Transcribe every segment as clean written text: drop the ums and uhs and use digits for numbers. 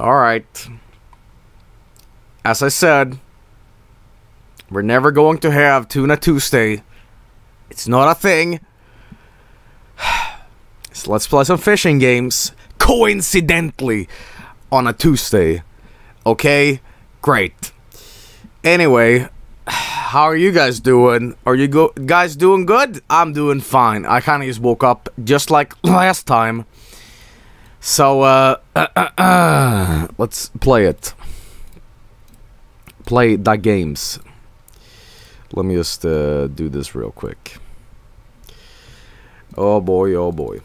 Alright. As I said, we're never going to have Tuna Tuesday. It's not a thing. So let's play some fishing games, coincidentally, on a Tuesday. Okay? Great. Anyway, how are you guys doing? Are you guys doing good? I'm doing fine. I kind of just woke up just like last time. So, let's play it. Play the games. Let me just do this real quick. Oh boy, oh boy.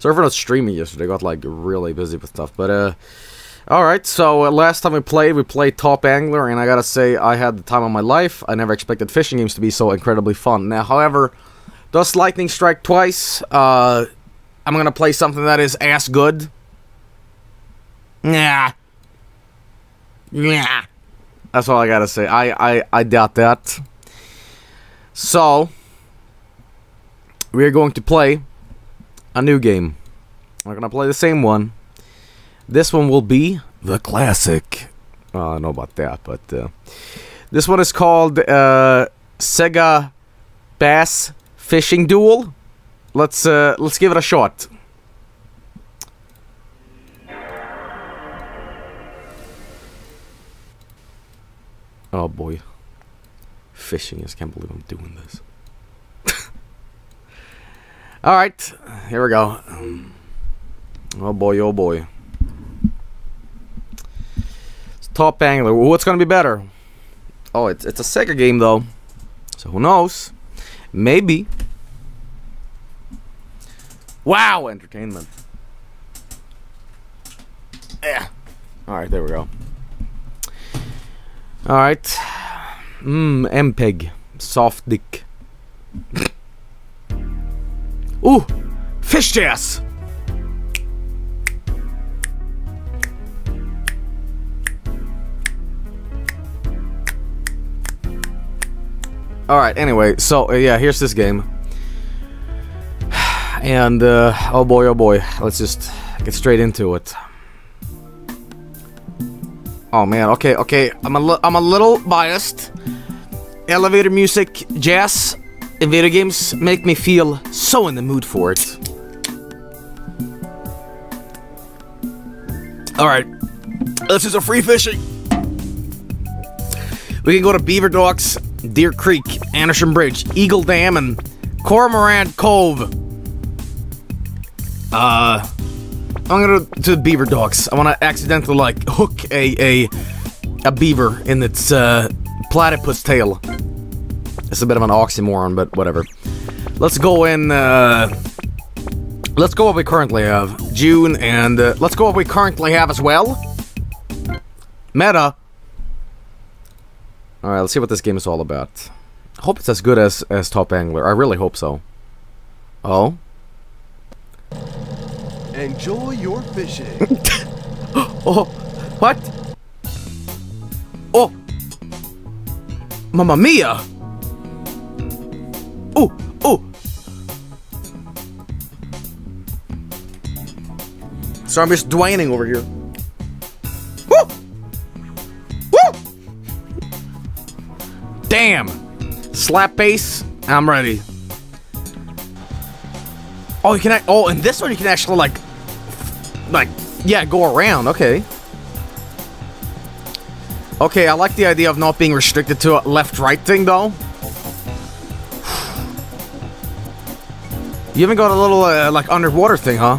Sorry for not streaming yesterday. I got like really busy with stuff, but alright, so last time we played Top Angler, and I gotta say, I had the time of my life. I never expected fishing games to be so incredibly fun. Now, however, does lightning strike twice? I'm gonna play something that is ass good. Nah. Nah. That's all I gotta say. I doubt that. So, we're going to play a new game. We're gonna play the same one. This one will be the classic. I don't know about that, but this one is called Sega Bass Fishing Duel. Let's give it a shot. Oh boy, fishing! I just can't believe I'm doing this. All right, here we go. Oh boy, oh boy. Top Angler. What's gonna be better? Oh, it's a Sega game though, so who knows? Maybe. Wow, entertainment. Yeah. All right, there we go. All right. MPEG, soft dick. Ooh, fish jazz. Alright, anyway, so, yeah, here's this game. And, oh boy, let's just get straight into it. Oh, man, okay, okay, I'm a little biased. Elevator music, jazz, in video games make me feel so in the mood for it. Alright, let's do some free fishing. We can go to Beaver Docks, Deer Creek, Anderson Bridge, Eagle Dam, and Cormorant Cove. I'm gonna go to Beaver Docks. I wanna accidentally, like, hook a beaver in its, platypus tail. It's a bit of an oxymoron, but whatever. Let's go in, let's go what we currently have. June, and, let's go what we currently have as well. Meta. Alright, let's see what this game is all about. I hope it's as good as Top Angler. I really hope so. Oh? Enjoy your fishing. Oh! What? Oh! Mamma mia! Oh! Oh! Sorry, I'm just dwining over here. Woo! Damn! Slap bass, I'm ready. Oh, you can, oh, and this one you can actually, like, yeah, go around, okay. Okay, I like the idea of not being restricted to a left-right thing, though. You even got a little, like, underwater thing, huh?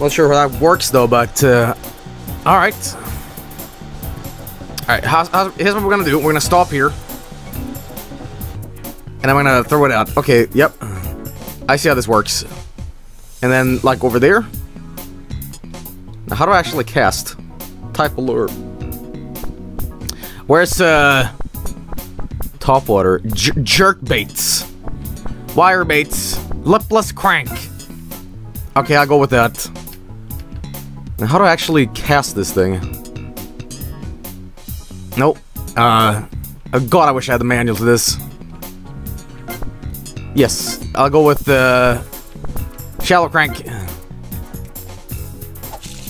Not sure how that works, though, but, alright. Alright, here's what we're gonna do. We're gonna stop here. And I'm gonna throw it out. Okay, yep. I see how this works. And then, like, over there. Now, how do I actually cast? Type lure. Where's, top water. Jerk baits. Wire baits. Lipless crank. Okay, I'll go with that. Now, how do I actually cast this thing? Nope. Oh God, I wish I had the manual to this. Yes, I'll go with the shallow crank.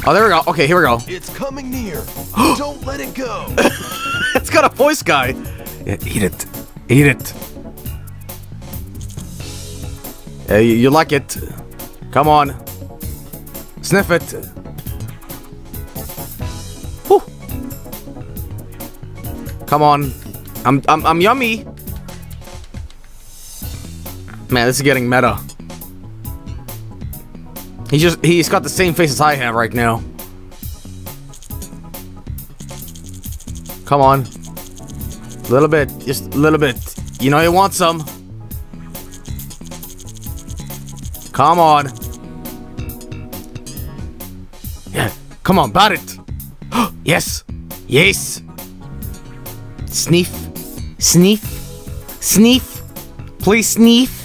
Oh, there we go. Okay, here we go. It's coming near. Don't let it go. It's got a voice guy. Yeah, eat it. Eat it. Yeah, you like it. Come on. Sniff it. Whew. Come on. I'm yummy. Man, this is getting meta. He's got the same face as I have right now. Come on. A little bit. Just a little bit. You know you want some. Come on. Yeah. Come on, bat it. Yes. Yes. Sniff. Sniff. Sniff. Please sniff.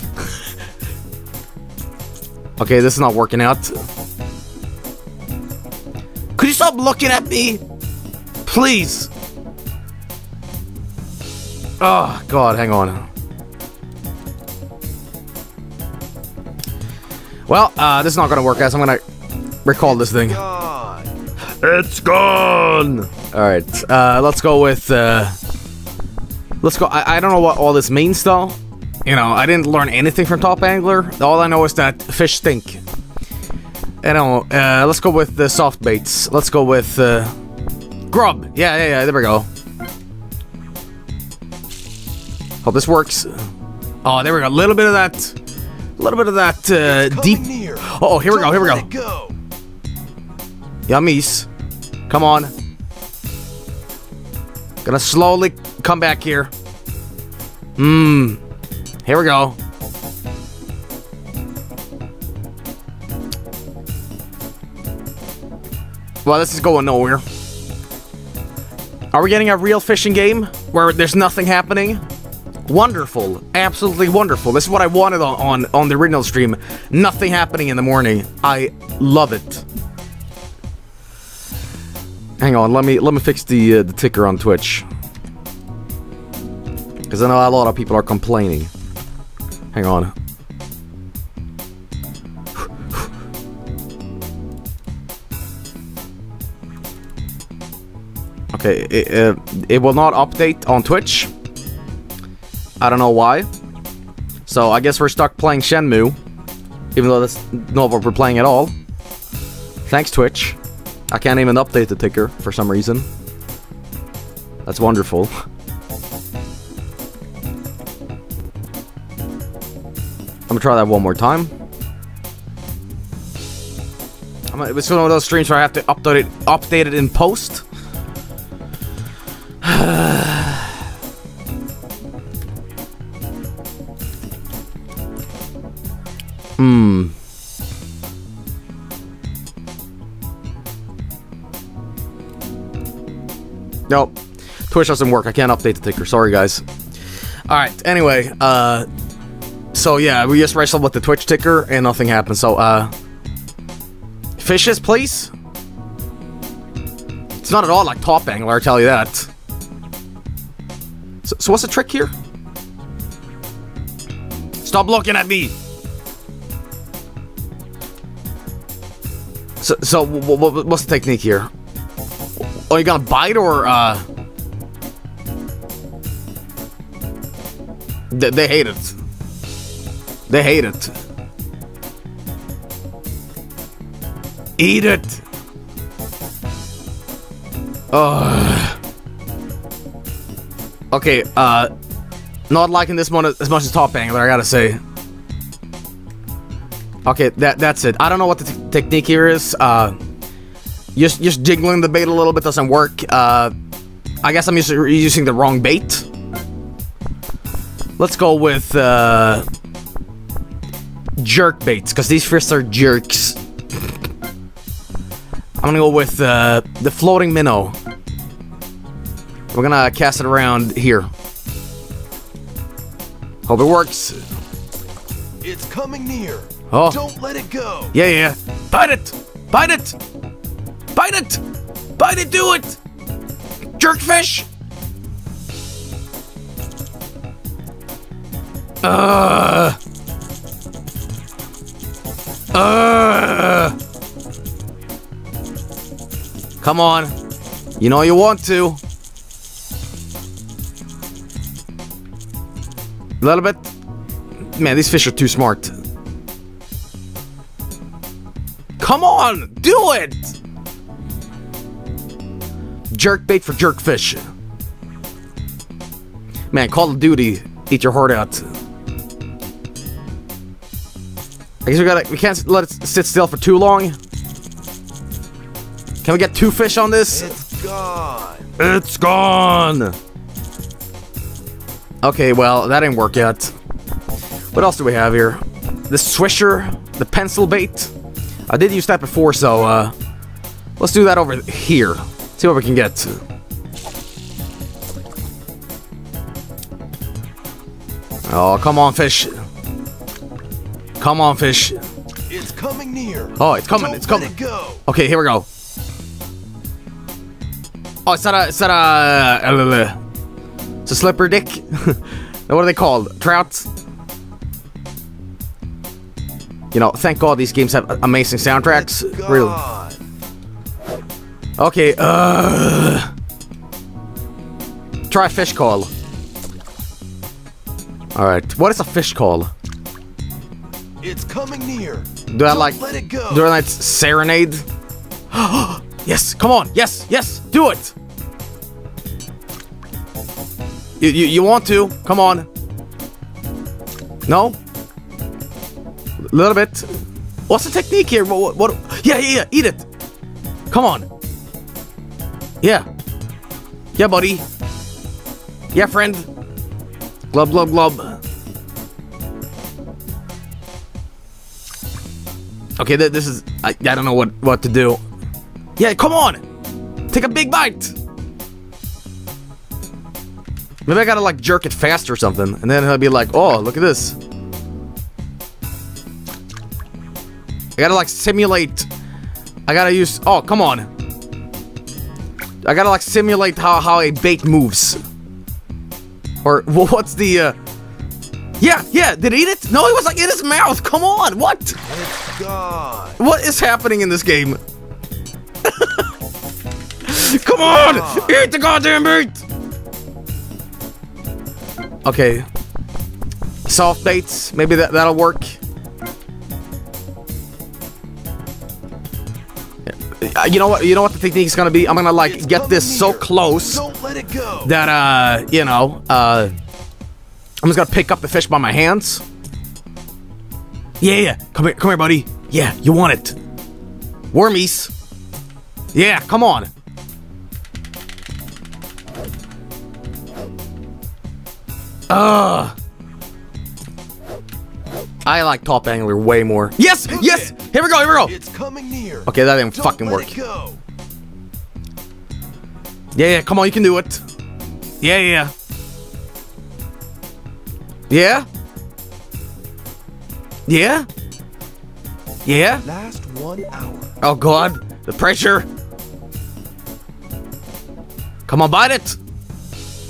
Okay, this is not working out. Could you stop looking at me? Please. Oh, God, hang on. Well, this is not gonna work, guys. I'm gonna recall this thing. It's gone! Alright, let's go with, let's go. I don't know what all this means, though. You know, I didn't learn anything from Top Angler. All I know is that fish stink. I don't know. Let's go with the soft baits. Let's go with grub. Yeah. There we go. Hope this works. Oh, there we go. A little bit of that. A little bit of that deep. Oh, here we go. Here we go. Yummies. Come on. Gonna slowly come back here. Mmm. Here we go. Well, this is going nowhere. Are we getting a real fishing game where there's nothing happening? Wonderful. Absolutely wonderful. This is what I wanted on the original stream. Nothing happening in the morning. I love it. Hang on, let me fix the ticker on Twitch. Because I know a lot of people are complaining. Hang on. Okay, it will not update on Twitch. I don't know why. So I guess we're stuck playing Shenmue. Even though that's not what we're playing at all. Thanks, Twitch. I can't even update the ticker for some reason. That's wonderful. I'm gonna try that one more time. It's one of those streams where I have to update it in post. Hmm. Nope. Twitch doesn't work. I can't update the ticker. Sorry, guys. Alright, anyway, so yeah, we just wrestled with the Twitch ticker and nothing happened, so fishes, please? It's not at all like Top Angler, I tell you that. So what's the trick here? Stop looking at me! So what's the technique here? Oh, you gonna bite or, They hate it. They hate it. Eat it. Ugh. Okay, not liking this one as much as Top Angler, I gotta say. Okay, that's it. I don't know what the technique here is. Just jiggling the bait a little bit doesn't work. I guess I'm using the wrong bait. Let's go with jerk baits, because these fish are jerks. I'm gonna go with the floating minnow. We're gonna cast it around here. Hope it works. It's coming near. Oh. Don't let it go. Yeah. Bite it! Bite it! Bite it! Bite it, do it! Jerk fish! Come on. You know you want to. A little bit. Man, these fish are too smart. Come on! Do it! Jerk bait for jerk fish. Man, Call of Duty. Eat your heart out. I guess we can't let it sit still for too long. Can we get two fish on this? It's gone. It's gone. Okay, well, that didn't work out. What else do we have here? The swisher, the pencil bait. I did use that before, so let's do that over here. See what we can get. Oh, come on, fish. Come on, fish. It's coming near. Oh, it's coming. Don't it's coming. Let it go. Okay, here we go. Oh, it's a slipper dick. What are they called? Trout? You know, thank God these games have amazing soundtracks. Really. Okay, try fish call. Alright, what is a fish call? It's coming near. Do I like... Let it go. Do I like serenade? Yes, come on, yes, yes, do it! You want to, come on. No? A little bit. What's the technique here? What? Yeah, eat it! Come on. Yeah. Yeah, buddy. Yeah, friend. Glub, glub, glub. Okay, this is... I don't know what to do. Yeah, come on! Take a big bite! Maybe I gotta, like, jerk it fast or something. And then he'll be like, oh, look at this. I gotta, like, simulate... I gotta use... Oh, come on. I gotta, like, simulate how a bait moves. Or, well, what's the, Yeah, did he eat it? No, it was, like, in his mouth! Come on, what? It's gone. What is happening in this game? Come on! Eat the goddamn meat! Okay. Soft baits. Maybe that'll work. You know what the technique is gonna be? I'm gonna, like, it's get this near. So close... Don't let it go. That, you know, I'm just gonna pick up the fish by my hands. Yeah. Come here, buddy. Yeah, you want it. Wormies. Yeah, come on. I like Top Angler way more. Yes! Yes! Here we go! It's coming near. Okay, that didn't fucking work. Yeah, come on, you can do it. Yeah. Yeah? Yeah? Yeah? Last 1 hour. Oh god, the pressure. Come on, bite it!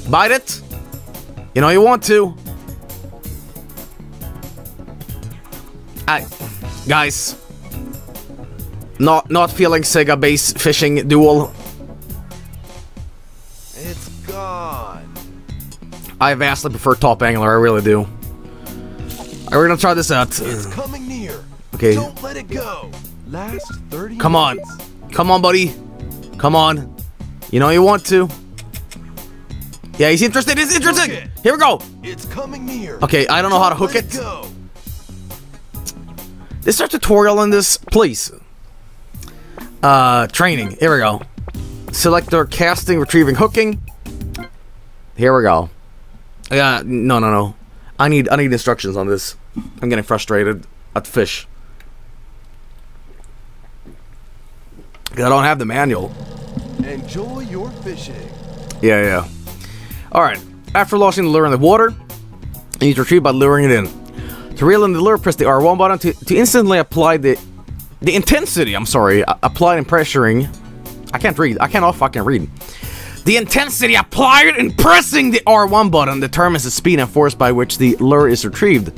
Bite it! You know you want to. Guys, not feeling Sega Bass Fishing Duel. It's gone. I vastly prefer Top Angler. I really do. Alright, we're gonna try this out. It's coming near. Okay. Don't let it go. Last 30 minutes. Come on, come on, buddy. Come on. You know you want to. Yeah, he's interested. He's interested. Here we go. It's coming near. Okay, I don't know how to hook it. Is there a tutorial on this? Please. Training. Here we go. Select their casting, retrieving, hooking. Here we go. Yeah. No. I need instructions on this. I'm getting frustrated at fish. 'Cause I don't have the manual. Enjoy your fishing. Yeah. Alright, after launching the lure in the water, you need to retrieve by luring it in. To reel in the lure, press the R1 button to instantly apply the intensity, applied in pressuring. I can't fucking read. The intensity applied in pressing the R1 button determines the speed and force by which the lure is retrieved.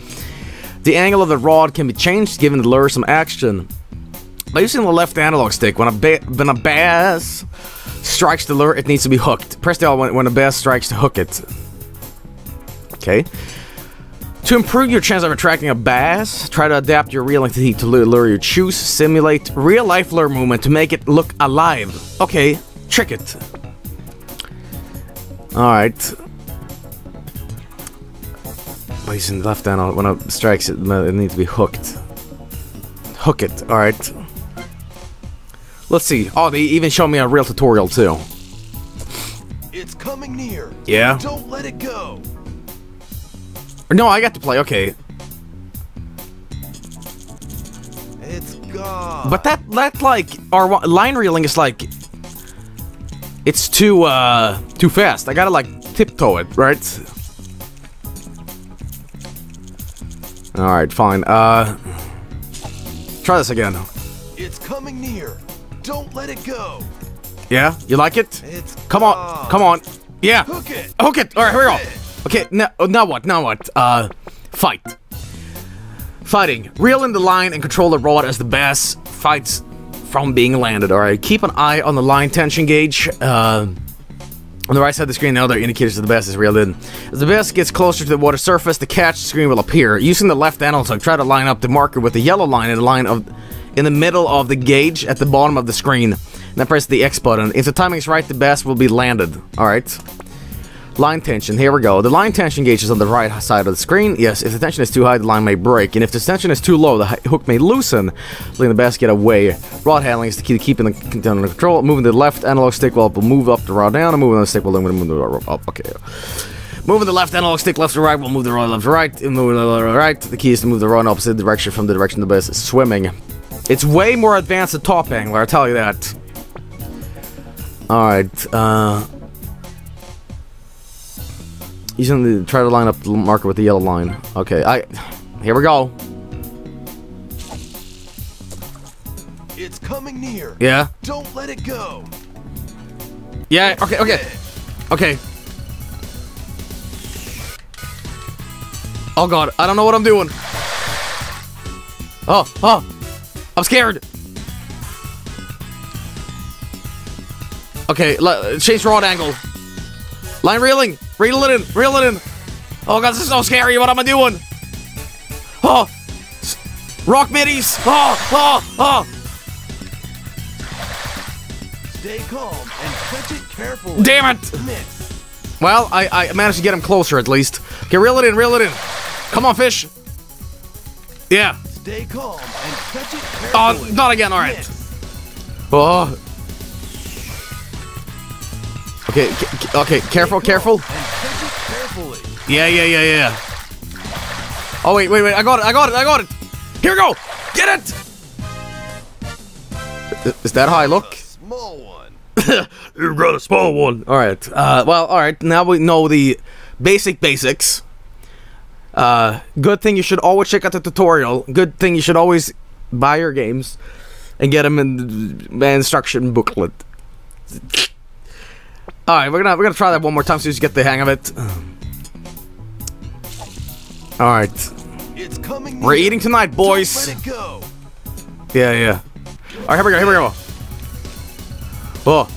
The angle of the rod can be changed, giving the lure some action. By using the left analog stick, when a bass strikes the lure, it needs to be hooked. Press the L when a bass strikes to hook it. Okay. To improve your chance of attracting a bass, try to adapt your real entity to the lure you choose. Simulate real-life lure movement to make it look alive. Okay, trick it. Alright. By using the left analog, when it strikes it, it needs to be hooked. Hook it, alright. Let's see. Oh, they even showed me a real tutorial too. It's coming near. Yeah. Don't let it go. No, I got to play. Okay. It's gone. But that like our line reeling is like it's too fast. I gotta like tiptoe it, right? All right, fine. Try this again. It's coming near. Don't let it go. Yeah, you like it? It's come on. Yeah. Hook it. Hook it. All right, here we go. Okay, now what? Now what? Fight. Fighting. Reel in the line and control the rod as the bass fights from being landed. All right. Keep an eye on the line tension gauge. On the right side of the screen, the other indicators that the bass is reeled in. As the bass gets closer to the water surface, the catch screen will appear. Using the left analog, try to line up the marker with the yellow line in the middle of the gauge at the bottom of the screen. Then press the X button. If the timing is right, the bass will be landed. Alright. Line tension, here we go. The line tension gauge is on the right side of the screen. Yes, if the tension is too high, the line may break. And if the tension is too low, the hook may loosen, letting the bass get away. Rod handling is the key to keeping it under control. Moving the left analog stick will move up the rod down, and moving the stick will move the rod up. Okay. Moving the left analog stick left to right will move the rod left to right. And moving the left to right, the key is to move the rod in opposite direction from the direction the bass is swimming. It's way more advanced than Top Angler, I tell you that. Alright, Using the try to line up the marker with the yellow line. Okay, here we go. It's coming near. Yeah. Don't let it go. Yeah. Okay. Okay. Okay. Oh God, I don't know what I'm doing. Oh, I'm scared. Okay, chase rod angle. Line reeling. Reel it in! Reel it in! Oh God, this is so scary! What am I doing? Oh! Rock middies! Oh! Oh! Oh! Stay calm and catch it carefully. Damn it! Miss. Well, I managed to get him closer at least. Okay, reel it in! Reel it in! Come on, fish! Yeah! Stay calm and catch it carefully. Oh, not again! All right. Miss. Oh! Okay, okay, careful, careful. Yeah. Oh, wait, I got it. Here we go. Get it. Is that high? Look. Small one. You got a small one. All right. Well, all right. Now we know the basics. Good thing you should always check out the tutorial. Good thing you should always buy your games and get them in the instruction booklet. All right, we're gonna try that one more time so you get the hang of it. All right, it's coming. We're eating tonight, boys. Let it go. Yeah. All right, here we go. Oh.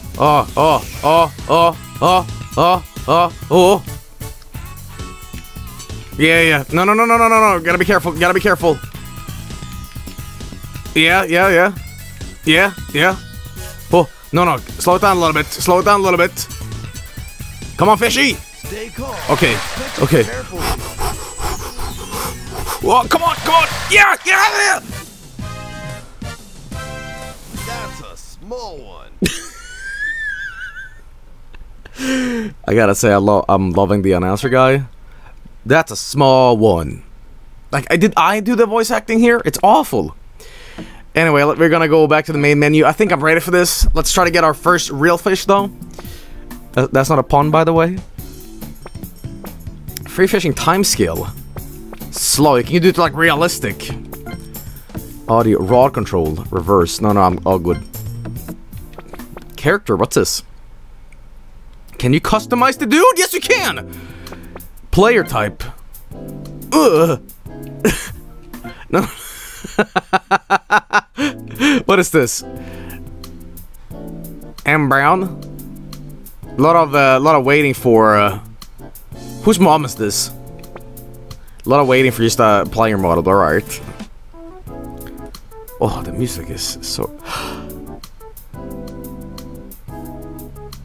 Yeah. No. Gotta be careful. Yeah. Oh, no. Slow it down a little bit. Come on, fishy! Stay calm. Okay. Oh, come on! Yeah, get out of there! That's a small one. I gotta say, I'm loving the announcer guy. That's a small one. Like, I do the voice acting here? It's awful. Anyway, we're gonna go back to the main menu. I think I'm ready for this. Let's try to get our first real fish, though. That's not a pun, by the way. Free fishing time scale. Slow. Can you do it like realistic? Audio. Rod control. Reverse. No, I'm all good. Character. What's this? Can you customize the dude? Yes, you can! Player type. Ugh. No. What is this? M Brown. A lot of waiting for. Whose mom is this? A lot of waiting for just a player model. All right. Oh, the music is so.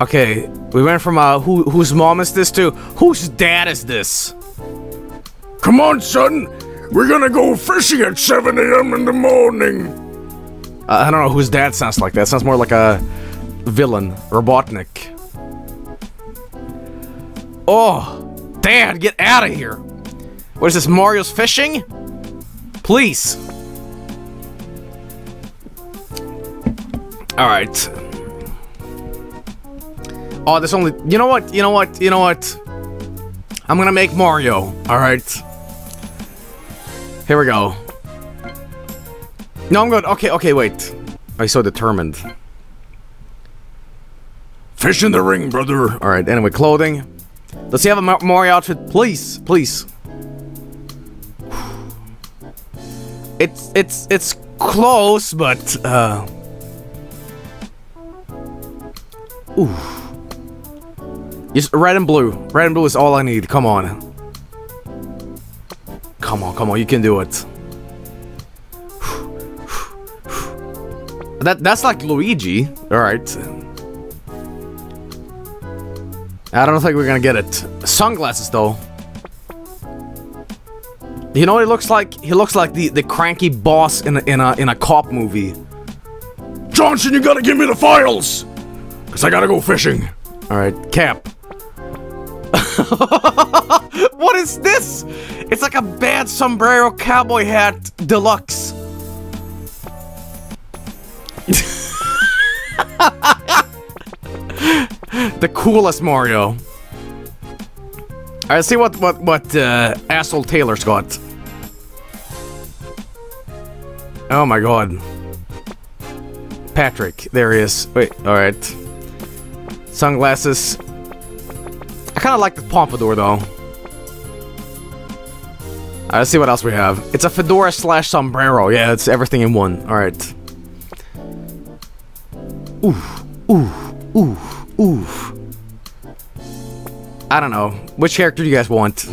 Okay, we went from whose mom is this to whose dad is this? Come on, son, we're gonna go fishing at 7 AM in the morning. I don't know whose dad sounds like that. Sounds more like a villain, Robotnik. Oh, Dad, get out of here! What is this, Mario's fishing? Please. All right. Oh, there's only. You know what? You know what? You know what? I'm gonna make Mario. Alright. Here we go. No, I'm good. Okay, okay, wait. I'm so determined. Fish in the ring, brother. Alright, anyway, clothing. Does he have a Mario outfit? Please, please. It's close, but. Ooh. Just red and blue. Red and blue is all I need. Come on. Come on, come on. You can do it. That's like Luigi. Alright. I don't think we're gonna get it. Sunglasses, though. You know what he looks like? He looks like the cranky boss in a cop movie. Johnson, you gotta give me the files! Cause I gotta go fishing. Alright, Cap. What is this? It's like a bad sombrero cowboy hat deluxe. The coolest Mario. Alright, let's see what asshole Taylor's got. Oh my god. Patrick, there he is. Wait, alright. Sunglasses. I kind of like the pompadour, though. Alright, let's see what else we have. It's a fedora slash sombrero. Yeah, it's everything in one. Alright. Oof. Oof. Oof. Oof. I don't know. Which character do you guys want?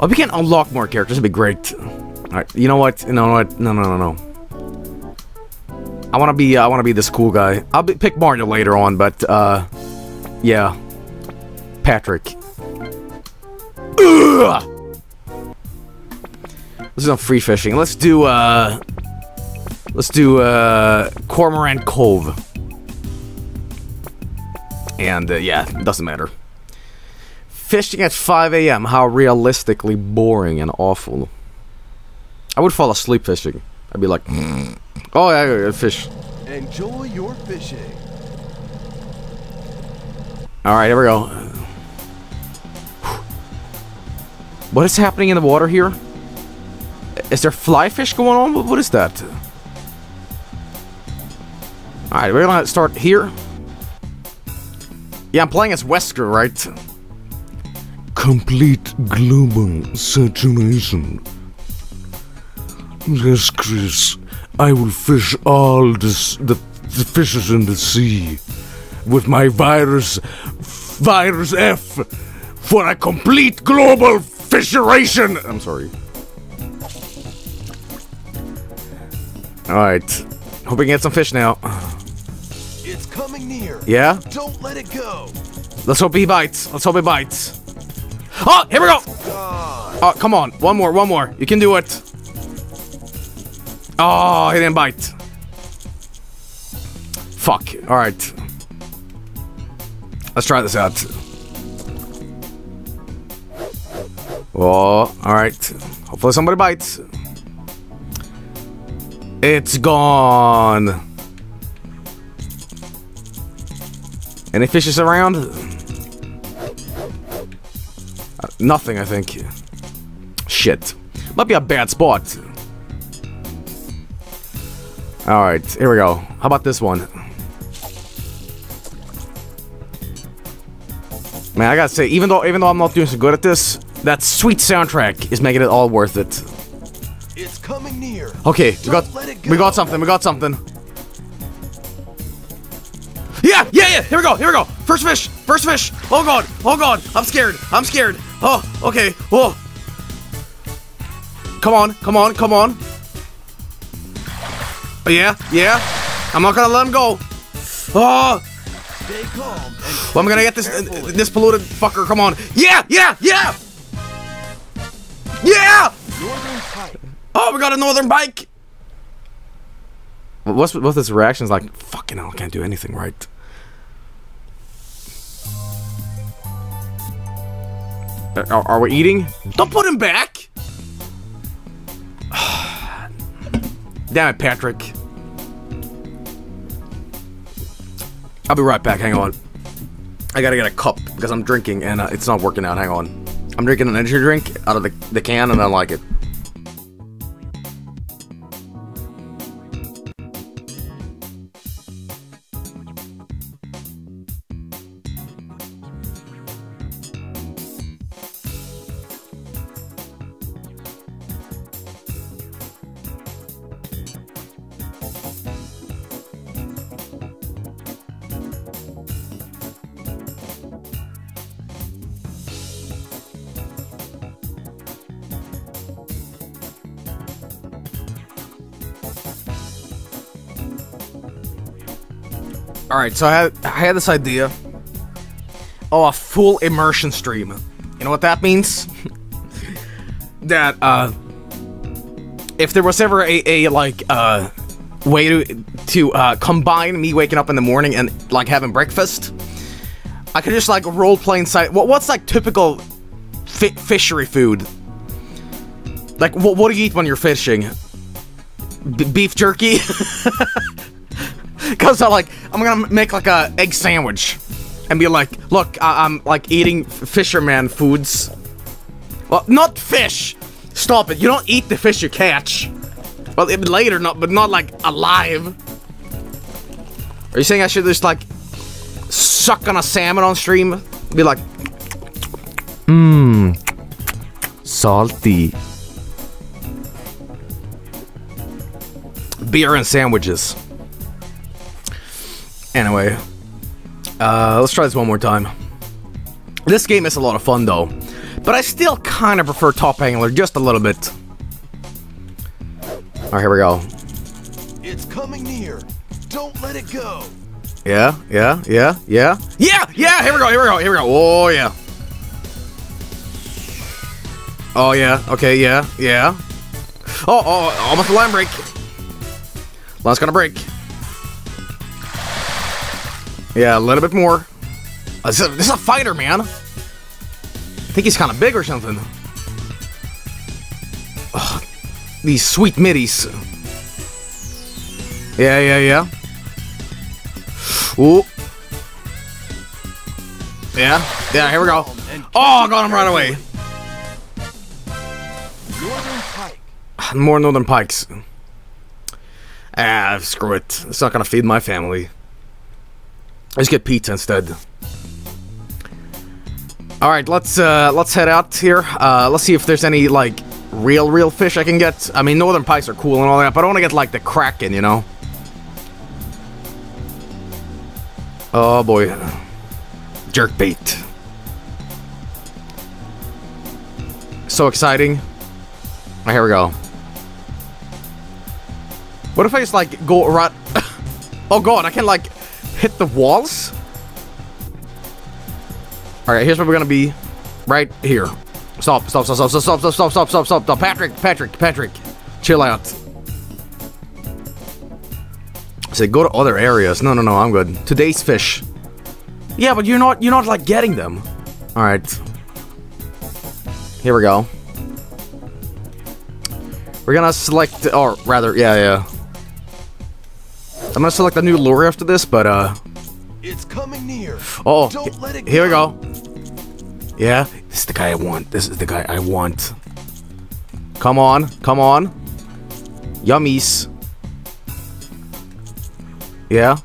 Oh, we can unlock more characters. It'd be great. Alright, you know what? You know what? No, no, no, no. I wanna be this cool guy. I'll pick Mario later on, but yeah, Patrick. Ugh! This is on free fishing. Let's do Cormorant Cove. And yeah, doesn't matter. Fishing at 5 AM. How realistically boring and awful. I would fall asleep fishing. I'd be like. Oh, yeah, fish. Enjoy your fishing. Alright, here we go. What is happening in the water here? Is there fly fish going on? What is that? Alright, we're gonna start here. Yeah, I'm playing as Wesker, right? Complete global saturation. Yes, Chris. I will fish all the fishes in the sea with my virus F for a complete global fissuration. I'm sorry. All right, hope we can get some fish now. It's coming near. Yeah. Don't let it go. Let's hope he bites. Let's hope he bites. Oh, here we go. Oh, come on, one more, one more. You can do it. Oh, he didn't bite. Fuck. Alright. Let's try this out. Oh, alright. Hopefully somebody bites. It's gone. Any fishes around? Nothing, I think. Shit. Might be a bad spot. Alright, here we go. How about this one? Man, I gotta say, even though I'm not doing so good at this, that sweet soundtrack is making it all worth it. It's coming near. Okay, we got something. We got something. Yeah, yeah, yeah. Here we go. Here we go. First fish. First fish. Oh god. Oh god. I'm scared. I'm scared. Oh, okay. Oh. Come on. Come on. Come on. Oh, yeah. Yeah. I'm not gonna let him go. Oh. Stay calm. Well, I'm gonna get this polluted fucker. Come on. Yeah. Yeah. Yeah. Yeah! Oh, we got a northern bike! What's this reaction's like? Fucking hell, I can't do anything right. Are we eating? Don't put him back! Damn it, Patrick. I'll be right back, hang on. I gotta get a cup, because I'm drinking and it's not working out, hang on. I'm drinking an energy drink out of the can and I like it. Alright, so I had this idea. Oh, a full immersion stream. You know what that means? That, if there was ever a way to combine me waking up in the morning and, like, having breakfast, I could just, like, role-play inside... What's, like, typical fishery food? Like, what do you eat when you're fishing? Beef jerky? Because I'm gonna make like a egg sandwich and be like, look, I'm like eating fisherman foods. Well, not fish. Stop it. You don't eat the fish you catch. Well, later, but not like alive. Are you saying I should just like suck on a salmon on stream? Be like, mmm, salty. Beer and sandwiches. Anyway, let's try this one more time. This game is a lot of fun though, but I still kind of prefer Top Angler just a little bit. All right, here we go. It's coming near. Don't let it go. Yeah, yeah, yeah, yeah, yeah, yeah. Here we go. Here we go. Here we go. Oh yeah. Oh yeah. Okay. Yeah. Yeah. Oh, oh, almost a line break. Line's gonna break. Yeah, a little bit more. This is a fighter, man. I think he's kind of big or something. Ugh, these sweet middies. Yeah, yeah, yeah. Ooh. Yeah, yeah, here we go. Oh, I got him right away. More northern pikes. Ah, screw it. It's not going to feed my family. Let's get pizza instead. All right, let's head out here. Let's see if there's any like real fish I can get. I mean, northern pikes are cool and all that, but I want to get like the kraken, you know. Oh boy, jerk bait. So exciting! All right, here we go. What if I just like go right? Oh god, I can like. Hit the walls? Alright, here's where we're gonna be. Right here. Stop, stop, stop, stop, stop, stop, stop, stop, stop, stop, stop. Patrick, Patrick, Patrick. Chill out. Say, go to other areas. No, no, no, I'm good. Today's fish. Yeah, but you're not like getting them. Alright. Here we go. We're gonna select, or rather, yeah, yeah. I'm gonna select a new lure after this, but it's coming near. Oh, don't let it go. Here we go. Yeah, this is the guy I want. This is the guy I want. Come on, come on. Yummies. Yeah.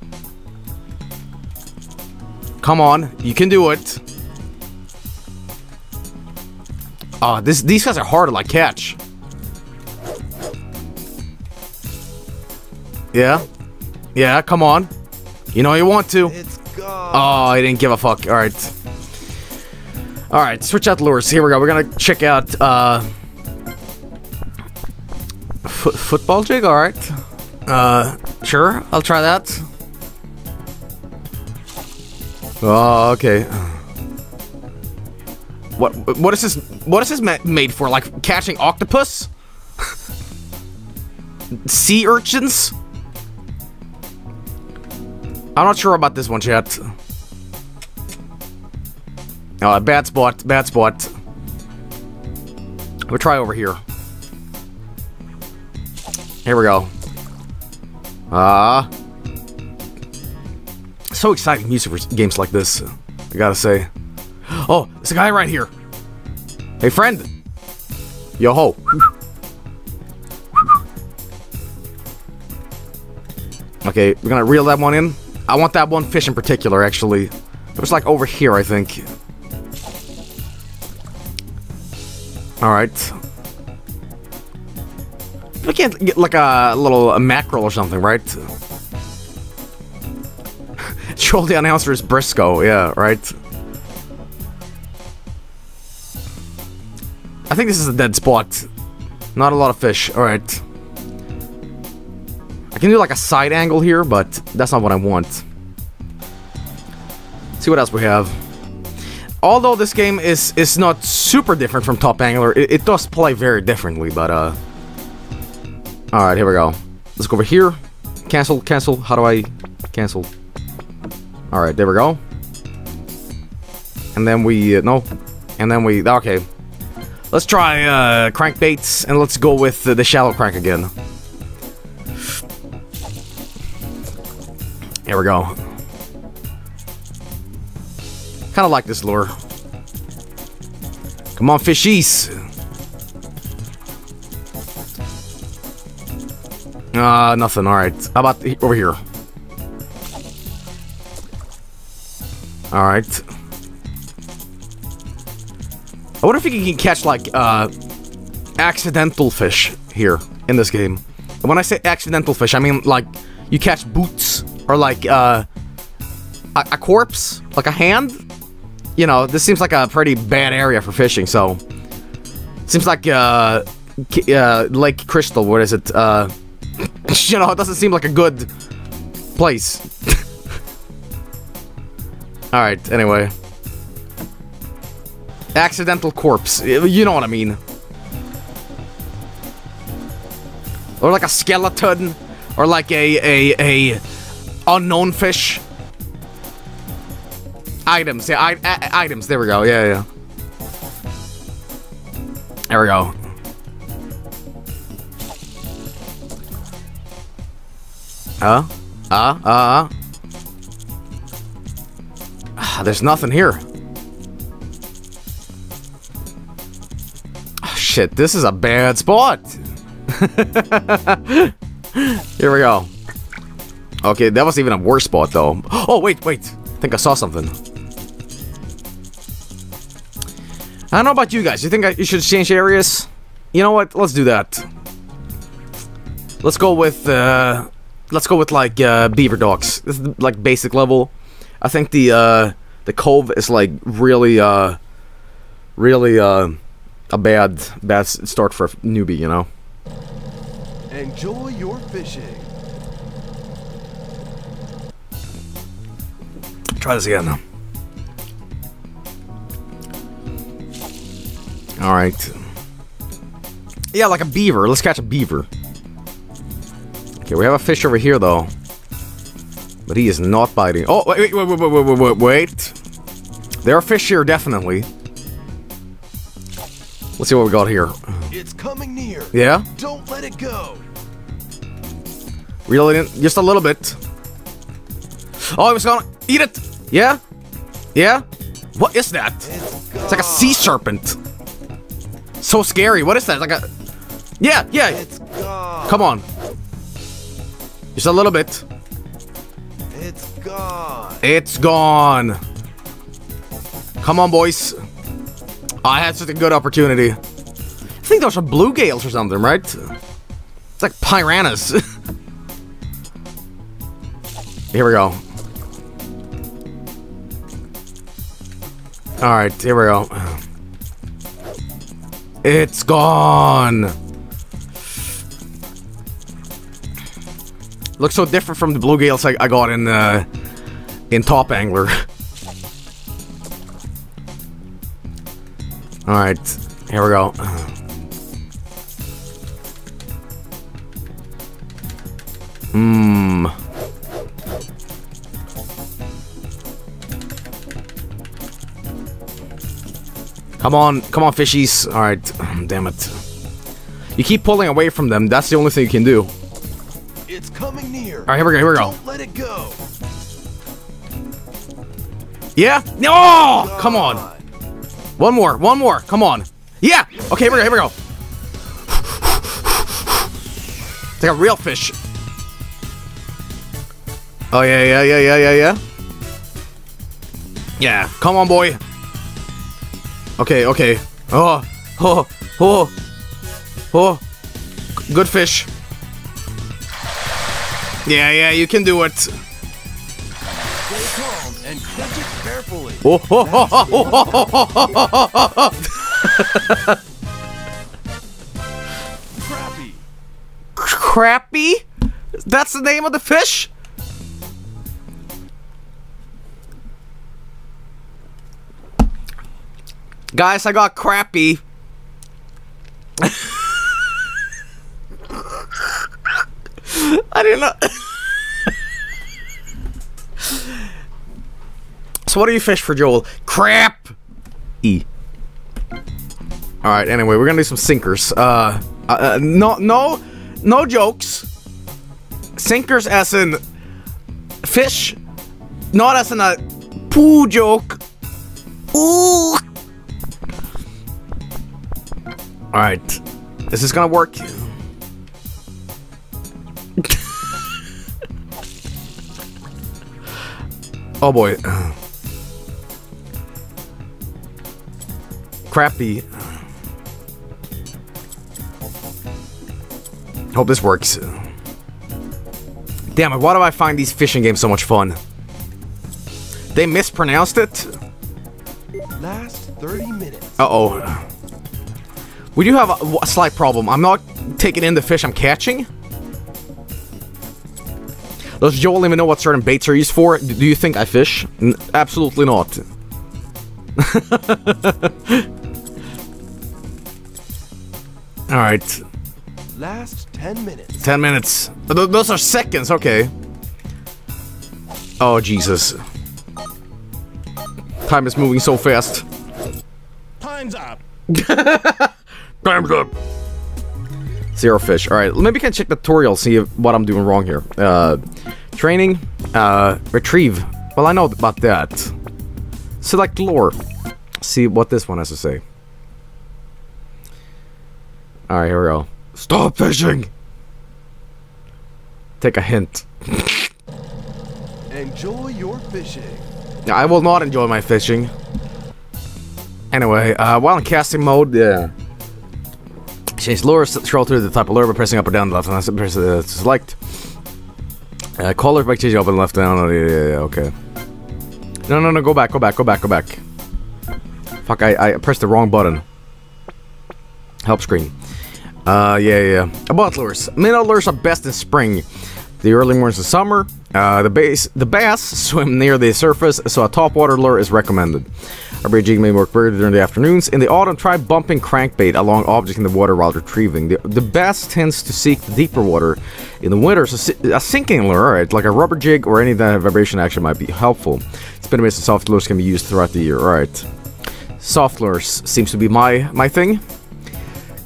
Come on, you can do it. These guys are hard to like catch. Yeah? Yeah, come on. You know you want to. It's gone. Oh, I didn't give a fuck. Alright. Alright, switch out the lures. Here we go. We're gonna check out, football jig? Alright. Sure. I'll try that. Oh, okay. What is this? What is this made for? Like catching octopus? Sea urchins? I'm not sure about this one, chat. Bad spot, bad spot. We'll try over here. Here we go. So exciting music for games like this, I gotta say. Oh, there's a guy right here. Hey, friend. Yo ho. Okay, we're gonna reel that one in. I want that one fish in particular, actually. It was like over here, I think. Alright. We can't get like a mackerel or something, right? Joel the announcer is Briscoe, yeah, right? I think this is a dead spot. Not a lot of fish, alright. I can do like a side angle here, but that's not what I want. Let's see what else we have. Although this game is not super different from Top Angler, it does play very differently, but alright, here we go. Let's go over here. Cancel, cancel, how do I cancel? Alright, there we go. And then we, okay. Let's try crankbaits, and let's go with the shallow crank again. Here we go. Kinda like this lure. Come on, fishies! Nothing, alright. How about over here? Alright. I wonder if you can catch, like, accidental fish here in this game. And when I say accidental fish, I mean, like, you catch boots. Or like, a corpse? Like a hand? You know, this seems like a pretty bad area for fishing, so... Seems like, Lake Crystal, what is it? You know, it doesn't seem like a good... place. Alright, anyway. Accidental corpse. You know what I mean. Or like a skeleton. Or like a unknown fish. Items, yeah, items, there we go, yeah. There we go. There's nothing here. Oh, shit, this is a bad spot. Here we go. Okay, that was even a worse spot, though. Oh, wait. I think I saw something. I don't know about you guys. You think you should change areas? You know what? Let's do that. Let's go with, like, beaver docks. This is, like, basic level. I think the cove is, like, really, a bad start for a newbie, you know? Enjoy your fishing. Try this again now. Alright. Yeah, like a beaver. Let's catch a beaver. Okay, we have a fish over here, though. But he is not biting. Oh, wait. There are fish here, definitely. Let's see what we got here. It's coming near. Yeah? Don't let it go. Reel it in just a little bit. Oh, I was gonna eat it. Yeah? Yeah? What is that? It's like a sea serpent. So scary. What is that? Like a... Yeah. It's gone. Come on. Just a little bit. It's gone. It's gone. Come on, boys. I had such a good opportunity. I think those are bluegills or something, right? It's like piranhas. Here we go. Alright, here we go. It's gone! Looks so different from the bluegills I got in Top Angler. Alright, here we go. Mmm. Come on, come on, fishies. Alright, damn it. You keep pulling away from them, that's the only thing you can do. It's coming near. Alright, here we go, here we go. Don't let it go. Yeah? No! Oh, come on. One more, come on. Yeah! Okay, here we go, here we go. It's like a real fish. Oh, yeah. Yeah, come on, boy. Okay, okay. Oh. Good fish. Yeah, you can do it. And catch it carefully. Crappie. Crappie? That's the name of the fish? Guys, I got crappie. I didn't know. So what do you fish for, Joel? Crap! E. Alright, anyway, we're gonna do some sinkers. No jokes. Sinkers as in fish, not as in a poo joke. Ooh! Alright. This is gonna work. Oh boy. Crappy. Hope this works. Damn it, why do I find these fishing games so much fun? They mispronounced it? Last 30 minutes. Uh-oh. We do have a slight problem. I'm not taking in the fish I'm catching. Does Joel even know what certain baits are used for? Do you think I fish? Absolutely not. All right. Last 10 minutes. 10 minutes. Those are seconds. Okay. Oh Jesus! Time is moving so fast. Time's up. Time's up. Zero fish. All right. Maybe I can check the tutorial. See what I'm doing wrong here. Training. Retrieve. Well, I know about that. Select lore. See what this one has to say. Alright, here we go. Stop fishing! Take a hint. Enjoy your fishing. I will not enjoy my fishing. Anyway, while in casting mode, yeah. Change lure, scroll through the type of lure by pressing up or down the left, and press to select. Color by changing up and left down. Okay. No, go back. Fuck, I pressed the wrong button. Help screen. Yeah. About lures. Minnow lures are best in spring. The early ones in summer. The bass swim near the surface, so a topwater lure is recommended. A braid jig may work better during the afternoons. In the autumn, try bumping crankbait along objects in the water while retrieving. The bass tends to seek the deeper water. In the winter, so a sinking lure, alright, like a rubber jig or any vibration action might be helpful. Spinner baits and soft lures can be used throughout the year, alright. Soft lures seems to be my thing.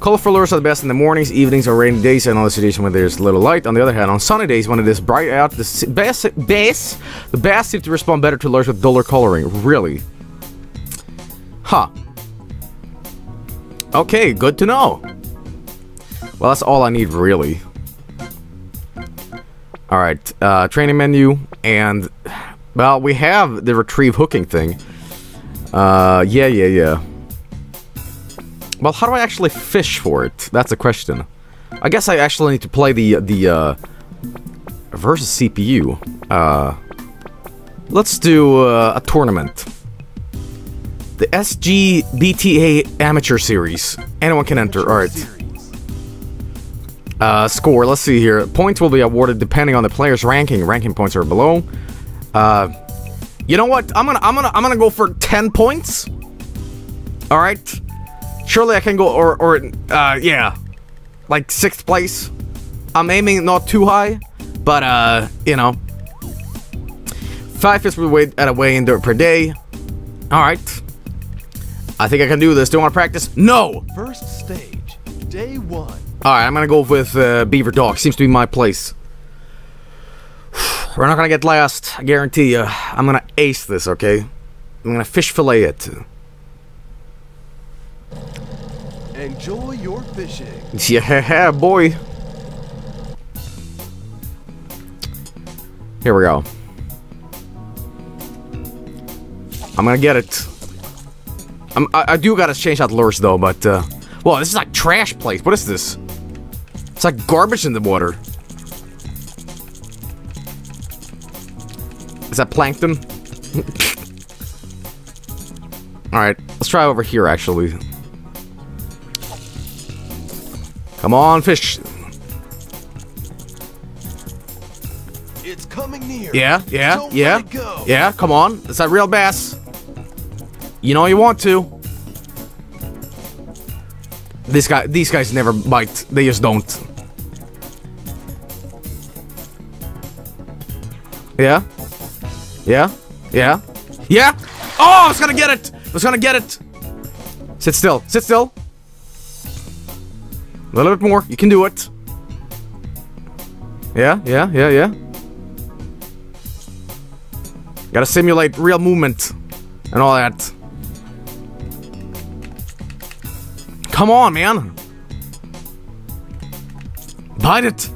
Colorful lures are the best in the mornings, evenings, or rainy days, and other situations when there's little light. On the other hand, on sunny days, when it is bright out, the bass seem to respond better to lures with duller coloring. Really? Huh. Okay, good to know. Well, that's all I need, really. Alright, training menu, and... Well, we have the retrieve hooking thing. Yeah. Well, how do I actually fish for it? That's a question. I guess I actually need to play the versus CPU. Let's do a tournament. The SGBTA Amateur Series. Anyone can enter. Alright. Score. Let's see here. Points will be awarded depending on the player's ranking. Ranking points are below. You know what? I'm gonna go for 10 points. All right. Surely I can go yeah, like 6th place. I'm aiming not too high, but you know, 5 fish will weigh at a weigh-in per day. All right. I think I can do this. Do you want to practice? No. First stage, day 1. All right, I'm gonna go with Beaver Dog. Seems to be my place. We're not gonna get last, I guarantee you. I'm gonna ace this, okay? I'm gonna fish fillet it. Enjoy your fishing. Yeah, boy. Here we go. I'm gonna get it. I do gotta change out lures though, but well, this is like trash place. What is this? It's like garbage in the water. Is that plankton? Alright, let's try over here, actually. Come on, fish. It's coming near. Yeah, yeah, don't let it go. Yeah, come on. It's that real bass. You know you want to. These guys never bite. They just don't. Yeah. Yeah, yeah, yeah! Oh, I was gonna get it! I was gonna get it! Sit still, sit still! A little bit more, you can do it! Yeah, yeah, yeah, yeah. Gotta simulate real movement and all that. Come on, man! Bite it!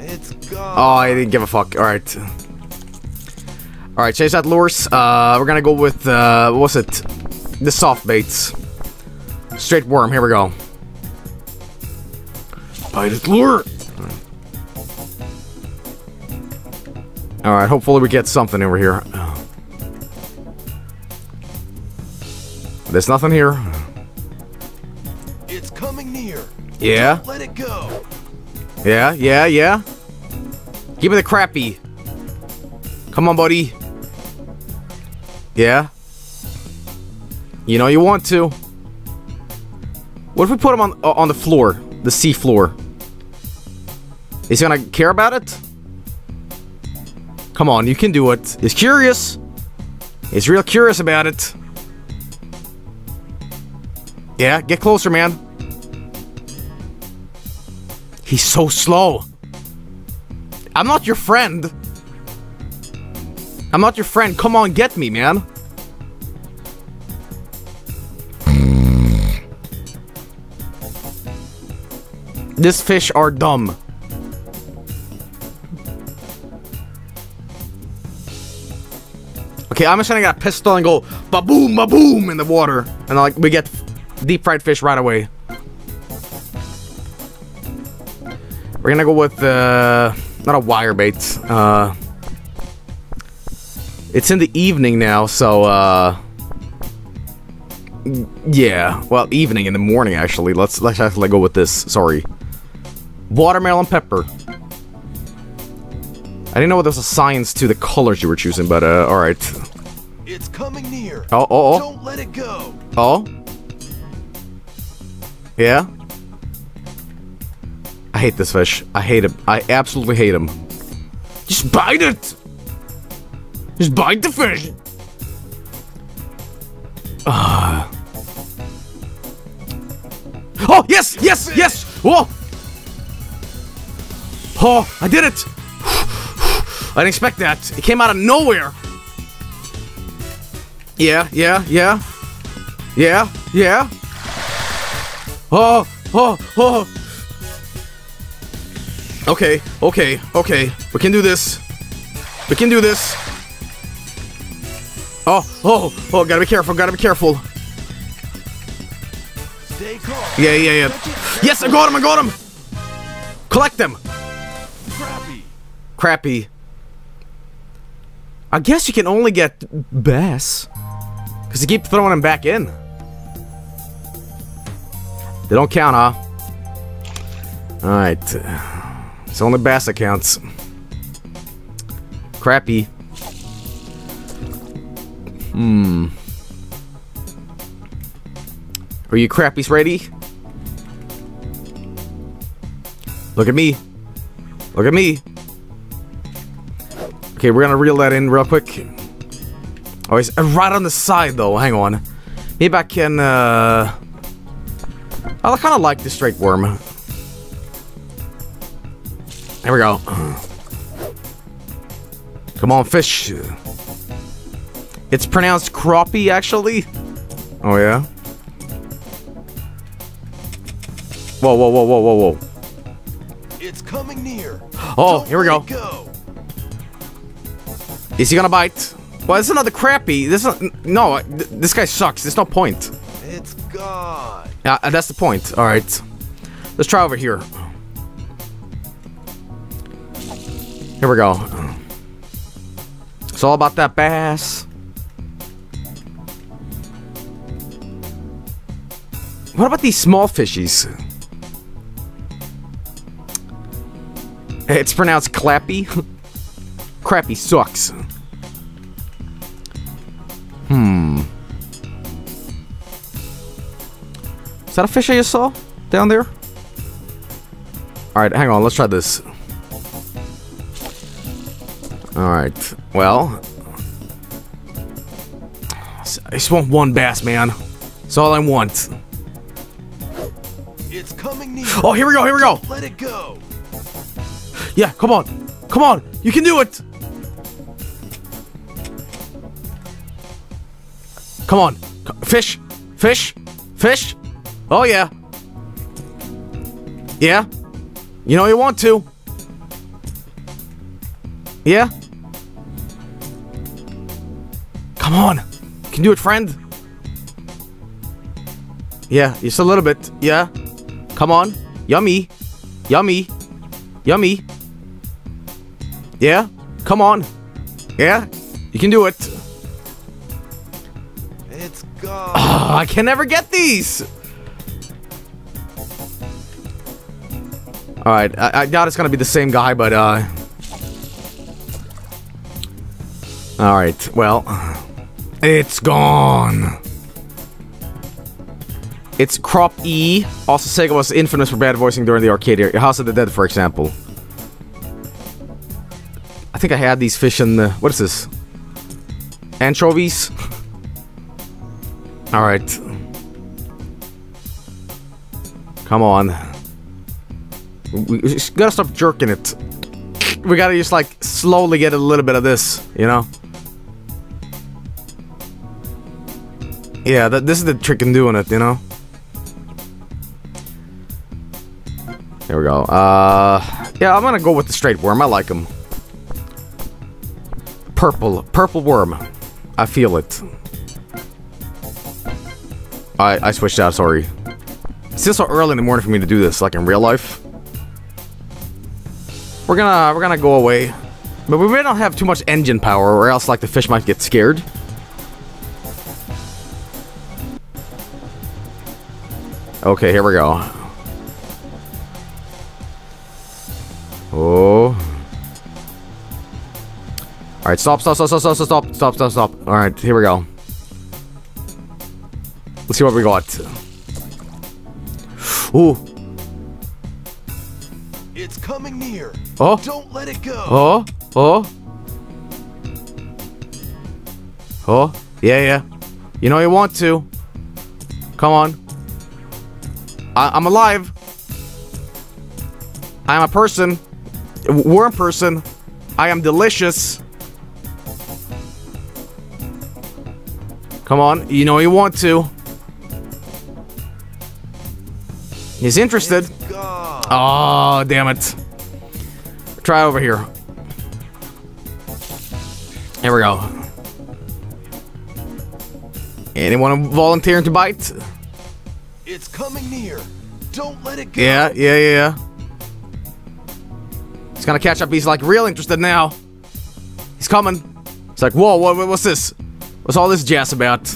It's gone. Oh, I didn't give a fuck, alright. Alright, chase that lures. We're gonna go with, what's it? The soft baits. Straight worm, here we go. Bite it, lure! Alright, hopefully we get something over here. There's nothing here. It's coming near. Yeah. Don't let it go. Yeah, yeah, yeah. Give me the crappie. Come on, buddy. Yeah. You know you want to. What if we put him on the floor? The sea floor. Is he gonna care about it? Come on, you can do it. He's curious. He's real curious about it. Yeah, get closer, man. He's so slow. I'm not your friend. I'm not your friend. Come on, get me, man. This fish are dumb. Okay, I'm just gonna get a pistol and go ba-boom, ba-boom in the water. And like we get deep fried fish right away. We're gonna go with not a wire bait. It's in the evening now, so, yeah, well, evening in the morning, actually. Let's actually go with this, sorry. Watermelon pepper. I didn't know what there was a science to the colors you were choosing, but, alright. It's coming near. Oh, oh, oh. Don't let it go. Oh. Yeah. I hate this fish. I hate him. I absolutely hate him. Just bite it! Just bite the fish! Oh, yes! Yes! Yes! Whoa! Oh, I did it! I didn't expect that. It came out of nowhere! Yeah, yeah, yeah. Yeah, yeah. Oh, oh, oh. Okay, okay, okay. We can do this. We can do this. Oh, oh, oh, gotta be careful, gotta be careful. Stay calm. Yeah, yeah, yeah. Yes, I got him, I got him! Collect them! Crappie. crappy. I guess you can only get bass, because they keep throwing them back in. They don't count, huh? Alright. It's only bass that counts. Crappy. Hmm. Are you crappies ready? Look at me. Look at me. Okay, we're gonna reel that in real quick. Oh, he's right on the side though. Hang on. Maybe I can, I kinda like this straight worm. There we go. Come on, fish. It's pronounced crappie, actually. Oh, yeah? Whoa, whoa, whoa, whoa, whoa, whoa. It's coming near. Oh, here we go. Is he gonna bite? Well, it's another crappie. This is, no, this guy sucks. There's no point. It's gone. Yeah, that's the point. All right. Let's try over here. Here we go. It's all about that bass. What about these small fishies? It's pronounced clappy. Crappy sucks. Hmm. Is that a fish I just saw down there? Alright, hang on, let's try this. Alright, well. I just want one bass, man. That's all I want. It's coming near. Oh, here we go, here we go. Let it go. Yeah, come on. Come on. You can do it. Come on. Fish. Fish. Fish. Oh, yeah. Yeah. You know you want to. Yeah. Come on. You can do it, friend. Yeah, just a little bit. Yeah. Come on. Yummy. Yummy. Yummy. Yeah. Come on. Yeah. You can do it. It's gone. Oh, I can never get these. Alright. I doubt it's going to be the same guy, but, Alright. Well. It's gone. It's Crop E. Also, Sega was infamous for bad voicing during the arcade era. House of the Dead, for example. I think I had these fish in the... What is this? Anchovies? Alright. Come on. We gotta stop jerking it. We gotta just, like, slowly get a little bit of this, you know? Yeah, this is the trick in doing it, you know? There we go. Yeah, I'm gonna go with the straight worm. I like him. Purple worm. I feel it. I switched out, sorry. It's still so early in the morning for me to do this, like in real life. We're gonna go away. But we may not have too much engine power, or else like the fish might get scared. Okay, here we go. Oh. Alright, stop. Alright, here we go. Let's see what we got. Ooh. It's coming near. Oh. Don't let it go. Oh. Oh. Oh. Yeah, yeah. You know you want to. Come on. I'm alive. I'm a person. Worm person. I am delicious. Come on, you know you want to. He's interested. Oh, damn it. Try over here. Here we go. Anyone volunteering to bite? It's coming near. Don't let it go. Yeah, yeah, yeah. He's gonna catch up. He's like real interested now. He's coming. He's like, whoa, what's this? What's all this jazz about?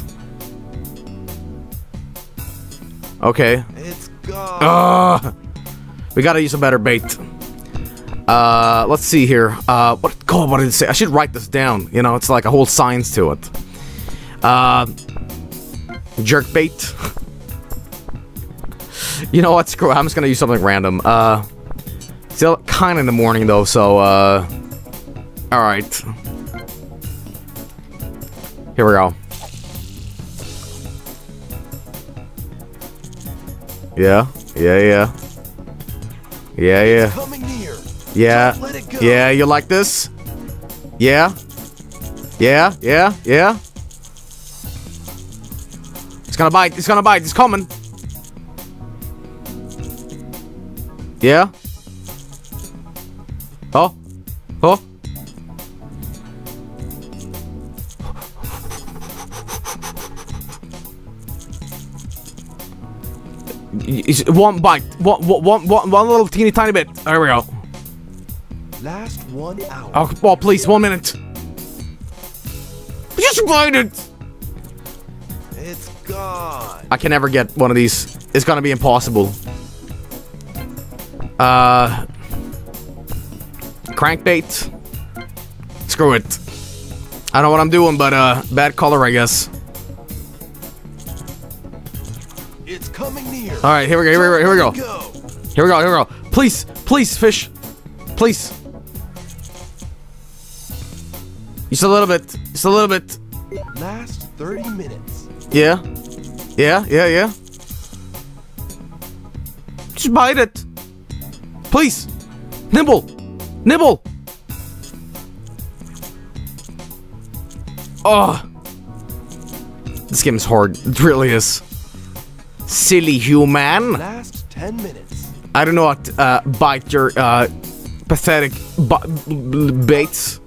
Okay. It's gone. We gotta use a better bait. Let's see here. What did it say? I should write this down. You know, it's like a whole science to it. Jerk bait. You know what? Screw it. I'm just gonna use something random. Still kind of in the morning though, so all right. Here we go. Yeah, you like this? Yeah. It's gonna bite, it's gonna bite, it's coming. Yeah. Oh. Oh. One bite. One little teeny tiny bit. There we go. Last 1 hour. Oh, please, 1 minute. Just bite it. It's gone. I can never get one of these. It's gonna be impossible. Crankbait. Screw it. I don't know what I'm doing, but bad color, I guess. It's coming near. All right, here we go. Here we go. Please, fish. Please. Just a little bit. Last 30 minutes. Yeah. Just bite it. Please. Nibble. Oh. This game is hard. It really is. Silly human. Last 10 minutes. I don't know what to bite your pathetic baits.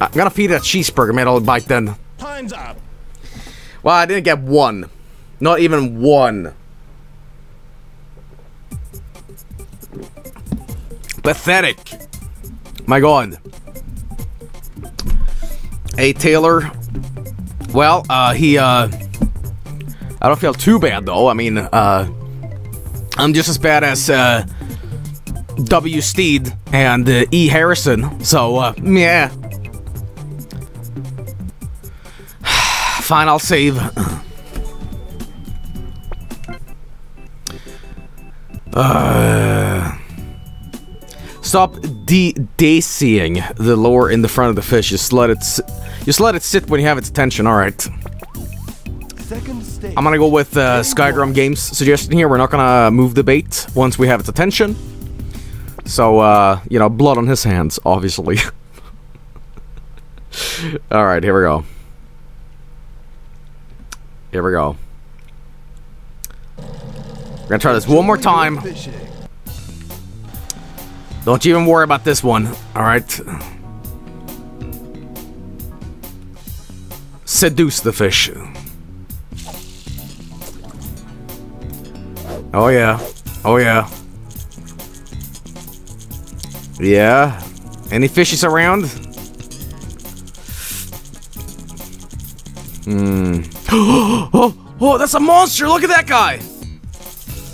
I'm gonna feed that cheeseburger, man. I'll bite then. Time's up. Well, I didn't get one. Not even one. Pathetic. My God. Hey, Taylor. Well, I don't feel too bad, though. I mean, I'm just as bad as, W. Steed and, E. Harrison. So, yeah. Fine, I'll save. Stop de-dacing the lure in the front of the fish. Just let it sit when you have its attention. All right. I'm gonna go with Skygram Games' suggestion here. We're not gonna move the bait once we have its attention. So, you know, blood on his hands, obviously. All right, here we go. We're gonna try this one more time. Don't you even worry about this one. All right. Seduce the fish. Oh yeah. Yeah. Any fishes around? Oh, that's a monster! Look at that guy!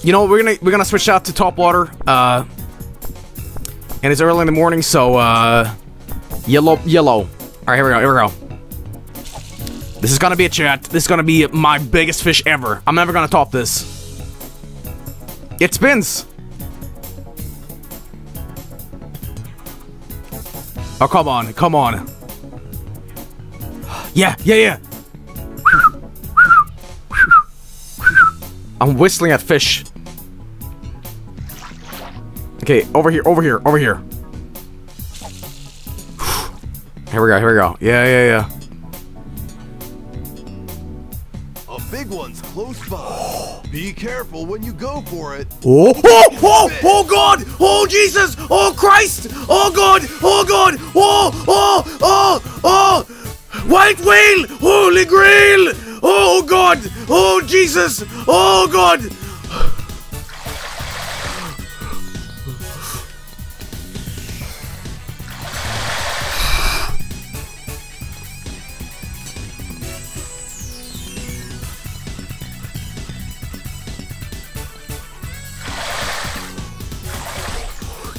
You know, we're gonna switch out to top water. And it's early in the morning, so yellow. Alright, here we go. This is gonna be a chat. This is gonna be my biggest fish ever. I'm never gonna top this. It spins! Oh, come on. Yeah. I'm whistling at fish. Okay, over here. Here we go. Yeah. A big one's close by. Be careful when you go for it. Oh God! Oh Jesus! Oh Christ! Oh God! Oh! White whale! Holy Grail! Oh God! Oh Jesus! Oh God!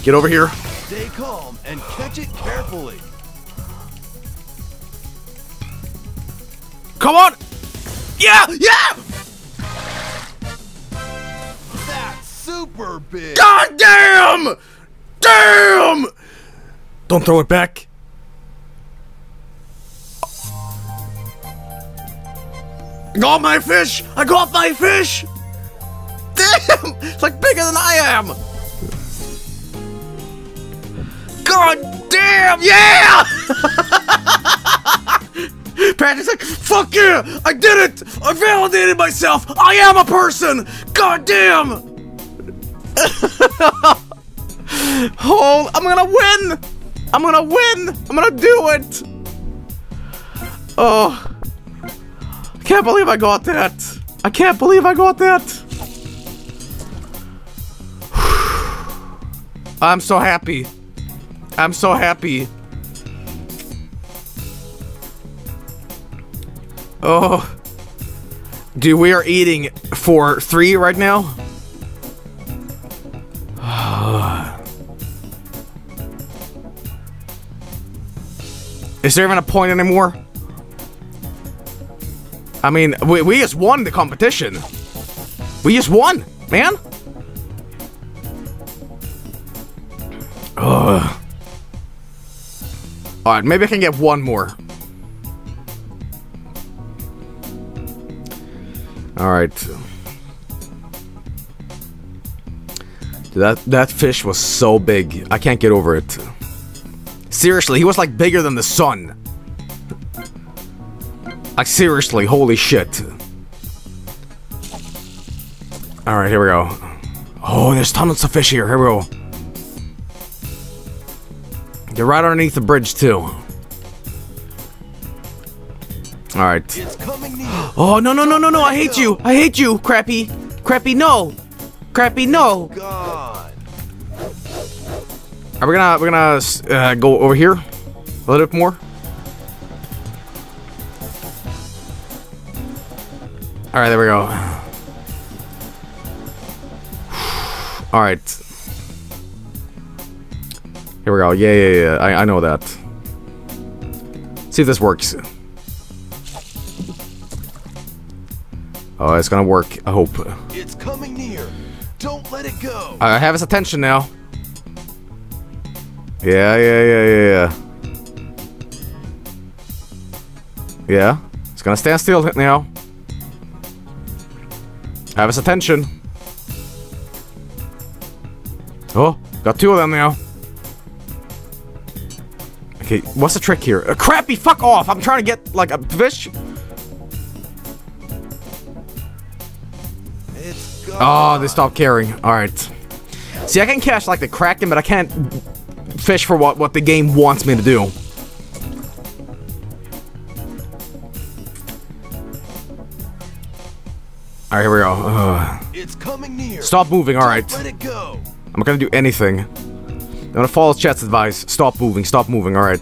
Get over here. Stay calm and catch it carefully. Come on! Yeah! Yeah! That's super big! God damn! Damn! Don't throw it back. I got my fish! I got my fish! Damn! It's like bigger than I am! God damn! Yeah! Patrick's like, fuck yeah! I did it! I validated myself! I am a person! God damn! Oh, I'm gonna win! I'm gonna win! I'm gonna do it! Oh. I can't believe I got that. I can't believe I got that. I'm so happy. I'm so happy. Oh. Dude, we are eating for 3 right now. Is there even a point anymore? I mean, we just won the competition. We just won, man. Ugh. All right, maybe I can get one more. All right. Dude, that fish was so big. I can't get over it. Seriously, he was like bigger than the sun. Like seriously, holy shit. Alright, here we go. Oh, there's tons of fish here. Here we go. They're right underneath the bridge too. Alright. Oh no no no no no, I hate you! I hate you, Crappy! Crappy no! Crappy no! God. Are we gonna go over here a little bit more? All right, there we go. All right, here we go. Yeah, yeah, yeah. I know that. Let's see if this works. Oh, it's gonna work. I hope. It's coming near. Don't let it go. I have his attention now. Yeah, yeah, yeah, yeah, yeah. Yeah, it's gonna stand still now. Have his attention. Oh, got 2 of them now. Okay, what's the trick here? Crappy, fuck off! I'm trying to get, like, a fish. It's gone. Oh, they stopped caring. Alright. See, I can catch, like, the Kraken, but I can't fish for what the game wants me to do. All right, here we go. It's coming near. Stop moving. All right. Let it go. I'm not gonna do anything. I'm gonna follow chat's advice. Stop moving. Stop moving. All right.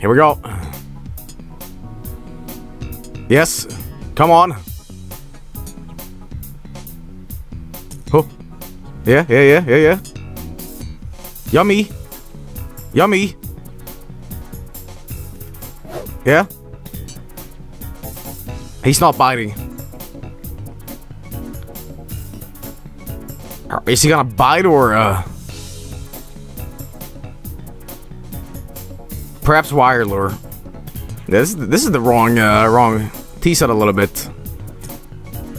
Here we go. Yes. Come on. Oh. Yeah. Yeah. Yeah. Yeah. Yeah. Yummy. Yummy. Yeah? He's not biting. Is he gonna bite or perhaps wire lure? This is the wrong tee set a little bit.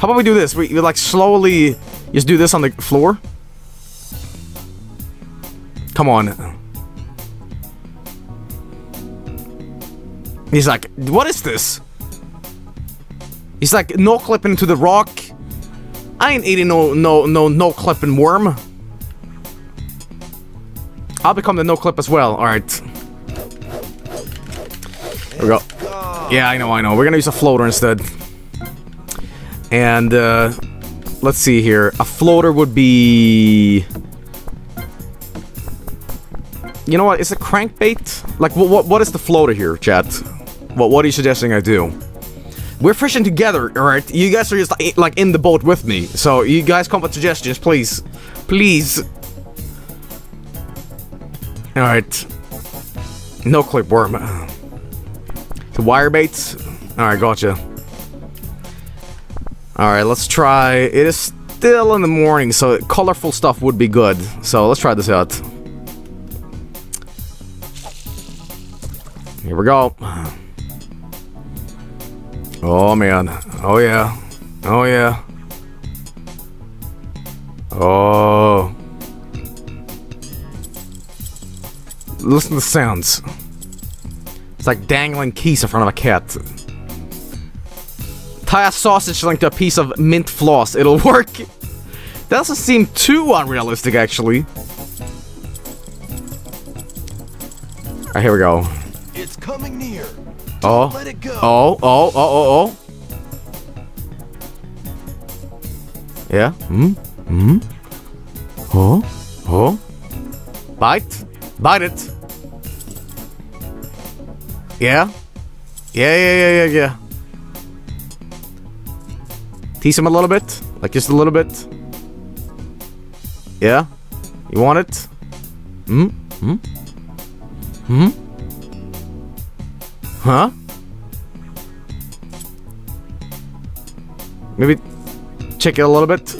How about we do this? We like slowly just do this on the floor. Come on. He's like, what is this? He's like, no clipping to the rock. I ain't eating no clipping worm. I'll become the no clip as well. All right. There we go. Yeah, I know, I know. We're gonna use a floater instead. And let's see here. A floater would be. You know what? It's a crankbait. Like, what is the floater here, chat? What are you suggesting I do? We're fishing together, alright? You guys are just like in the boat with me. So you guys come with suggestions, please. Please. Alright. No clip worm. The wire baits. Alright, gotcha. Alright, let's try. It is still in the morning, so colorful stuff would be good. So let's try this out. Here we go. Oh man. Oh yeah. Oh yeah. Oh. Listen to the sounds. It's like dangling keys in front of a cat. Tie a sausage link to a piece of mint floss. It'll work. That doesn't seem too unrealistic, actually. Alright, here we go. It's coming near. Oh. Let it go. Oh, oh, oh, oh, oh. Yeah. Mm. Mm. Oh. Oh. Bite. Bite it. Yeah. Yeah, yeah, yeah, yeah, yeah. Tease him a little bit. Like, just a little bit. Yeah. You want it? Hmm? Hmm? Hmm? Huh? Maybe check it a little bit.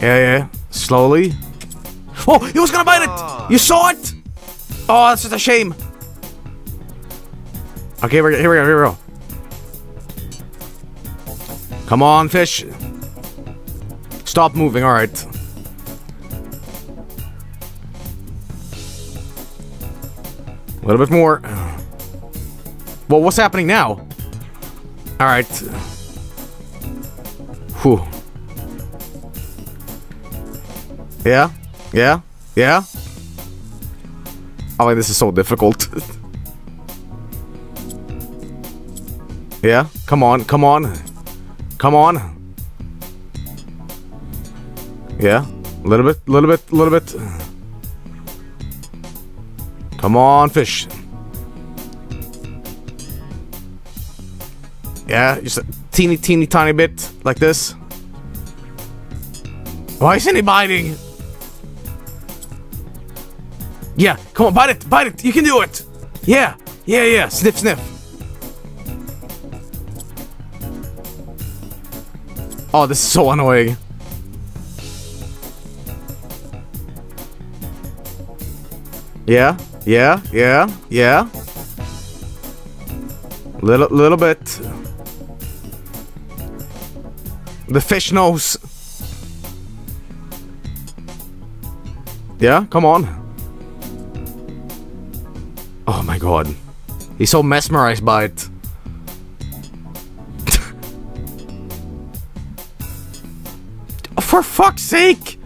Yeah, yeah. Slowly. Oh, he was gonna bite it! You saw it! Oh, that's just a shame. Okay, here we go, here we go. Come on, fish. Stop moving, alright. A little bit more. Well, what's happening now? Alright. Whew. Yeah? Yeah? Yeah? Oh, this is so difficult. Yeah? Come on, come on. Come on. Yeah? A little bit, a little bit, a little bit. Come on, fish. Yeah, just a teeny, teeny, tiny bit, like this. Why isn't he biting? Yeah, come on, bite it, bite it. You can do it. Yeah, yeah, yeah. Sniff, sniff. Oh, this is so annoying. Yeah. Yeah, yeah, yeah. Little bit. The fish knows. Yeah, come on. Oh my god. He's so mesmerized by it. For fuck's sake!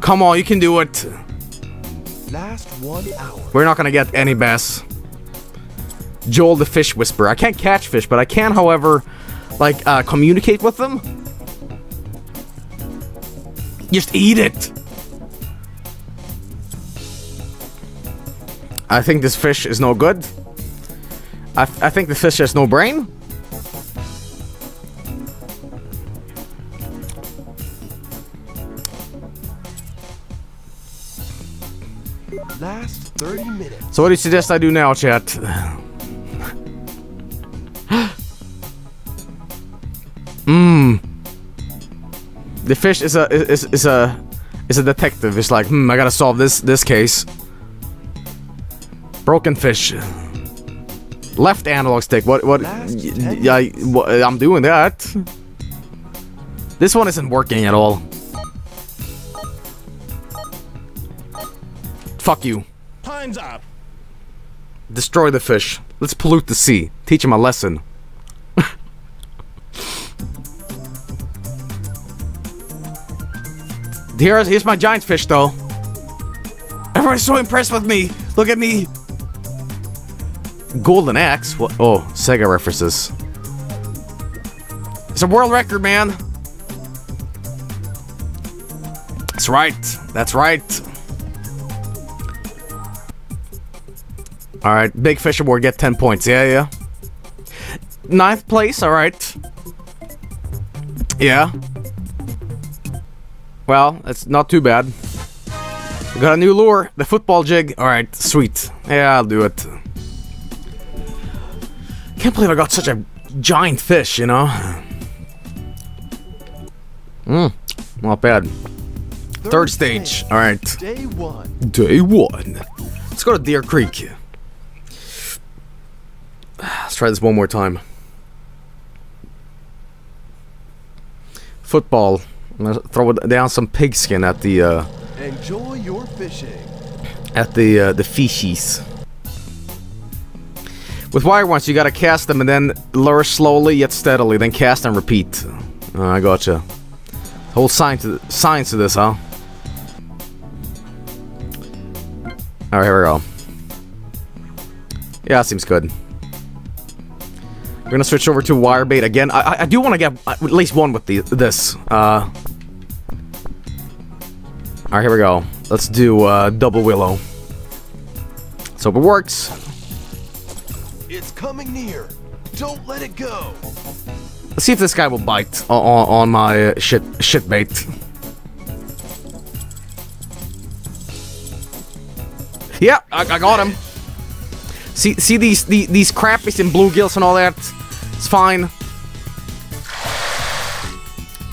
Come on, you can do it. Last 1 hour. We're not gonna get any bass. Joel the fish whisperer. I can't catch fish, but I can, however, like, communicate with them. Just eat it. I think this fish is no good. I think the fish has no brain. Last 30 minutes. So what do you suggest I do now, chat? Mmm. The fish is a detective. It's like, I gotta solve this case. Broken fish. Left analog stick. What? Yeah, I'm doing that. This one isn't working at all. Fuck you. Time's up. Destroy the fish. Let's pollute the sea. Teach him a lesson. Here's my giant fish, though. Everyone's so impressed with me. Look at me. Golden axe? What? Oh, Sega references. It's a world record, man. It's That's right. That's right. Alright, Big Fisher Board, get 10 points. Yeah, yeah. 9th place, alright. Yeah. Well, it's not too bad. We got a new lure, the football jig. Alright, sweet. Yeah, I'll do it. Can't believe I got such a giant fish, you know? Mmm, not bad. Third stage, alright. Day one. Day one. Let's go to Deer Creek. Let's try this one more time. Football. I'm gonna throw down some pigskin at the enjoy your fishing. At the fishies. With wire ones, you gotta cast them and then lure slowly yet steadily, then cast and repeat. I gotcha. Whole science to this, huh? Alright, here we go. Yeah, that seems good. We're gonna switch over to wire bait again. I do want to get at least one with this. Alright, here we go. Let's do double willow. Let's hope it works. It's coming near. Don't let it go. Let's see if this guy will bite on my shit bait. Yeah, I got him. See these crappies and bluegills and all that. It's fine.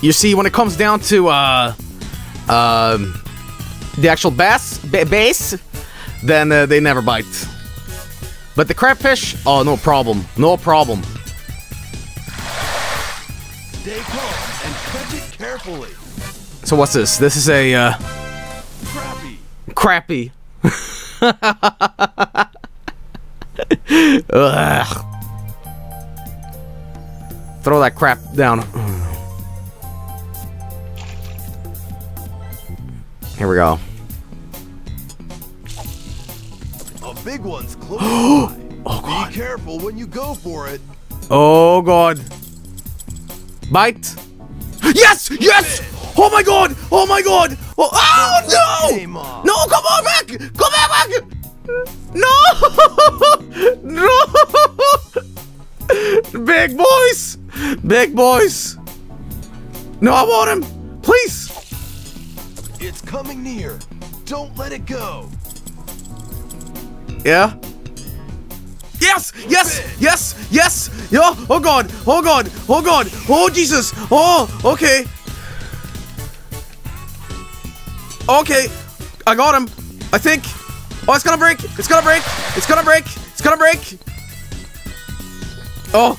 You see, when it comes down to the actual bass, then they never bite. But the crabfish, oh, no problem, no problem. Stay calm and catch it carefully. So what's this? This is a crappie. Crappie. Ugh. Throw that crap down. Here we go. A big one's close. Oh god. Be careful when you go for it. Oh god. Bite. Yes! Yes! Oh my god! Oh my god! Oh, oh no! No, come on back! Come back! No! No! Big boys! Big boys! No, I want him! Please! It's coming near. Don't let it go. Yeah? Yes! Yes! Yes! Yes! Yo! Oh god! Oh god! Oh god! Oh Jesus! Oh! Okay! Okay! I got him! I think! Oh, it's gonna break! It's gonna break! It's gonna break! It's gonna break! Oh!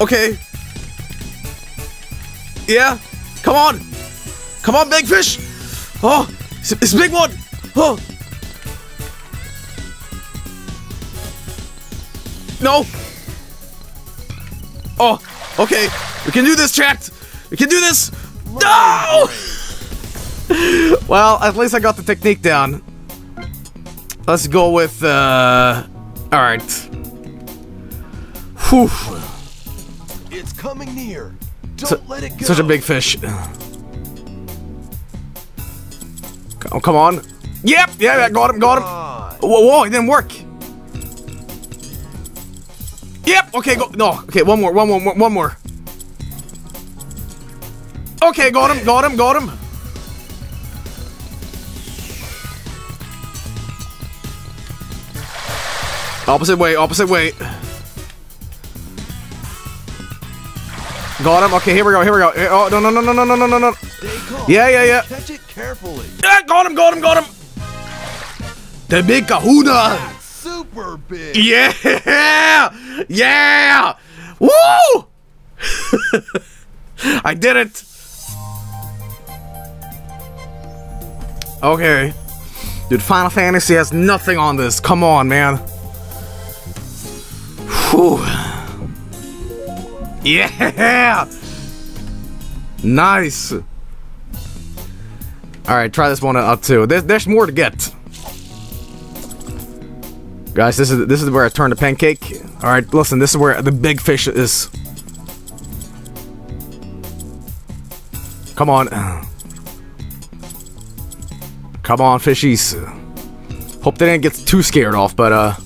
Okay! Yeah! Come on! Come on, big fish! Oh! It's a big one! Oh! No! Oh! Okay! We can do this, chat! We can do this! No! Well, at least I got the technique down. Let's go with, alright. Whew. It's coming near. Don't let it go. Such a big fish. Oh, come on. Yep! Yeah, I got him, got him. Whoa, whoa, it didn't work. Yep, okay, go. No, okay, one more. Okay, got him. Opposite way. Got him. Okay, here we go. Oh, no. Yeah. Catch it carefully. Yeah, got him. The big kahuna. That's super big. Yeah. Woo! I did it. Okay. Dude, Final Fantasy has nothing on this. Come on, man. Whew. Yeah! Nice! Alright, try this one out too. There's more to get. Guys, this is where I turn the pancake. Alright, listen, this is where the big fish is. Come on. Come on, fishies. Hope they didn't get too scared off, but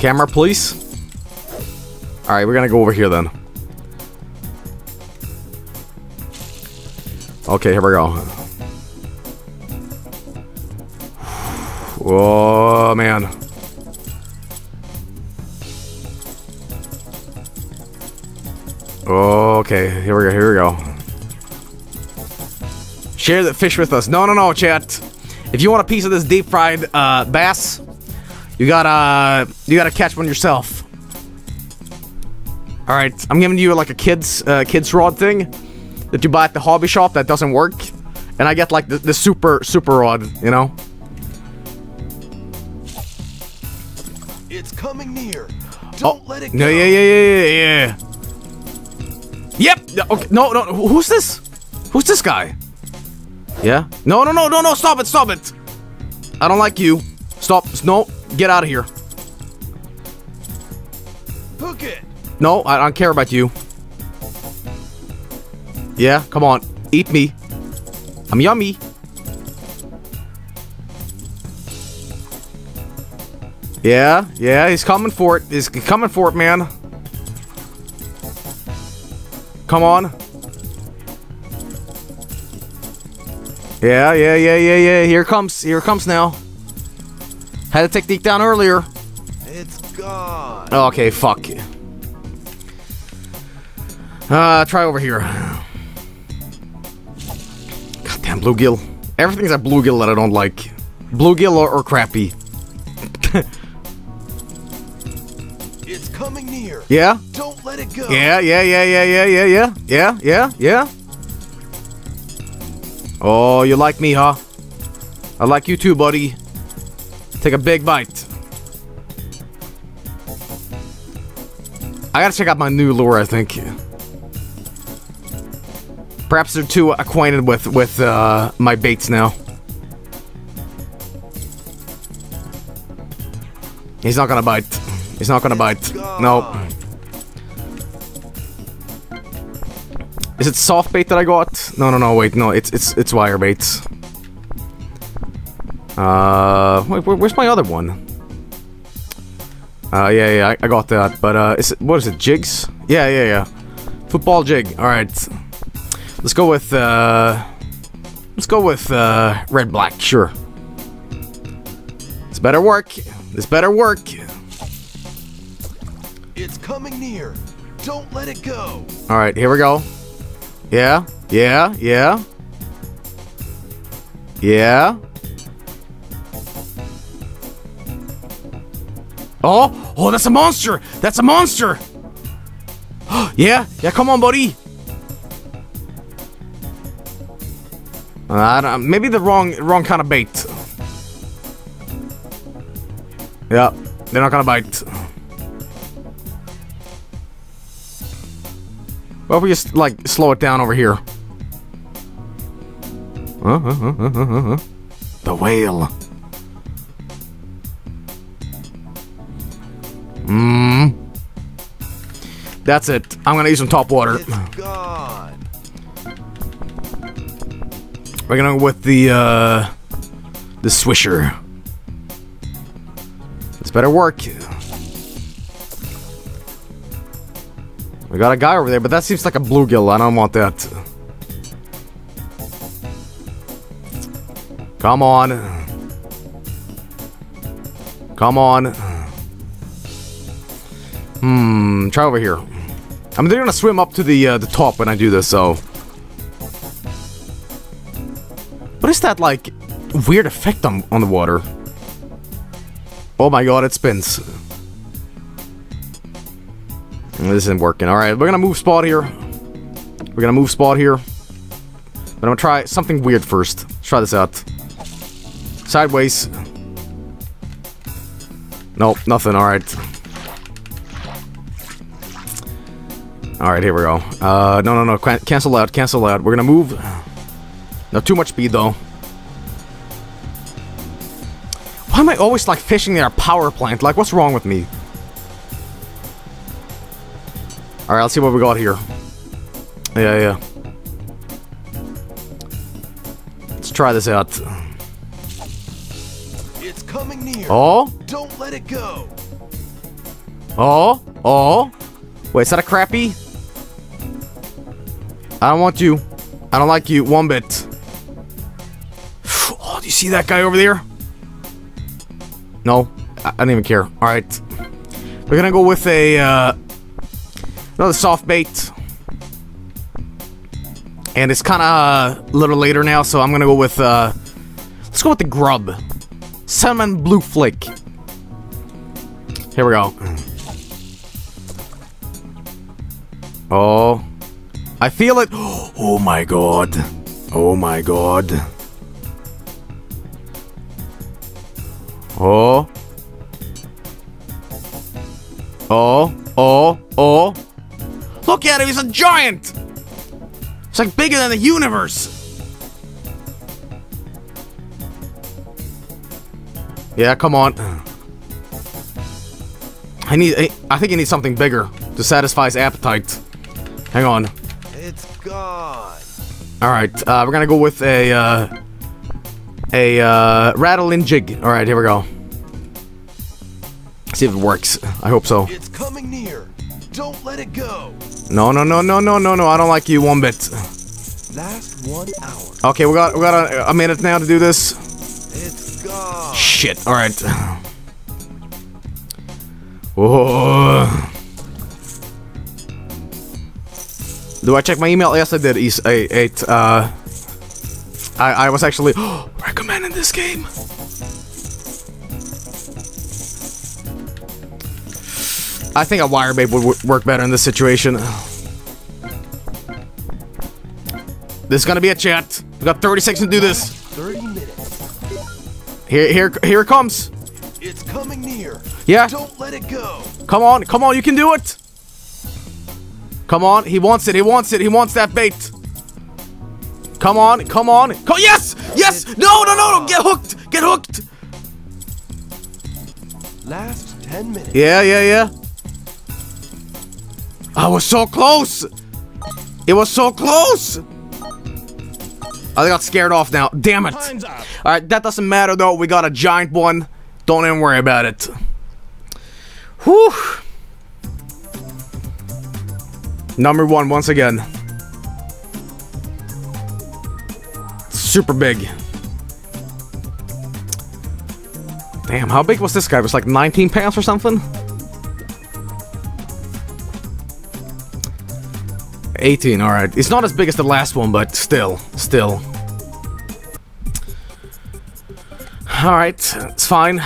camera, please. Alright, we're gonna go over here then. Okay, here we go. Oh, man. Okay, here we go, here we go. Share the fish with us. No, no, no, chat. If you want a piece of this deep-fried bass, you gotta catch one yourself. Alright, I'm giving you like a kid's rod thing that you buy at the hobby shop that doesn't work. And I get like the super rod, you know? It's coming near. Don't let it go. Yeah. Yep. Okay. No. Who's this? Who's this guy? Yeah. No. Stop it. I don't like you. Stop. No. Get out of here. Hook it. No, I don't care about you. Yeah. Come on. Eat me. I'm yummy. Yeah. He's coming for it. He's coming for it, man. Come on. Yeah. Here it comes now. Had a technique down earlier. It's gone. Okay, fuck. Try over here. Goddamn bluegill. Everything's a bluegill that I don't like. Bluegill or crappie. It's coming near. Yeah? Don't let it go. Yeah. Oh, you like me, huh? I like you too, buddy. Take a big bite. I gotta check out my new lure, I think. Perhaps they're too acquainted with my baits now. He's not gonna bite. He's not gonna bite. No. Is it soft bait that I got? No. Wait, no. It's wire baits. Wait, where's my other one? Yeah. I got that. But what is it? Jigs? Yeah. Football jig. All right. Let's go with red black. Sure. This better work. It's coming near. Don't let it go. All right, here we go. Yeah. Oh, that's a monster. Yeah, come on, buddy. I don't know, maybe the wrong kind of bait. Yeah, they're not gonna bite. Why don't we just, like, slow it down over here? The whale. That's it. I'm gonna use some top water. It's gone. We're gonna go with the swisher. This better work. We got a guy over there, but that seems like a bluegill. I don't want that. Come on. Try over here. I mean, they're gonna swim up to the top when I do this, so. What is that, like, weird effect on the water? Oh my god, it spins. This isn't working. Alright, we're gonna move spot here. But I'm gonna try something weird first. Let's try this out. Sideways. Nope, nothing. Alright. Alright, here we go. No. Cancel out. We're gonna move. Not too much speed, though. Why am I always, like, fishing near a power plant? Like, what's wrong with me? Alright, let's see what we got here. Yeah. Let's try this out. It's coming near. Oh? Don't let it go. Oh? Oh? Wait, is that a crappie? I don't want you. I don't like you one bit. Oh, do you see that guy over there? No. I don't even care. Alright. We're gonna go with a, another soft bait. And it's kinda a little later now, so I'm gonna go with, let's go with the grub. Salmon blue flake. Here we go. Oh. I feel it. Oh my god. Oh my god. Oh. Oh. Oh. Oh. Look at him. He's a giant. It's like bigger than the universe. Yeah, come on. I think he needs something bigger to satisfy his appetite. Hang on. It's gone. Alright, we're gonna go with a rattling jig. Alright, here we go. See if it works. I hope so. It's coming near. Don't let it go. No, I don't like you one bit. Last 1 hour. Okay, we got a minute now to do this. It's gone. Shit, alright. Whoa. Do I check my email? Yes, I did. Eight. I was actually recommending this game. I think a wire bait would work better in this situation. This is gonna be a chat. We got 30 seconds to do this. 30 minutes. Here it comes. It's coming near. Yeah. Don't let it go. Come on, you can do it. Come on, he wants it, he wants that bait. Come on, yes! No, get hooked! Last 10 minutes. Yeah. I was so close! It was so close! I got scared off now, damn it. Alright, that doesn't matter though, we got a giant one. Don't even worry about it. Whew! Number one, once again. Super big. Damn, how big was this guy? It was like 19 pounds or something? 18, alright. It's not as big as the last one, but still. Alright, it's fine.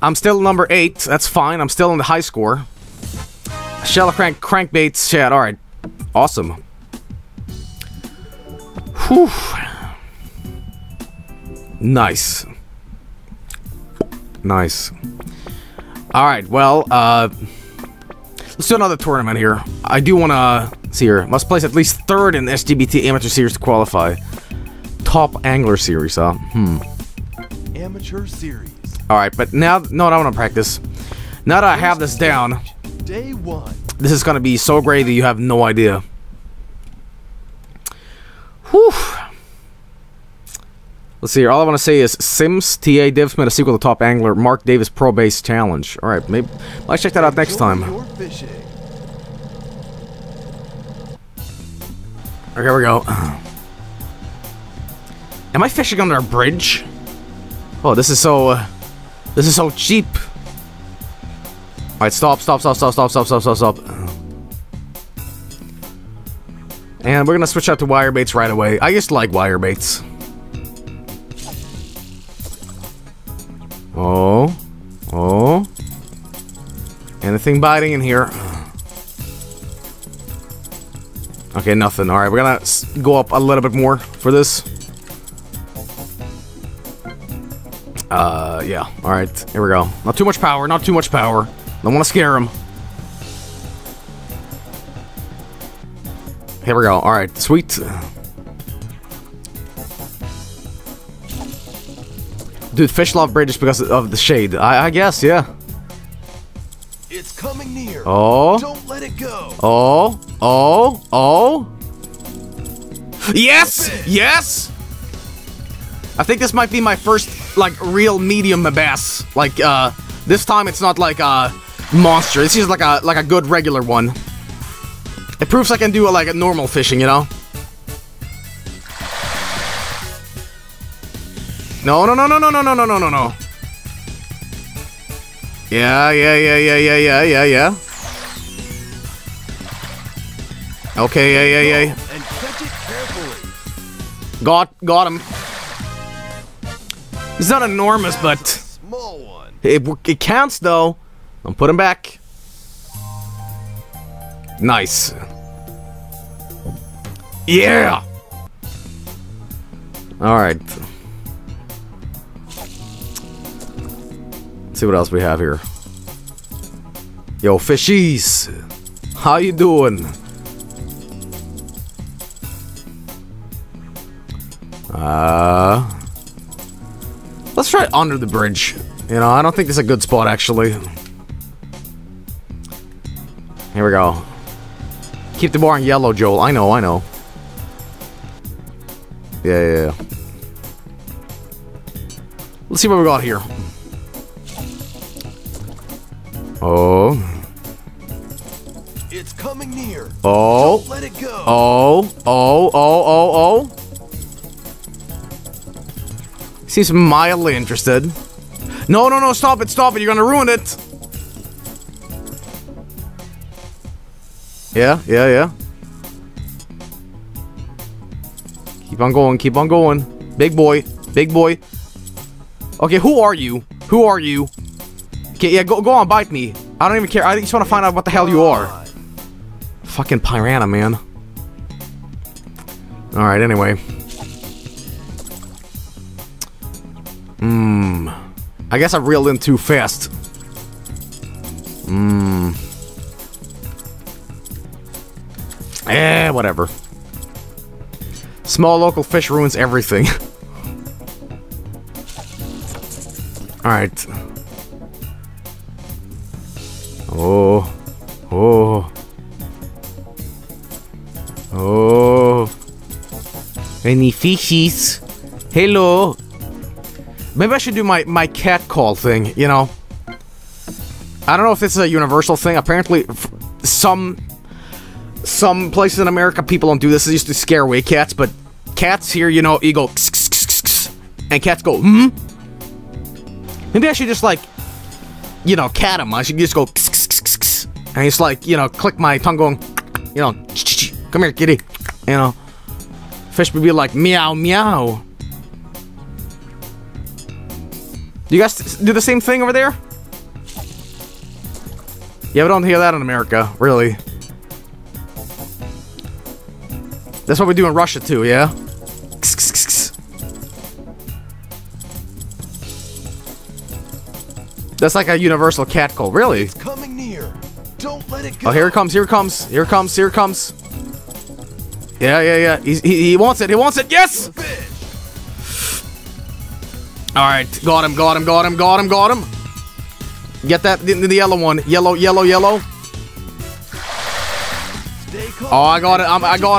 I'm still number 8, that's fine. I'm still in the high score. Shallow crankbaits chat, alright. Awesome. Whew. Nice. Alright, well, let's do another tournament here. I do wanna see here. Must place at least third in the SGBT Amateur Series to qualify. Top Angler Series, huh? Amateur Series. Alright, but I wanna practice. Now that I have this down... Day one. This is gonna be so great that you have no idea. Whew. Let's see here. All I want to say is Sims TA Divs made a sequel to Top Angler Mark Davis Pro Bass Challenge. All right, maybe let's check that out next time. Okay, here we go. Am I fishing under a bridge? Oh, this is so cheap. Alright, stop. And we're gonna switch out to wire baits right away. I just like wire baits. Oh. Anything biting in here? Okay, nothing. Alright, we're gonna go up a little bit more for this. Yeah. Alright, here we go. Not too much power. Don't want to scare him. Here we go. Alright, sweet. Dude, fish love bridges because of the shade. I guess, yeah. It's coming near. Oh. Don't let it go. Oh. Yes! Yes! I think this might be my first, like, real medium bass. Like, this time it's not like a monster. This is like a good regular one. It proves I can do, like, a normal fishing, you know? No. Yeah. Okay, yeah. And catch it carefully. Got him. It's not enormous, but small one. It counts though. I'll put him back. Nice. Yeah. All right. See what else we have here. Yo, fishies, how you doing? Let's try under the bridge. You know, I don't think this is a good spot actually. Here we go. Keep the bar on yellow, Joel. I know. Yeah. Let's see what we got here. Oh. It's coming near. Oh. Don't let it go. Oh. Seems mildly interested. No. Stop it. You're going to ruin it. Yeah. Keep on going. Big boy. Okay, who are you? Okay, yeah, go on, bite me. I don't even care. I just want to find out what the hell you are. Fucking piranha, man. All right, anyway. I guess I reeled in too fast. Eh, whatever. Small local fish ruins everything. All right. Oh. Any fishies? Hello. Maybe I should do my cat call thing, you know? I don't know if this is a universal thing. Apparently, some places in America, people don't do this. They used to scare away cats, but cats here, you know, you go, and cats go, Maybe I should just, like, you know, cat them. I should just go, and it's like, you know, click my tongue going, you know, come here, kitty. You know, fish would be like, meow, meow. You guys do the same thing over there? Yeah, we don't hear that in America, really. That's what we do in Russia, too, yeah? That's like a universal cat call, really? It's coming near. Don't let it go. Oh, here it comes. Yeah. He wants it. Yes! Alright, got him. Get that, the yellow one. Yellow. Oh, I got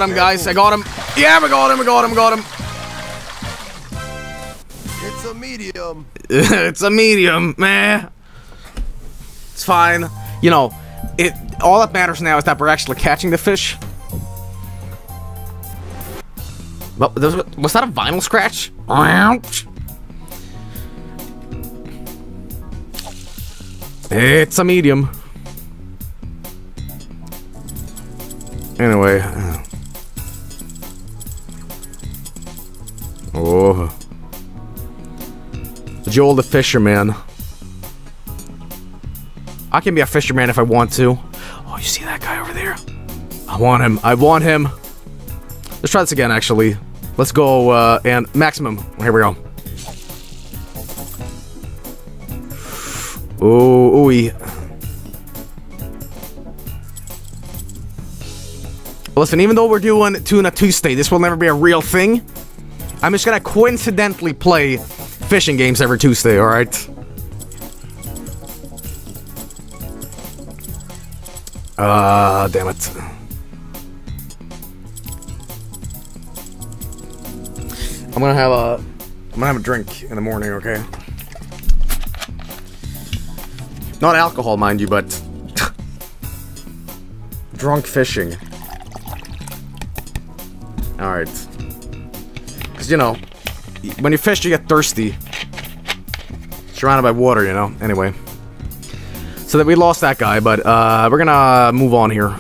him, guys. I got him. Yeah, we got him. It's a medium. Man. It's fine. You know, it. All that matters now is that we're actually catching the fish. Well, was that a vinyl scratch? It's a medium. Anyway. Oh. Joel the fisherman. I can be a fisherman if I want to. Oh, you see that guy over there? I want him. Let's try this again, actually. Let's go, and maximum. Here we go. Oh, ooey. Listen, even though we're doing Tuna Tuesday, this will never be a real thing. I'm just gonna coincidentally play fishing games every Tuesday, alright? Damn it. I'm gonna have a drink in the morning, okay? Not alcohol, mind you, but drunk fishing. Alright. Cause you know, when you fish you get thirsty. Surrounded by water, you know. Anyway. So that we lost that guy, but we're gonna move on here.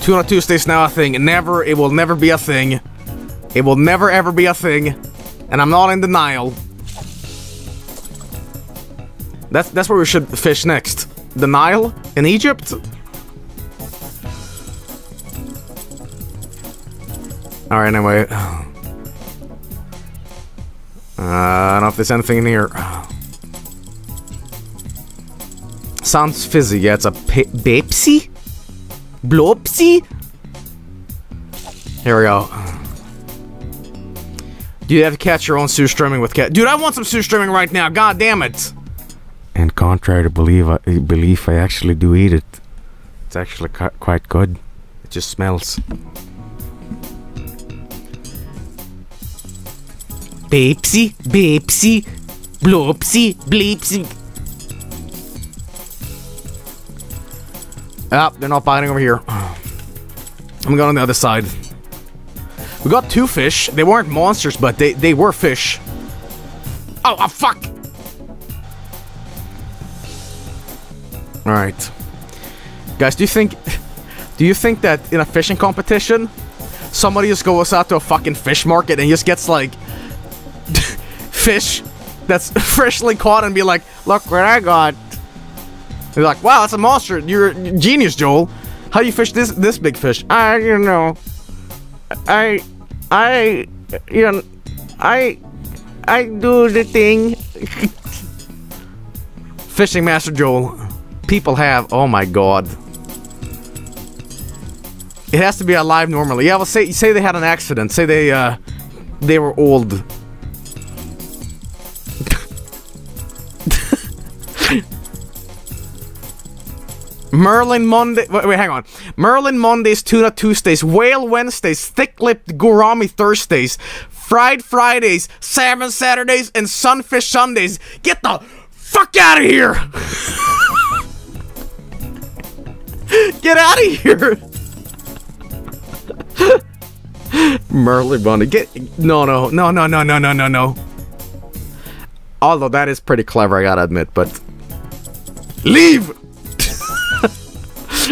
2 on 2 state's now a thing. Never, it will never be a thing. It will never ever be a thing. And I'm not in denial. That's where we should fish next. The Nile? In Egypt? Alright, anyway. I don't know if there's anything in here. Sounds fizzy. Yeah, it's a Pepsi? Blopsy? Here we go. Do you have to catch your own Sue Streaming with cat? Dude, I want some Sue Streaming right now. God damn it. And contrary to belief, I actually do eat it. It's actually quite good. It just smells. Pepsi, Pepsi, Blopsy, Bleepsy. Ah, they're not biting over here. I'm going on the other side. We got 2 fish. They weren't monsters, but they were fish. Oh, oh fuck! Alright. Guys, do you think that in a fishing competition, somebody just goes out to a fucking fish market and just gets like fish that's freshly caught and be like, look what I got. They're like, wow, that's a monster. You're a genius, Joel. How do you fish this big fish? I don't know. I do the thing. Fishing Master Joel. People have, oh my god. It has to be alive normally. Yeah, well, say they had an accident. Say they were old. Merlin Monday. Wait, hang on. Merlin Mondays, Tuna Tuesdays, Whale Wednesdays, Thick-Lipped Gourami Thursdays, Fried Fridays, Salmon Saturdays, and Sunfish Sundays. Get the fuck out of here! Get out of here! Merlin Monday. Get. No. Although that is pretty clever, I gotta admit, but. Leave!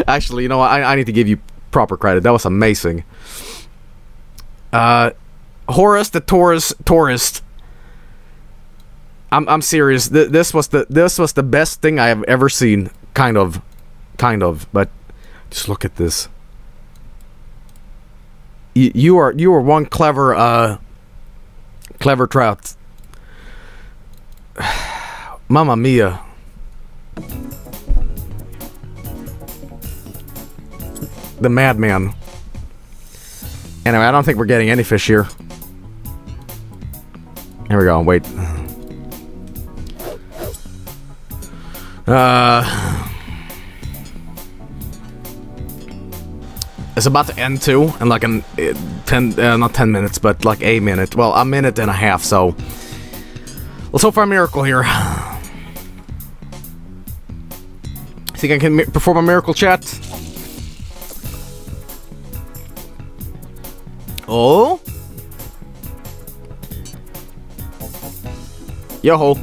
Actually, you know what? I need to give you proper credit. That was amazing. Horus the Tourist. I'm serious. This was the best thing I have ever seen. Kind of. But just look at this. You are one clever trout. Mamma mia. The madman. Anyway, I don't think we're getting any fish here. Here we go, wait. It's about to end too, in like an 10 minutes, but like a minute. Well, a minute and a half, so. Let's hope for a miracle here. Think I can perform a miracle, chat? Oh? Yo-ho.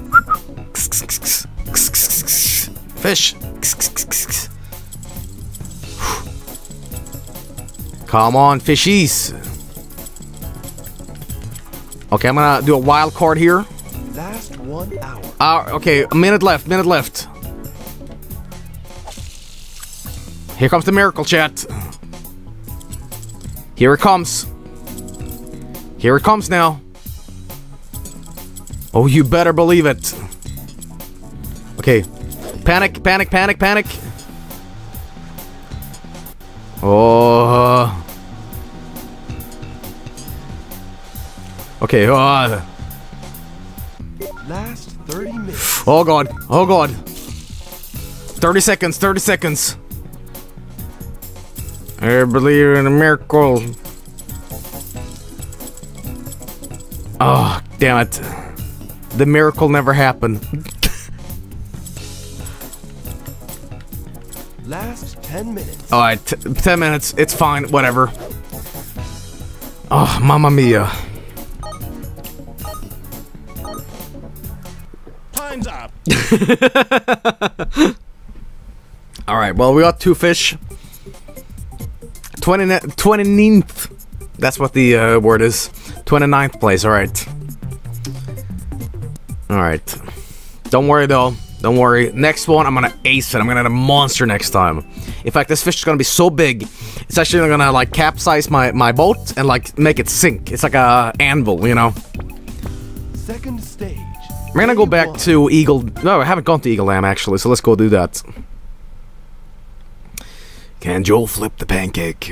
Fish. Come on, fishies. Okay, I'm gonna do a wild card here. Last 1 hour. Okay, a minute left. Here comes the miracle, chat. Here it comes. Here it comes now. Oh, you better believe it. Okay. Panic. Oh. Okay. Last 30 minutes. Oh god. 30 seconds, 30 seconds. I believe in a miracle. Oh, damn it. The miracle never happened. Last 10 minutes. Alright, 10 minutes. It's fine, whatever. Oh, mamma mia. Time's up. Alright, well, we got 2 fish. 29th. That's what the word is. 29th place, alright. Alright. Don't worry though. Don't worry. Next one, I'm gonna ace it. I'm gonna have a monster next time. In fact, this fish is gonna be so big, it's actually gonna like capsize my boat and like make it sink. It's like a anvil, you know. Second stage. We're gonna go back to Eagle. No, I haven't gone to Eagle Dam actually, so let's go do that. Can Joel flip the pancake?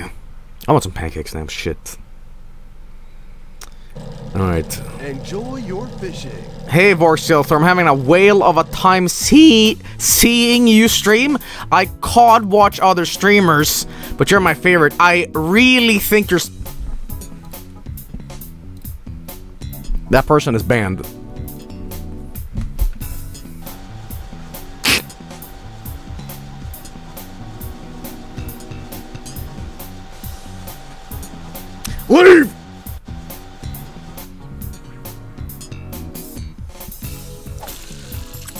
I want some pancakes now, shit. Alright. Enjoy your fishing. Hey, Vargskelethor, I'm having a whale of a time seeing you stream. I can't watch other streamers, but you're my favorite. I really think you're... That person is banned. Leave!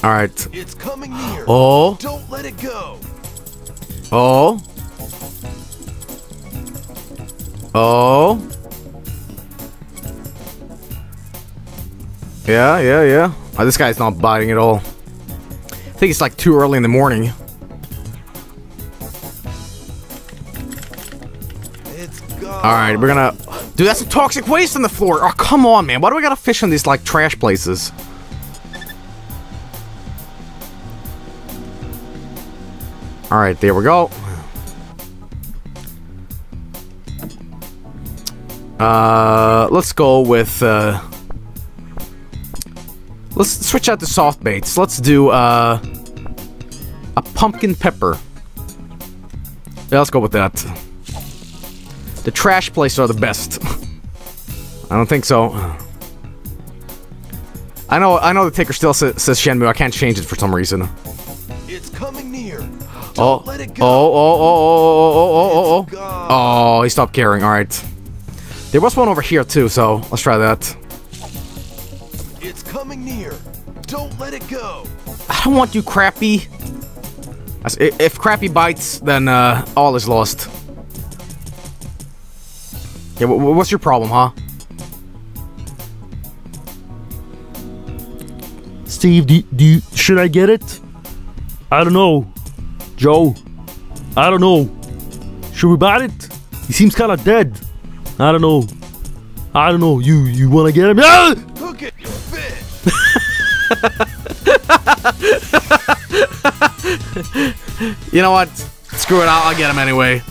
All right. It's coming near. Oh. Don't let it go. Oh. Oh. Yeah, yeah, yeah. Oh, this guy's not biting at all. I think it's like too early in the morning. Alright, we're gonna... Dude, that's some toxic waste on the floor! Oh, come on, man. Why do we gotta fish in these, like, trash places? Alright, there we go. Let's go with, let's switch out to soft baits. Let's do, a pumpkin pepper. Yeah, let's go with that. The trash places are the best. I don't think so. I know the ticker still says Shenmue. I can't change it for some reason. It's coming near. Don't let it go. Oh, he stopped caring. All right. There was one over here too, so let's try that. It's coming near. Don't let it go. I don't want you, Crappy. If Crappy bites, then all is lost. Yeah, what's your problem, huh? Steve, should I get it? I don't know. Joe, I don't know. Should we bite it? He seems kind of dead. I don't know. I don't know. You want to get him? No! Hook it, you bitch! You know what? Screw it. I'll get him anyway.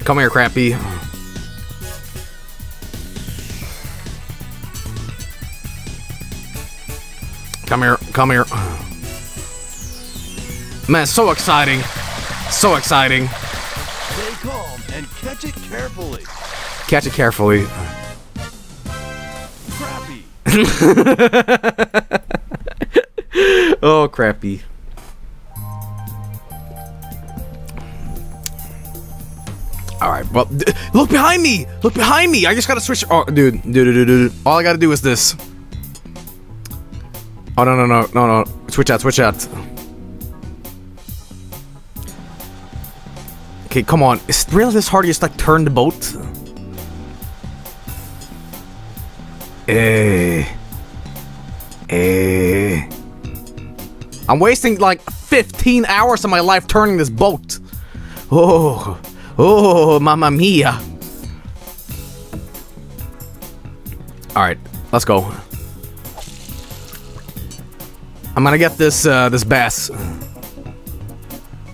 Come here, Crappy. Come here, come here. Man, so exciting. So exciting. Stay calm and catch it carefully. Catch it carefully. Crappy. Oh, Crappy. Alright, well, look behind me! Look behind me! I just gotta switch- Oh, dude. All I gotta do is this. Oh, no. Switch out. Okay, come on. Is it really this hard to just, like, turn the boat? I'm wasting, like, 15 hours of my life turning this boat. Oh... Oh, mamma mia. Alright, let's go. I'm gonna get this, this bass.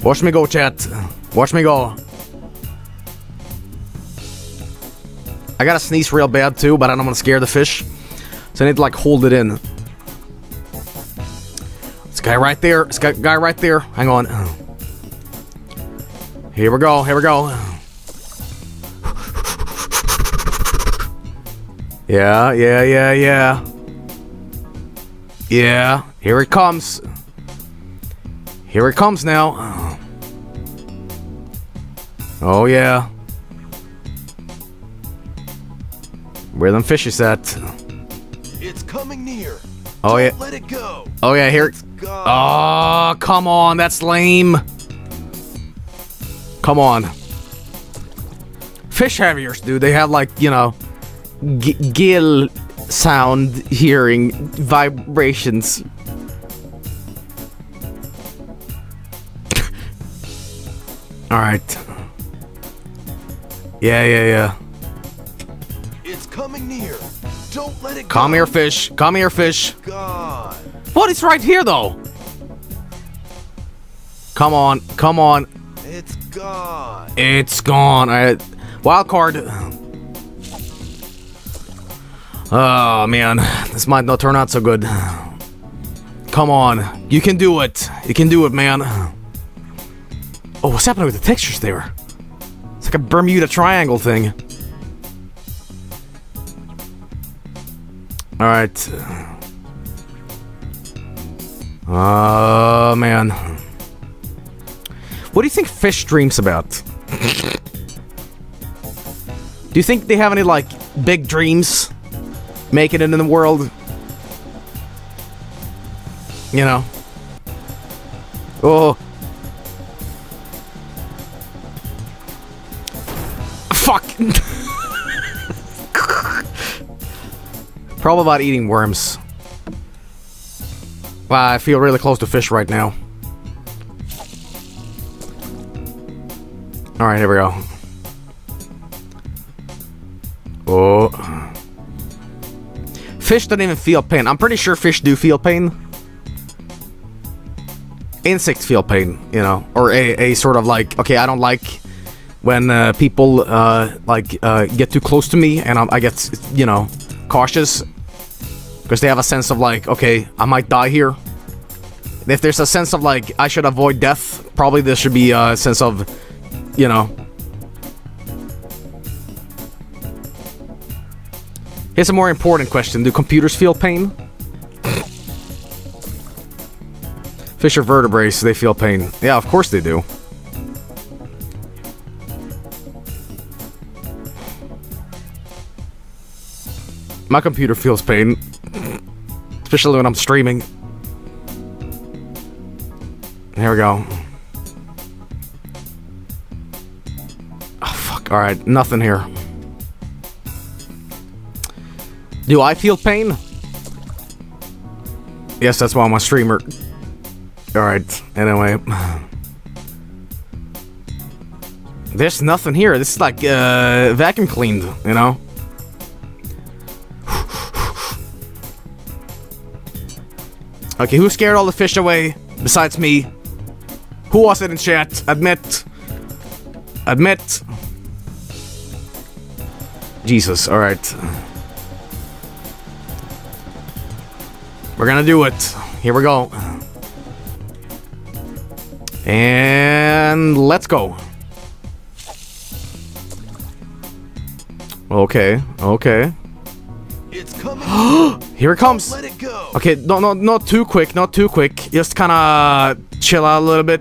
Watch me go, chat. Watch me go. I gotta sneeze real bad, too, but I don't want to scare the fish. So So I need to like hold it in. This guy right there. This guy right there. Hang on. Here we go. Here we go. Yeah, yeah, yeah, yeah. Yeah, here it comes. Here it comes now. Oh, yeah. Where them fishes at? It's coming near. Oh, yeah. Let it go. Oh, yeah, here. Oh, come on. That's lame. Come on. Fish heaviers, dude. They have, like, you know, gill sound hearing vibrations. All right. Yeah, yeah, yeah. It's coming near. Don't let it go. Come here, fish. Come here, fish. God. What is right here, though? Come on. Come on. It's gone. It's gone. All right. Wild card. Oh, man. This might not turn out so good. Come on. You can do it. You can do it, man. Oh, what's happening with the textures there? It's like a Bermuda Triangle thing. Alright. Oh, man. What do you think fish dreams about? Do you think they have any, like, big dreams? Making it in the world. You know. Oh. Fuck. Probably about eating worms. Wow, I feel really close to fish right now. Alright, here we go. Oh. Fish don't even feel pain. I'm pretty sure fish do feel pain. Insects feel pain, you know, or a sort of like, okay, I don't like when people get too close to me, and I get, you know, cautious because they have a sense of like, okay, I might die here. If there's a sense of like I should avoid death, probably there should be a sense of, you know. Here's a more important question. Do computers feel pain? Fish are vertebrates, so they feel pain. Yeah, of course they do. My computer feels pain. Especially when I'm streaming. Here we go. Oh, fuck. Alright, nothing here. Do I feel pain? Yes, that's why I'm a streamer. Alright, anyway. There's nothing here. This is like, vacuum cleaned, you know? Okay, who scared all the fish away besides me? Who was it in chat? Admit. Admit. Jesus, alright. We're gonna do it. Here we go. And let's go. Okay, okay. It's coming. Here it comes. Let it go. Okay, no, not too quick, not too quick. Just kinda chill out a little bit.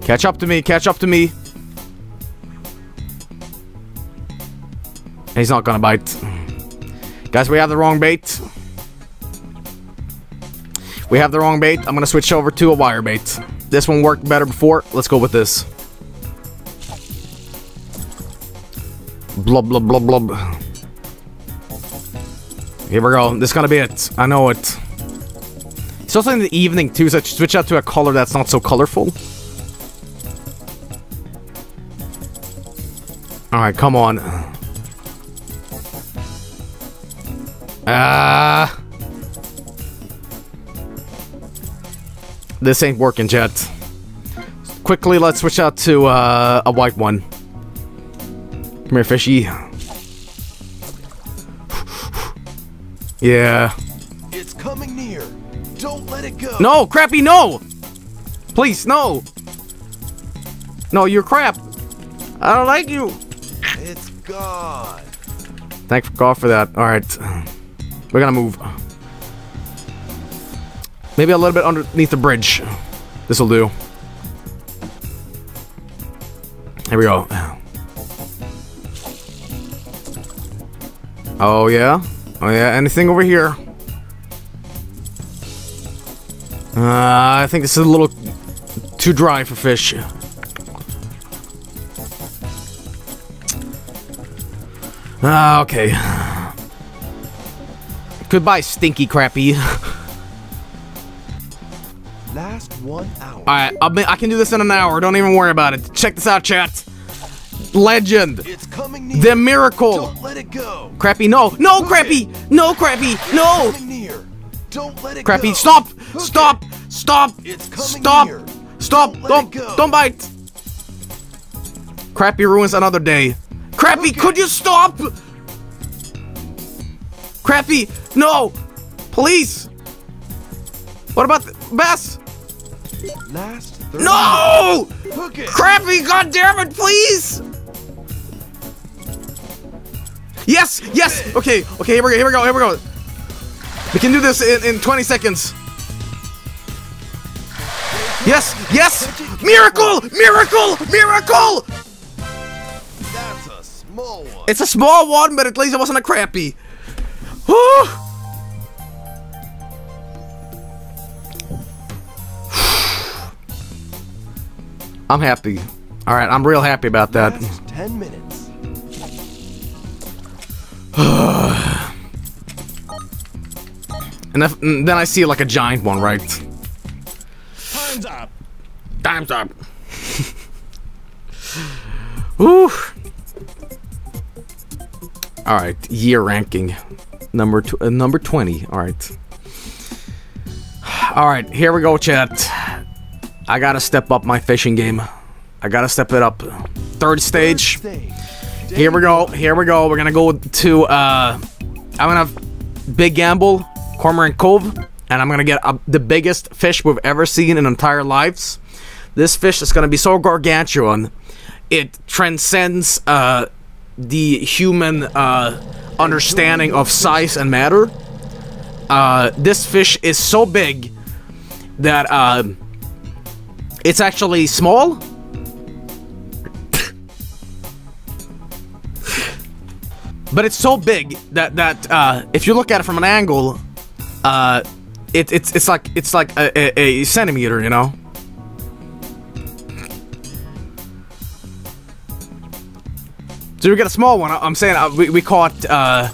Catch up to me, catch up to me. He's not gonna bite. Guys, we have the wrong bait. We have the wrong bait. I'm gonna switch over to a wire bait. This one worked better before. Let's go with this. Blub, blub, blub, blub. Here we go. This is gonna be it. I know it. It's also in the evening too, so I switch out to a color that's not so colorful. Alright, come on. Ah. This ain't working, chat. Quickly, let's switch out to a white one. Come here, fishy. Yeah. It's coming near. Don't let it go. No, Crappy, no! Please, no! No, you're crap. I don't like you. It's gone. Thanks for God for that. Alright. We're gonna move. Maybe a little bit underneath the bridge. This'll do. Here we go. Oh yeah? Oh yeah, anything over here? I think this is a little too dry for fish. Okay. Goodbye, stinky crappy. Last 1 hour. Alright, I can do this in an hour. Don't even worry about it. Check this out, chat. Legend. It's coming near. The miracle. Don't let it go. Crappy, no. No, Crappy. No, Crappy. No. Don't let it Crappy, go. Stop. Stop. Stop. It's coming stop. Near. Stop. Don't bite. Crappy ruins another day. Crappy, could you stop? Crappy, no. Please. What about the bass? Last 30 no! Crappy, goddammit, please! Yes, yes! Okay, okay, here we go, here we go, here we go. We can do this in 20 seconds. Yes, yes! Miracle! Miracle! Miracle! That's a small one. It's a small one, but at least it wasn't a crappy. Whew! I'm happy. All right, I'm real happy about that. Last 10 minutes. And then I see like a giant one, right? Time's up. Time's up. Woo. All right, year ranking, number 20. All right. All right, here we go, chat. I gotta step up my fishing game. I gotta step it up. Third stage. Here we go. Here we go. We're gonna go to, I'm gonna have Big Gamble, Cormorant Cove, and I'm gonna get the biggest fish we've ever seen in entire lives. This fish is gonna be so gargantuan. It transcends, the human, understanding of size and matter. This fish is so big that, it's actually small. But it's so big that if you look at it from an angle, it's like a centimeter, you know. So we get a small one. I'm saying we caught a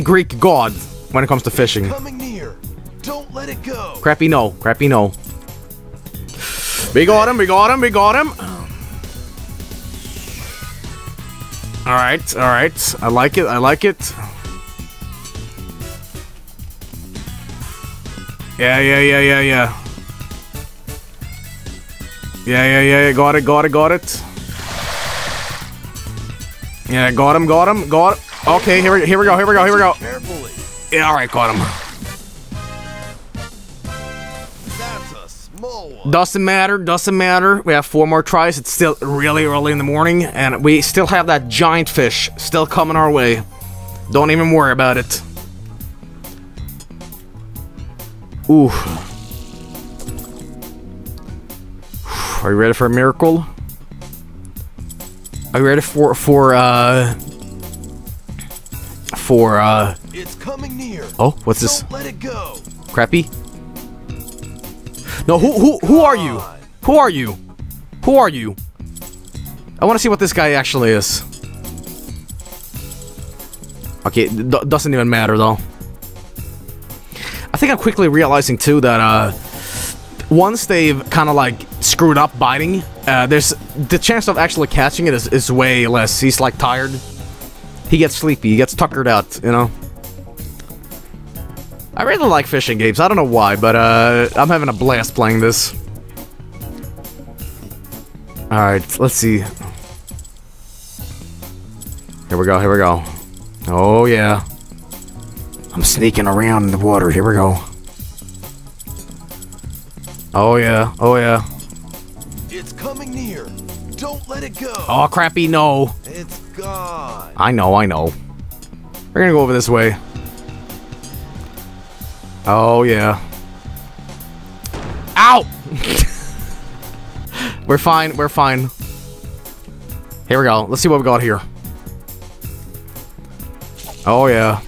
Greek god when it comes to fishing. Coming near. Don't let it go. Crappy no. Crappy no. We got him, we got him, we got him. Alright, alright. I like it, I like it. Yeah, yeah, yeah, yeah, yeah. Yeah, yeah, yeah, got it, got it, got it. Yeah, got him, got him, got him. Okay, here we go, here we go, here we go. Yeah, alright, got him. Doesn't matter, doesn't matter. We have 4 more tries. It's still really early in the morning, and we still have that giant fish still coming our way. Don't even worry about it. Ooh. Are you ready for a miracle? Are you ready for it's coming near. Oh, what's this? Don't let it go. Crappy? No, who are you? Who are you? Who are you? I want to see what this guy actually is. Okay, doesn't even matter though. I think I'm quickly realizing too that once they've kind of like screwed up biting, there's the chance of actually catching it is way less. He's like tired. He gets sleepy. He gets tuckered out, you know. I really like fishing games. I don't know why, but I'm having a blast playing this. Alright, let's see. Here we go, here we go. Oh yeah. I'm sneaking around in the water. Here we go. Oh yeah, oh yeah. It's coming near. Don't let it go. Oh crappy, no. It's gone. I know, I know. We're gonna go over this way. Oh yeah. Ow! We're fine, we're fine. Here we go. Let's see what we got here. Oh yeah.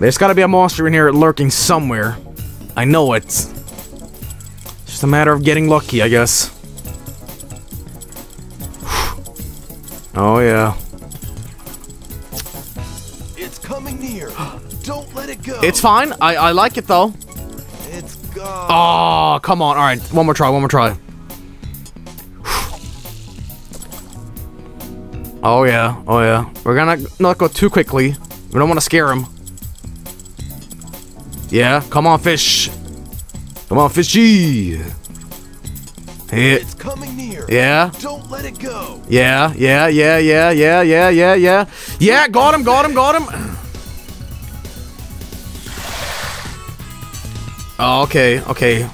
There's gotta be a monster in here lurking somewhere. I know it. It's just a matter of getting lucky, I guess. Oh yeah. It's coming near. Don't let it go. It's fine. I like it though. It's gone. Oh, come on. All right. One more try. One more try. Oh yeah. Oh yeah. We're gonna not go too quickly. We don't want to scare him. Yeah, come on, fish. Come on, fishy. Yeah. It's coming near. Yeah. Don't let it go. Yeah, yeah, yeah, yeah, yeah, yeah, yeah, yeah. Yeah, got him, got him, got him. Oh, okay, okay.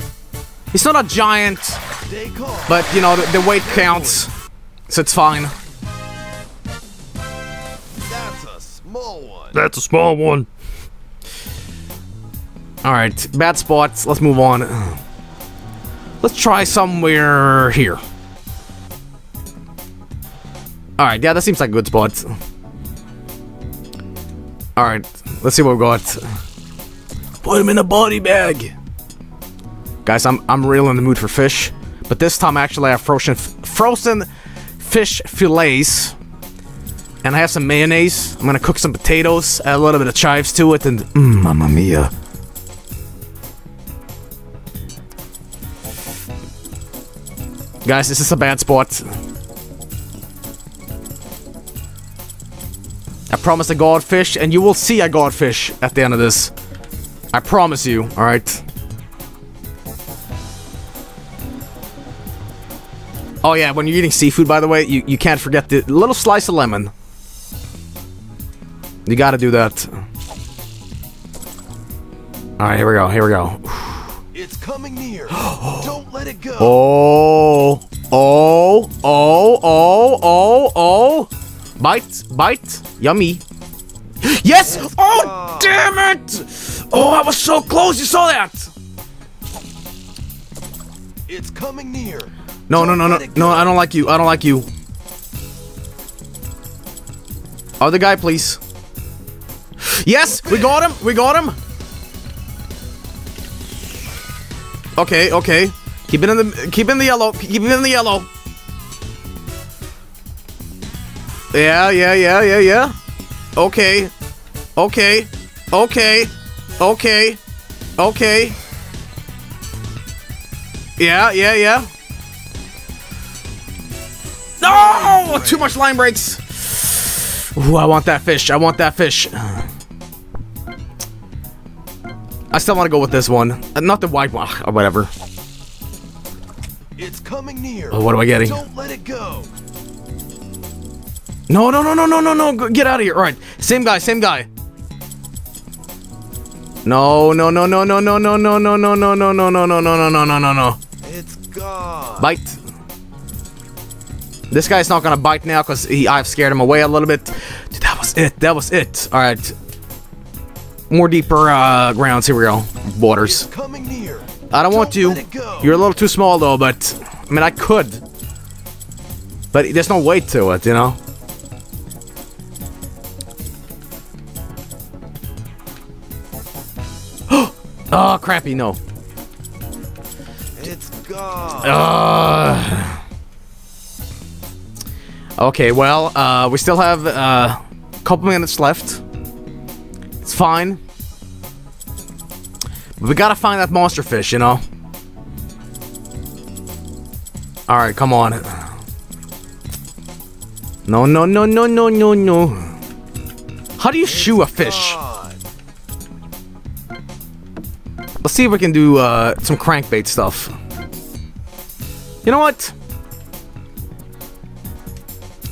He's not a giant, but you know the weight counts, so it's fine. That's a small one. That's a small one. Alright, bad spots. Let's move on. Let's try somewhere here. Alright, yeah, that seems like a good spot. Alright, let's see what we got. Put him in a body bag! Guys, I'm real in the mood for fish. But this time, actually, I have frozen fish fillets. And I have some mayonnaise. I'm gonna cook some potatoes, add a little bit of chives to it, and... Mmm, mamma mia. Guys, this is a bad spot. I promise I got fish, and you will see I got fish at the end of this. I promise you, alright? Oh yeah, when you're eating seafood, by the way, you can't forget the little slice of lemon. You gotta do that. Alright, here we go, here we go. It's coming near. Don't let it go. Oh, oh, oh, oh, oh, oh. Bite, bite. Yummy. Yes! Oh, damn it! Oh, I was so close. You saw that. It's coming near. No, no, no, no, no. I don't like you. I don't like you. Other guy, please. Yes, we got him. We got him. Okay, okay. Keep it in the yellow. Keep it in the yellow. Yeah, yeah, yeah, yeah, yeah. Okay. Okay. Okay. Okay. Okay. Yeah, yeah, yeah. No! Too much line breaks. Ooh, I want that fish. I want that fish. I still want to go with this one. Not the white one, or whatever. It's coming near. Oh, what am I getting? Don't let it go. No, no, no, no, no, no, no. Get out of here. All right. Same guy, same guy. No, no, no, no, no, no, no, no, no, no, no, no, no, no, no, no, no, no, no, no. It's gone. Bite. This guy's not going to bite now because I've scared him away a little bit. Dude, that was it. That was it. All right. More deeper grounds. Here we go. Waters. I don't want you. You're a little too small though, but I mean I could. But there's no weight to it, you know. Oh crappy, no. It's gone. Okay, well, we still have a couple minutes left. It's fine. We gotta find that monster fish, you know? Alright, come on. No, no, no, no, no, no, no. How do you shoe a fish? Let's see if we can do some crankbait stuff. You know what?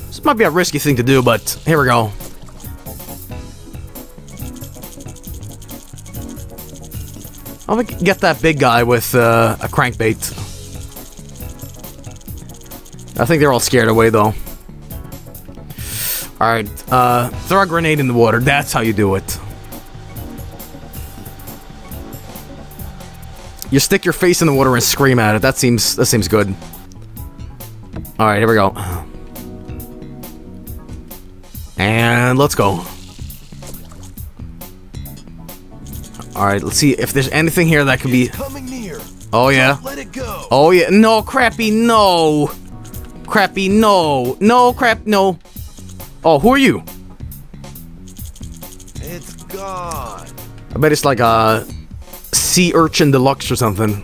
This might be a risky thing to do, but here we go. I'm gonna get that big guy with a crankbait. I think they're all scared away, though. Alright, throw a grenade in the water. That's how you do it. You stick your face in the water and scream at it. That seems good. Alright, here we go. And let's go. Alright, let's see if there's anything here that could be... Oh, yeah. Let it go. Oh, yeah. No, crappy, no. Crappy, no. No, crap, no. Oh, who are you? It's gone. I bet it's like a sea urchin deluxe or something.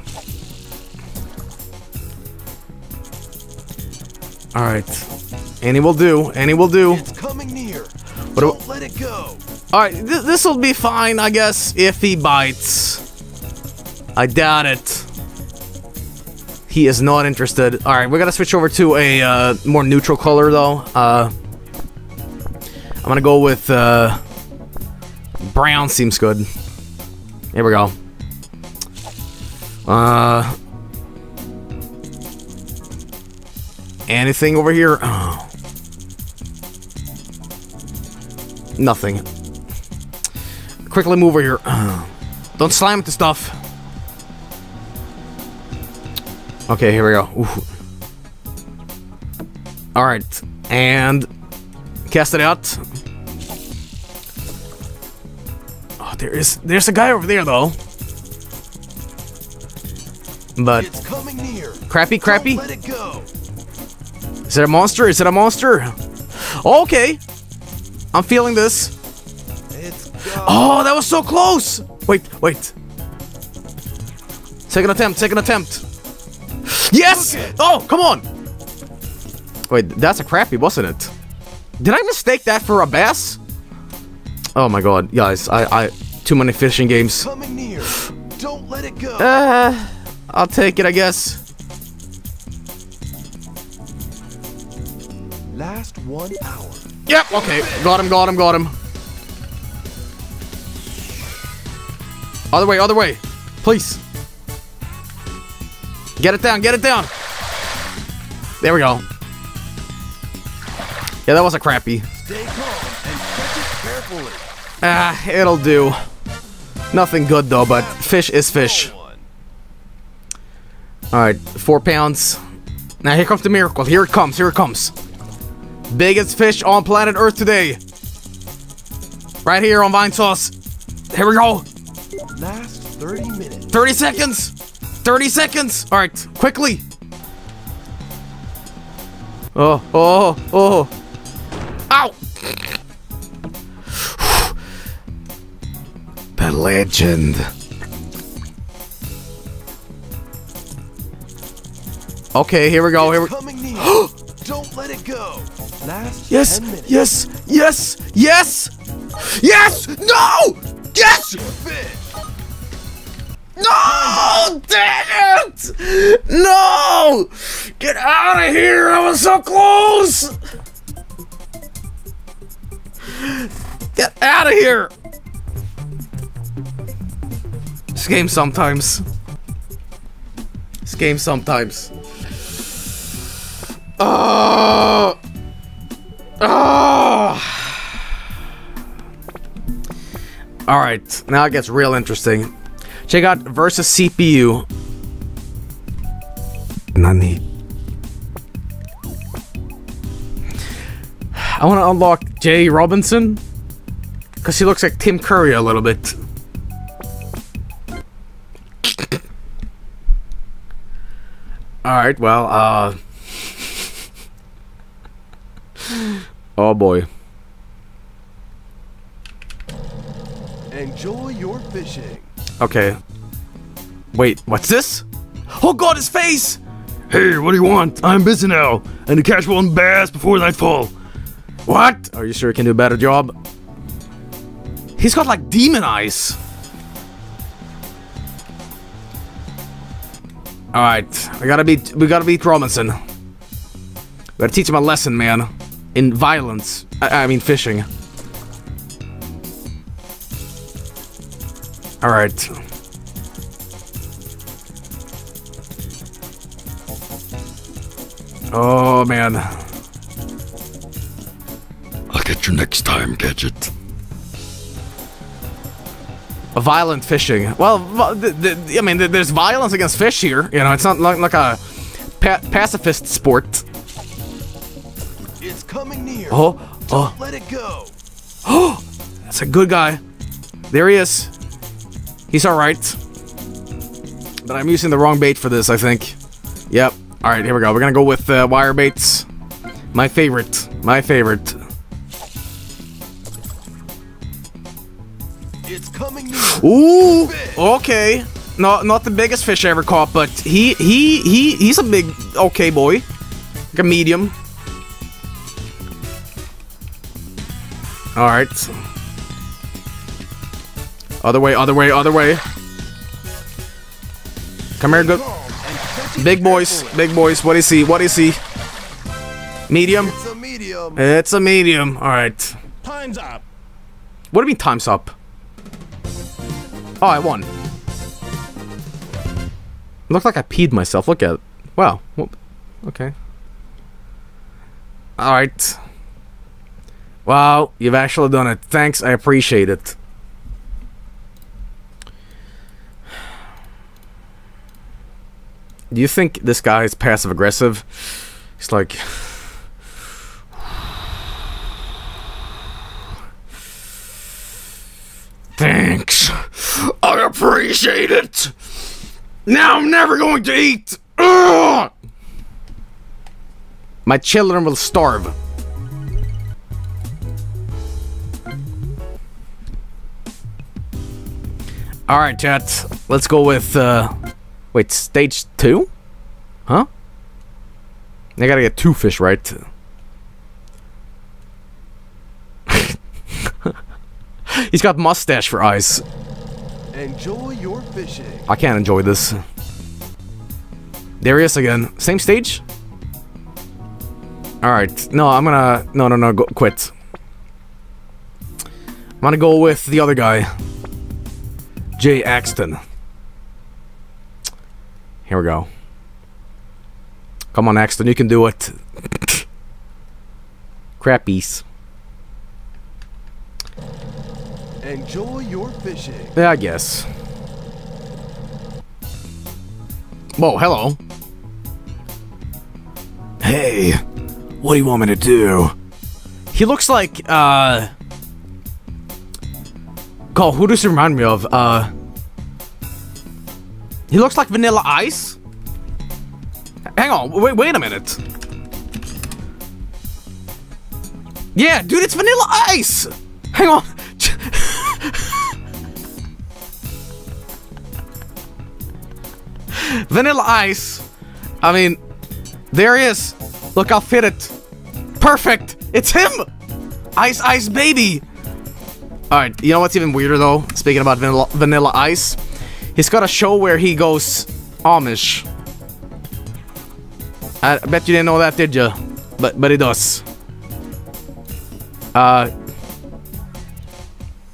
Alright. Any will do. Any will do. It's coming near. Don't let it go. Alright, this will be fine, I guess, if he bites. I doubt it. He is not interested. Alright, we gotta switch over to a more neutral color, though. I'm gonna go with brown seems good. Here we go. Anything over here? Oh. Nothing. Quickly move over here. Don't slime with the stuff. Okay, here we go. Ooh. All right, and cast it out. Oh, there's a guy over there though. But it's coming near. Crappy. Don't let it go. Is it a monster? Is it a monster? Oh, okay. I'm feeling this. Oh, that was so close! Wait. Second attempt. Yes! Oh, come on! Wait, that's a crappie, wasn't it? Did I mistake that for a bass? Oh my god, guys, I too many fishing games. Coming near. Don't let it go. I'll take it, I guess. Last 1 hour. Yep, okay. Got him. Other way. Please. Get it down. There we go. Yeah, that was a crappie. Stay calm and catch it carefully. Ah, it'll do. Nothing good though, but fish is fish. Alright, 4 pounds. Now here comes the miracle. Here it comes. Biggest fish on planet Earth today. Right here on Vinesauce. Here we go. Last 30 minutes. 30 seconds! 30 seconds! Alright, quickly! Oh. Ow! The legend. Okay, here we go. Coming near. Don't let it go. Last yes! No! Yes! No! Damn it! No! Get out of here! I was so close! Get out of here! This game sometimes. Alright, now it gets real interesting. Check out versus CPU. Nani? I want to unlock Jay Robinson because he looks like Tim Curry a little bit. Alright, well, oh boy. Enjoy your fishing. Okay. Wait, what's this? Oh god, his face! Hey, what do you want? I'm busy now. I need to catch one bass before nightfall. What? Are you sure you can do a better job? He's got like demon eyes. Alright, we gotta beat Robinson. We gotta teach him a lesson, man. In violence. I mean fishing. Alright. Oh, man. I'll get you next time, Gadget. Violent fishing. Well, I mean, there's violence against fish here. You know, it's not like a pacifist sport. It's coming near. Oh, oh. Let it go. Oh, that's a good guy. There he is. He's all right. But I'm using the wrong bait for this, I think. Yep. All right, here we go. We're gonna go with wire baits. My favorite. My favorite. It's coming near. Ooh. Okay. No, not the biggest fish I ever caught, but he's a big okay boy, like a medium. All right. Other way, other way, other way. Come here, good. Big boys, big boys. What is he? What is he? Medium? It's a medium. It's a medium. All right. Time's up. What do you mean time's up? Oh, I won. Looked like I peed myself. Look at it. Wow. Okay. All right. Wow, you've actually done it. Thanks, I appreciate it. Do you think this guy is passive aggressive? He's like, thanks, I appreciate it. Now I'm never going to eat. Ugh! My children will starve. All right, chat. Let's go with. Wait, stage 2? Huh? I gotta get 2 fish, right? He's got mustache for eyes. Enjoy your fishing. I can't enjoy this. There he is again. Same stage? Alright. No, I'm gonna... No, no, no. Go, quit. I'm gonna go with the other guy. Jay Axton. Here we go. Come on, Axton, you can do it. Crappies. Enjoy your fishing. Yeah, I guess. Whoa, hello. Hey, what do you want me to do? He looks like, God, who does he remind me of? He looks like Vanilla Ice? Hang on, wait a minute. Yeah, dude, it's Vanilla Ice! Hang on. Vanilla Ice. I mean, there he is. Look how fit it. Perfect! It's him! Ice Ice Baby! Alright, you know what's even weirder though? Speaking about Vanilla Ice. He's got a show where he goes Amish. I bet you didn't know that, did you? But he does.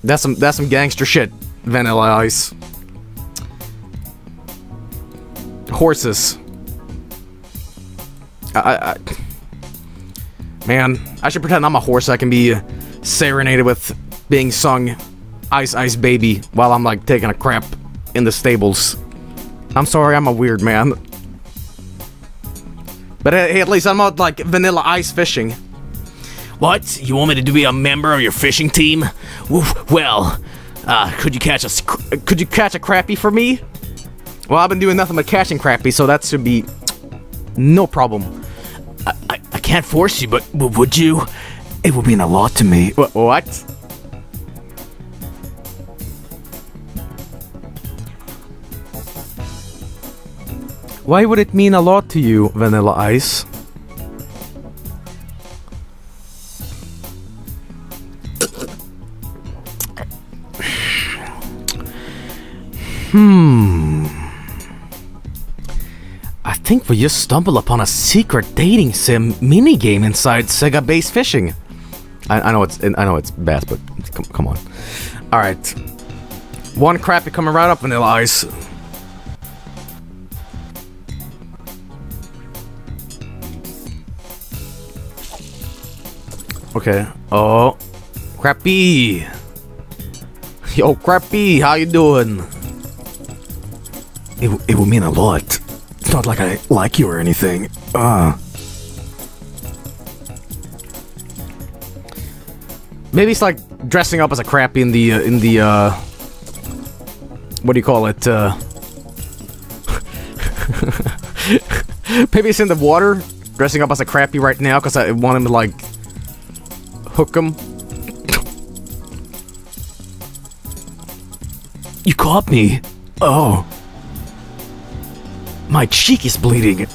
That's some gangster shit, Vanilla Ice. Horses. Man, I should pretend I'm a horse. I can be serenaded with being sung "Ice Ice Baby" while I'm like taking a crap. In the stables. I'm sorry, I'm a weird man. But hey, at least I'm not like Vanilla Ice fishing. What? You want me to be a member of your fishing team? Well, could you catch a crappie for me? Well, I've been doing nothing but catching crappies, so that should be no problem. I can't force you, but would you? It would mean a lot to me. What? Why would it mean a lot to you, Vanilla Ice? I think we just stumbled upon a secret dating sim minigame inside Sega Bass Fishing. I know it's bass, but come on. All right, one crappie coming right up, Vanilla Ice. Okay. Oh, Crappy. Yo, Crappy, how you doing? It will mean a lot. It's not like I like you or anything. Maybe it's like dressing up as a Crappy in the what do you call it? Maybe it's in the water, dressing up as a Crappy right now because I want him to like hook him. You caught me. Oh, my cheek is bleeding.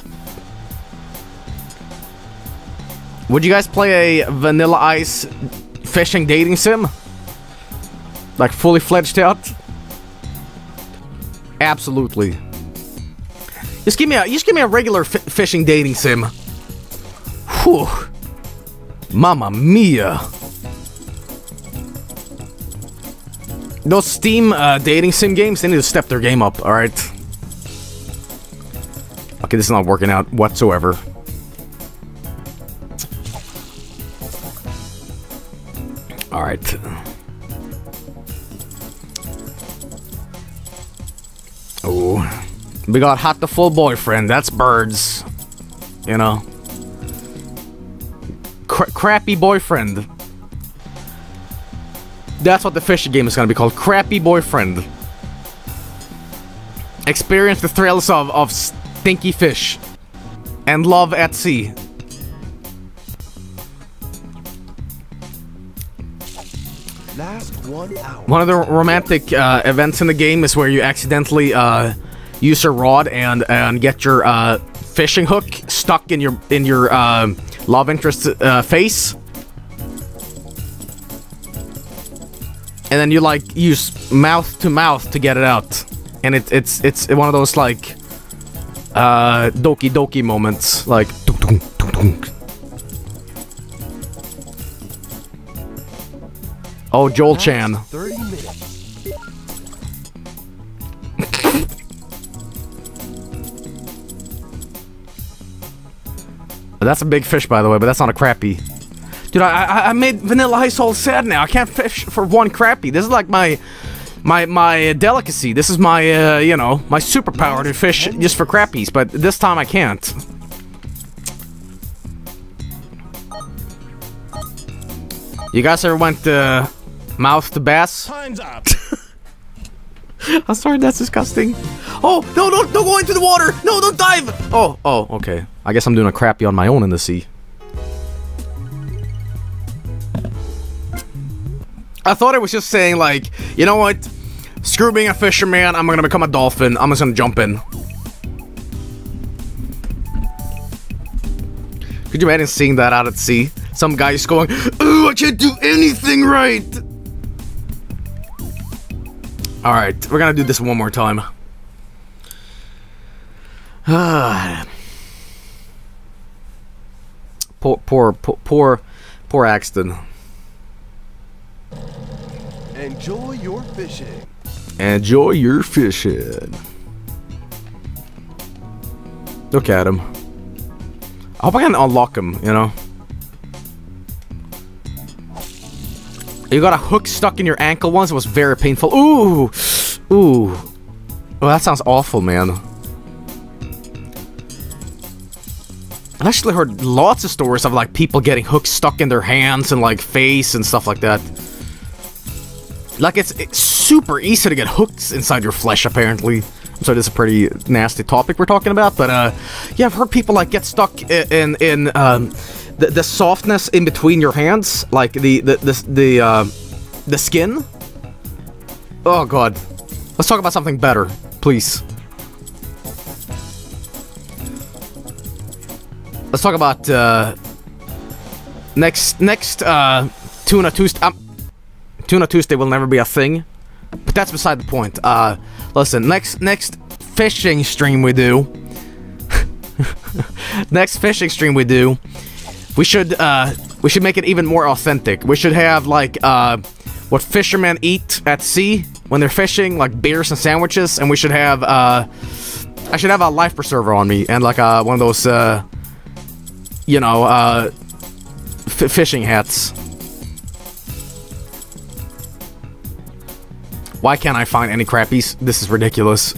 Would you guys play a Vanilla Ice fishing dating sim? Like fully fledged out? Absolutely. Just give me a regular fishing dating sim. Whew. Mamma mia. Those Steam dating sim games, they need to step their game up, alright? Okay, this is not working out whatsoever. Alright. Oh. We got Hot the Full Boyfriend, that's birds. You know. Crappy Boyfriend. That's what the fishing game is gonna be called, Crappy Boyfriend. Experience the thrills of stinky fish. And love at sea. One of the romantic events in the game is where you accidentally use your rod and get your fishing hook stuck in your love interest's face. And then you like use mouth to mouth to get it out, and it's one of those like doki doki moments, like dunk, dunk, dunk, dunk. Oh, Joel Chan. That's a big fish, by the way, but that's not a Crappy. Dude, I made Vanilla Ice all sad now. I can't fish for one Crappy. This is like my delicacy. This is my you know, my superpower to fish just for Crappies, but this time I can't. You guys ever went mouth to bass? Time's up. I'm sorry, that's disgusting. Oh no, don't go into the water! No, don't dive! Oh, okay. I guess I'm doing a Crappy on my own in the sea. I thought it was just saying like, you know what? Screw being a fisherman, I'm gonna become a dolphin. I'm just gonna jump in. Could you imagine seeing that out at sea? Some guy's going, "Ooh, I can't do anything right!" Alright, we're gonna do this one more time. Poor Axton. Enjoy your fishing. Enjoy your fishing. Look at him. I hope I can unlock him, you know? You got a hook stuck in your ankle once, it was very painful. Ooh! Ooh. Oh, that sounds awful, man. I've actually heard lots of stories of like people getting hooks stuck in their hands and like face and stuff like that. Like it's super easy to get hooks inside your flesh, apparently. So this is a pretty nasty topic we're talking about, but yeah, I've heard people like get stuck in the softness in between your hands, like the skin. Oh god, let's talk about something better, please. Let's talk about next Tuna Tuesday. Tuna Tuesday will never be a thing, but that's beside the point. Listen, next fishing stream we do. Next fishing stream we do. We should make it even more authentic. We should have like what fishermen eat at sea when they're fishing, like beers and sandwiches, and we should have I should have a life preserver on me and like one of those fishing hats. Why can't I find any crappies? This is ridiculous.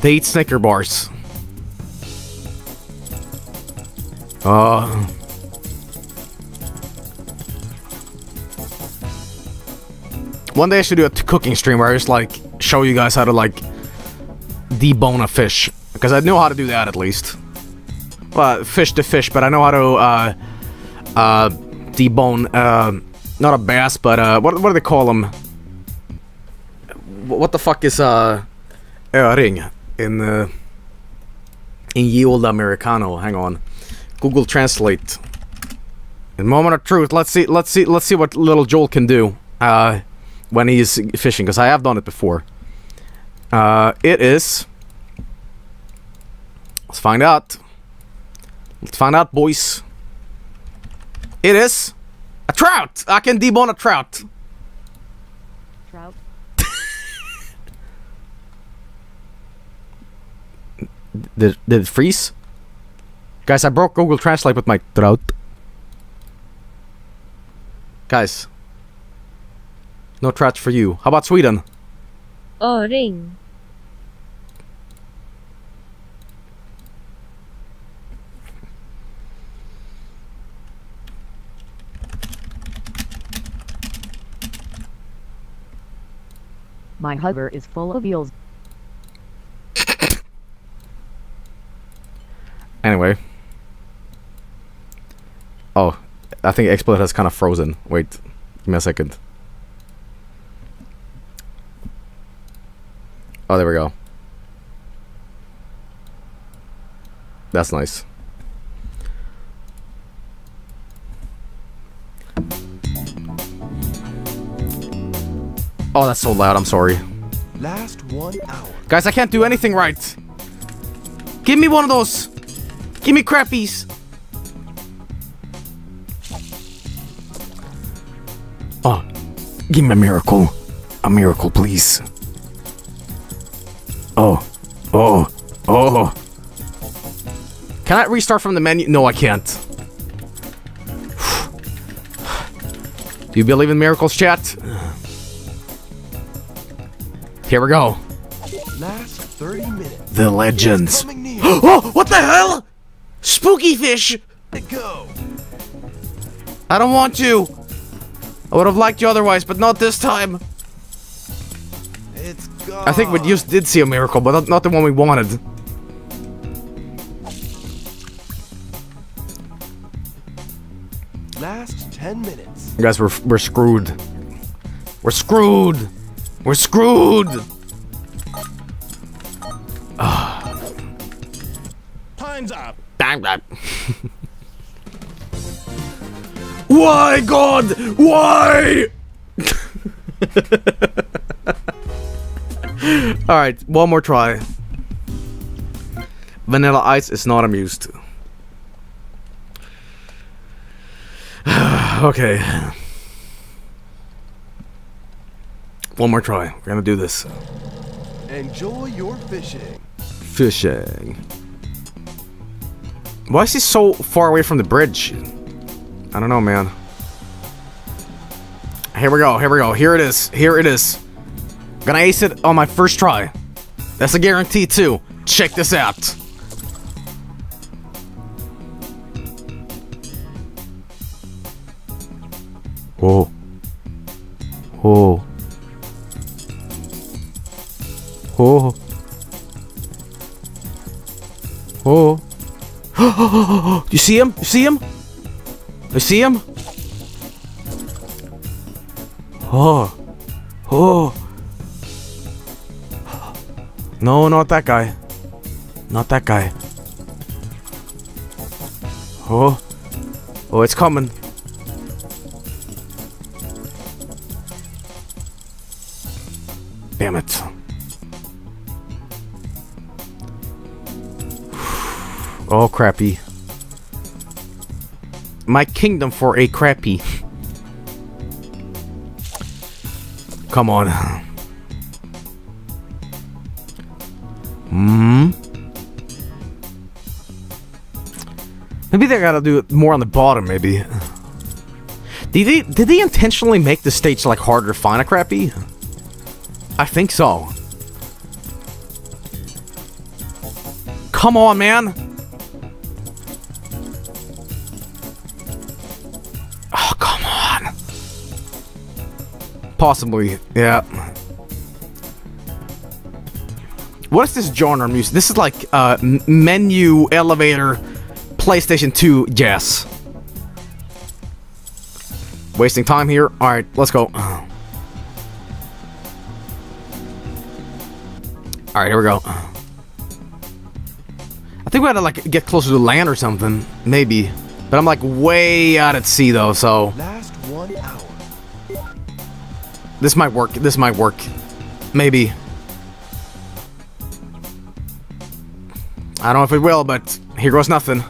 They eat Snicker bars. One day I should do a cooking stream where I just like show you guys how to like debone a fish, because I know how to do that at least. Well, fish to fish, but I know how to debone not a bass, but what do they call them? What the fuck is öring in ye olde Americano? Hang on. Google Translate. In moment of truth, let's see what little Joel can do when he's fishing, because I have done it before. It is. Let's find out. Let's find out, boys. It is a trout. I can debone a trout. Trout. Did it freeze? Guys, I broke Google Translate with my trout. Guys. No trout for you. How about Sweden? Öring. My hover is full of eels. Anyway. Oh, I think XSplit has kind of frozen. Wait, give me a second. Oh, there we go. That's nice. Oh, that's so loud. I'm sorry. Last 1 hour. Guys, I can't do anything right. Give me one of those. Give me crappies. Oh, give me a miracle. A miracle, please. Oh. Oh. Oh. Can I restart from the menu? No, I can't. Do you believe in miracles, chat? Here we go. Last 30 minutes. The legends. Oh, what the hell? Spooky fish. Let go. I don't want you. I would have liked you otherwise, but not this time. It's gone. I think we just did see a miracle, but not the one we wanted. Last 10 minutes. Guys, we're screwed. We're screwed. We're screwed. Time's up. Time's up. Why, God? Why? Alright, one more try. Vanilla Ice is not amused. Okay. One more try. We're gonna do this. Enjoy your fishing. Fishing. Why is he so far away from the bridge? I don't know, man. Here we go, here we go. Here it is. Here it is. Gonna ace it on my first try. That's a guarantee too. Check this out. Whoa. Whoa. Whoa. Whoa. You see him? You see him? I see him? Oh. Oh. No, not that guy. Not that guy. Oh. Oh, it's coming. Damn it. Oh, crappy. My kingdom for a crappie. Come on. Mm-hmm. Maybe they gotta do it more on the bottom, maybe. Did they intentionally make the stage, like, harder to find a crappie? I think so. Come on, man! Oh, come on! Possibly, yeah. What is this genre music? This is like, menu, elevator, PlayStation 2 jazz. Wasting time here. Alright, let's go. Alright, here we go. I think we had to, like, get closer to land or something. Maybe. But I'm, like, way out at sea, though, so... Last 1 hour. This might work. This might work. Maybe. I don't know if it will, but here goes nothing.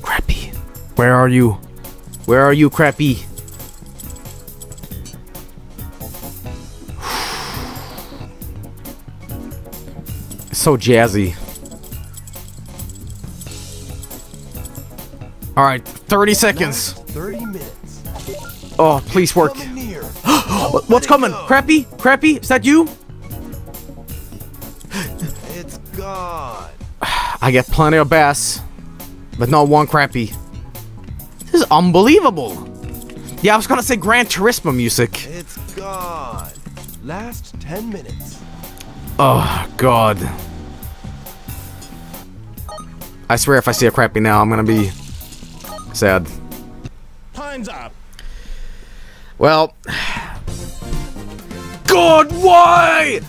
Crappie. Where are you? Where are you, Crappie? So jazzy. Alright, 30 seconds. 30 minutes. Oh, please work. What's coming? Crappie? Crappie? Is that you? It's gone. I get plenty of bass, but not one crappie. This is unbelievable. Yeah, I was gonna say Gran Turismo music. It's gone. Last 10 minutes. Oh, God. I swear if I see a crappie now, I'm gonna be sad. Time's up. Well. God, why?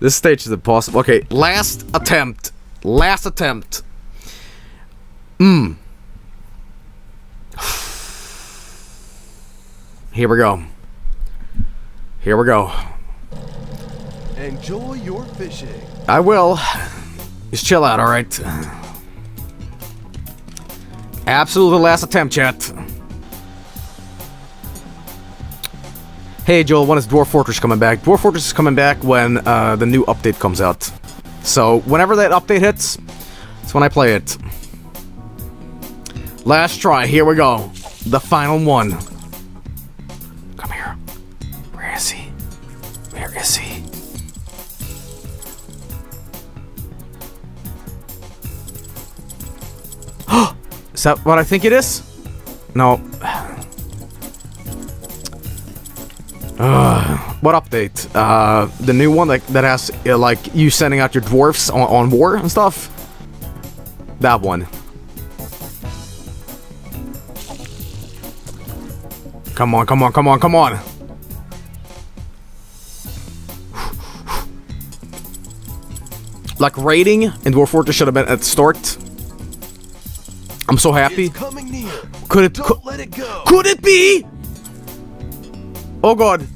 This stage is impossible. Okay, last attempt. Last attempt. Here we go. Here we go. Enjoy your fishing. I will. Just chill out, alright? Absolutely last attempt, chat. Hey, Joel, when is Dwarf Fortress coming back? Dwarf Fortress is coming back when the new update comes out. So, whenever that update hits, that's when I play it. Last try, here we go. The final one. Come here. Where is he? Where is he? Is that what I think it is? No. What update? The new one that has, like, you sending out your dwarfs on war and stuff? That one. Come on, come on, come on, come on! Like, raiding in Dwarf Fortress should have been at the start. I'm so happy. Could it be? Oh God.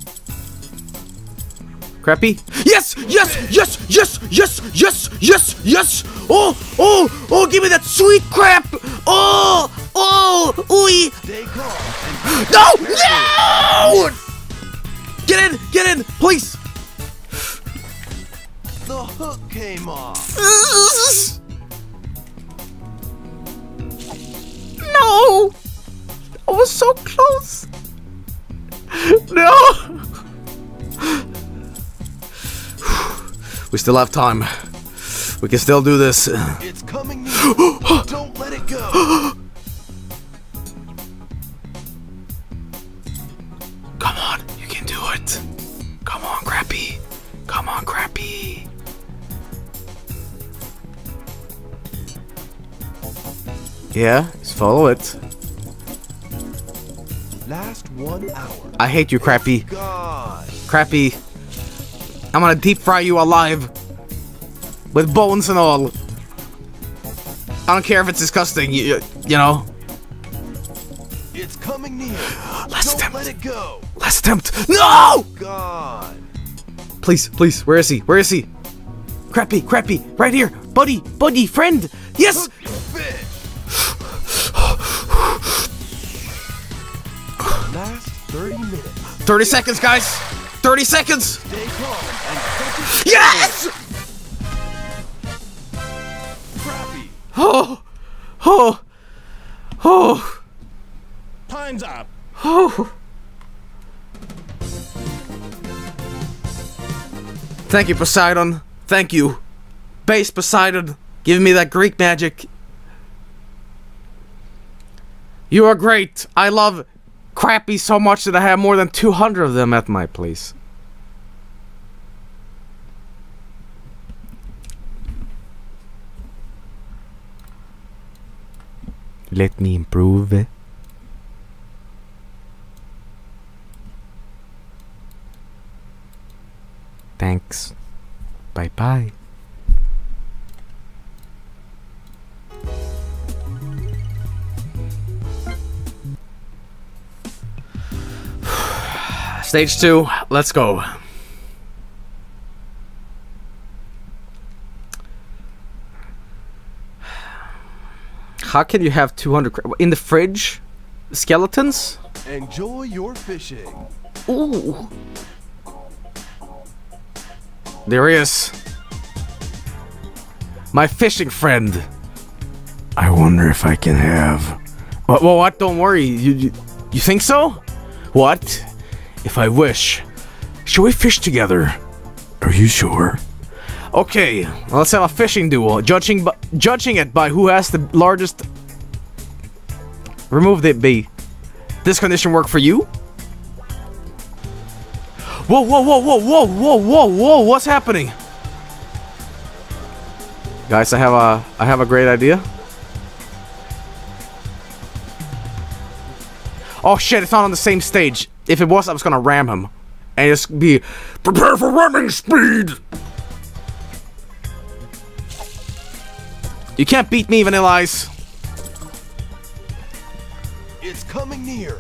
Crappie? Yes! Yes! Yes! Yes! Yes! Yes! Yes! Yes! Oh! Oh! Oh! Give me that sweet crap! Oh! Oh! Ooey! No! No! Get in! Get in! Please! The hook came off. No! I was so close. No! We still have time. We can still do this. It's coming near. Don't let it go. Come on, you can do it. Come on, Crappie. Come on, Crappie. Yeah, just follow it. Last 1 hour. I hate you, Crappie. God. Crappie. I'm gonna deep fry you alive. With bones and all. I don't care if it's disgusting, you know. It's coming near. Last attempt. Let it go. Last attempt. No! God. Please, please, where is he? Where is he? Crappie, Crappie, right here. Buddy, buddy, friend. Yes! Hook your fish. Last 30 minutes. 30 seconds, guys. 30 seconds. Yes! Oh! Oh! Oh! Time's up! Oh! Thank you, Poseidon. Thank you. Base Poseidon, give me that Greek magic. You are great. I love crappie so much that I have more than 200 of them at my place. Let me improve. Thanks. Bye-bye. Stage 2, let's go. How can you have 200 in the fridge? Skeletons? Enjoy your fishing. Ooh. There he is. My fishing friend. I wonder if I can have... What? Don't worry. You think so? What? If I wish. Should we fish together? Are you sure? Okay, well, let's have a fishing duel. Judging it by who has the largest... Remove the B. This condition work for you? Whoa, whoa, whoa, whoa, whoa, whoa, whoa, whoa, what's happening? Guys, I have a great idea. Oh shit, it's not on the same stage. If it was, I was gonna ram him. And just be, prepare for ramming speed! You can't beat me, Vanilla Ice. It's coming near.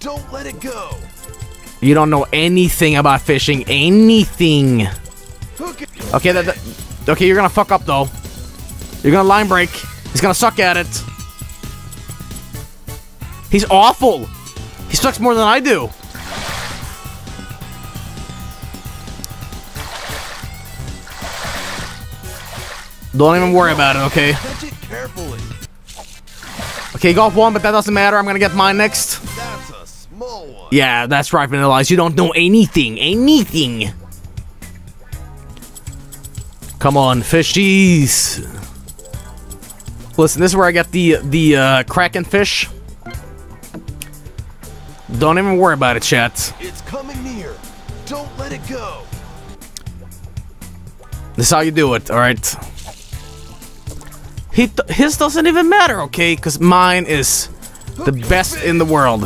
Don't let it go. You don't know anything about fishing. Anything. Okay, okay, you're gonna fuck up though. You're gonna line break. He's gonna suck at it. He's awful. He sucks more than I do. Don't even worry about it, okay? Okay, golf one, but that doesn't matter. I'm gonna get mine next. Yeah, that's right, Vanilla Ice. You don't know anything. Anything. Come on, fishies. Listen, this is where I got the Kraken fish. Don't even worry about it, chat. It's coming near. Don't let it go. This is how you do it, alright? His doesn't even matter, okay? Because mine is the best in the world.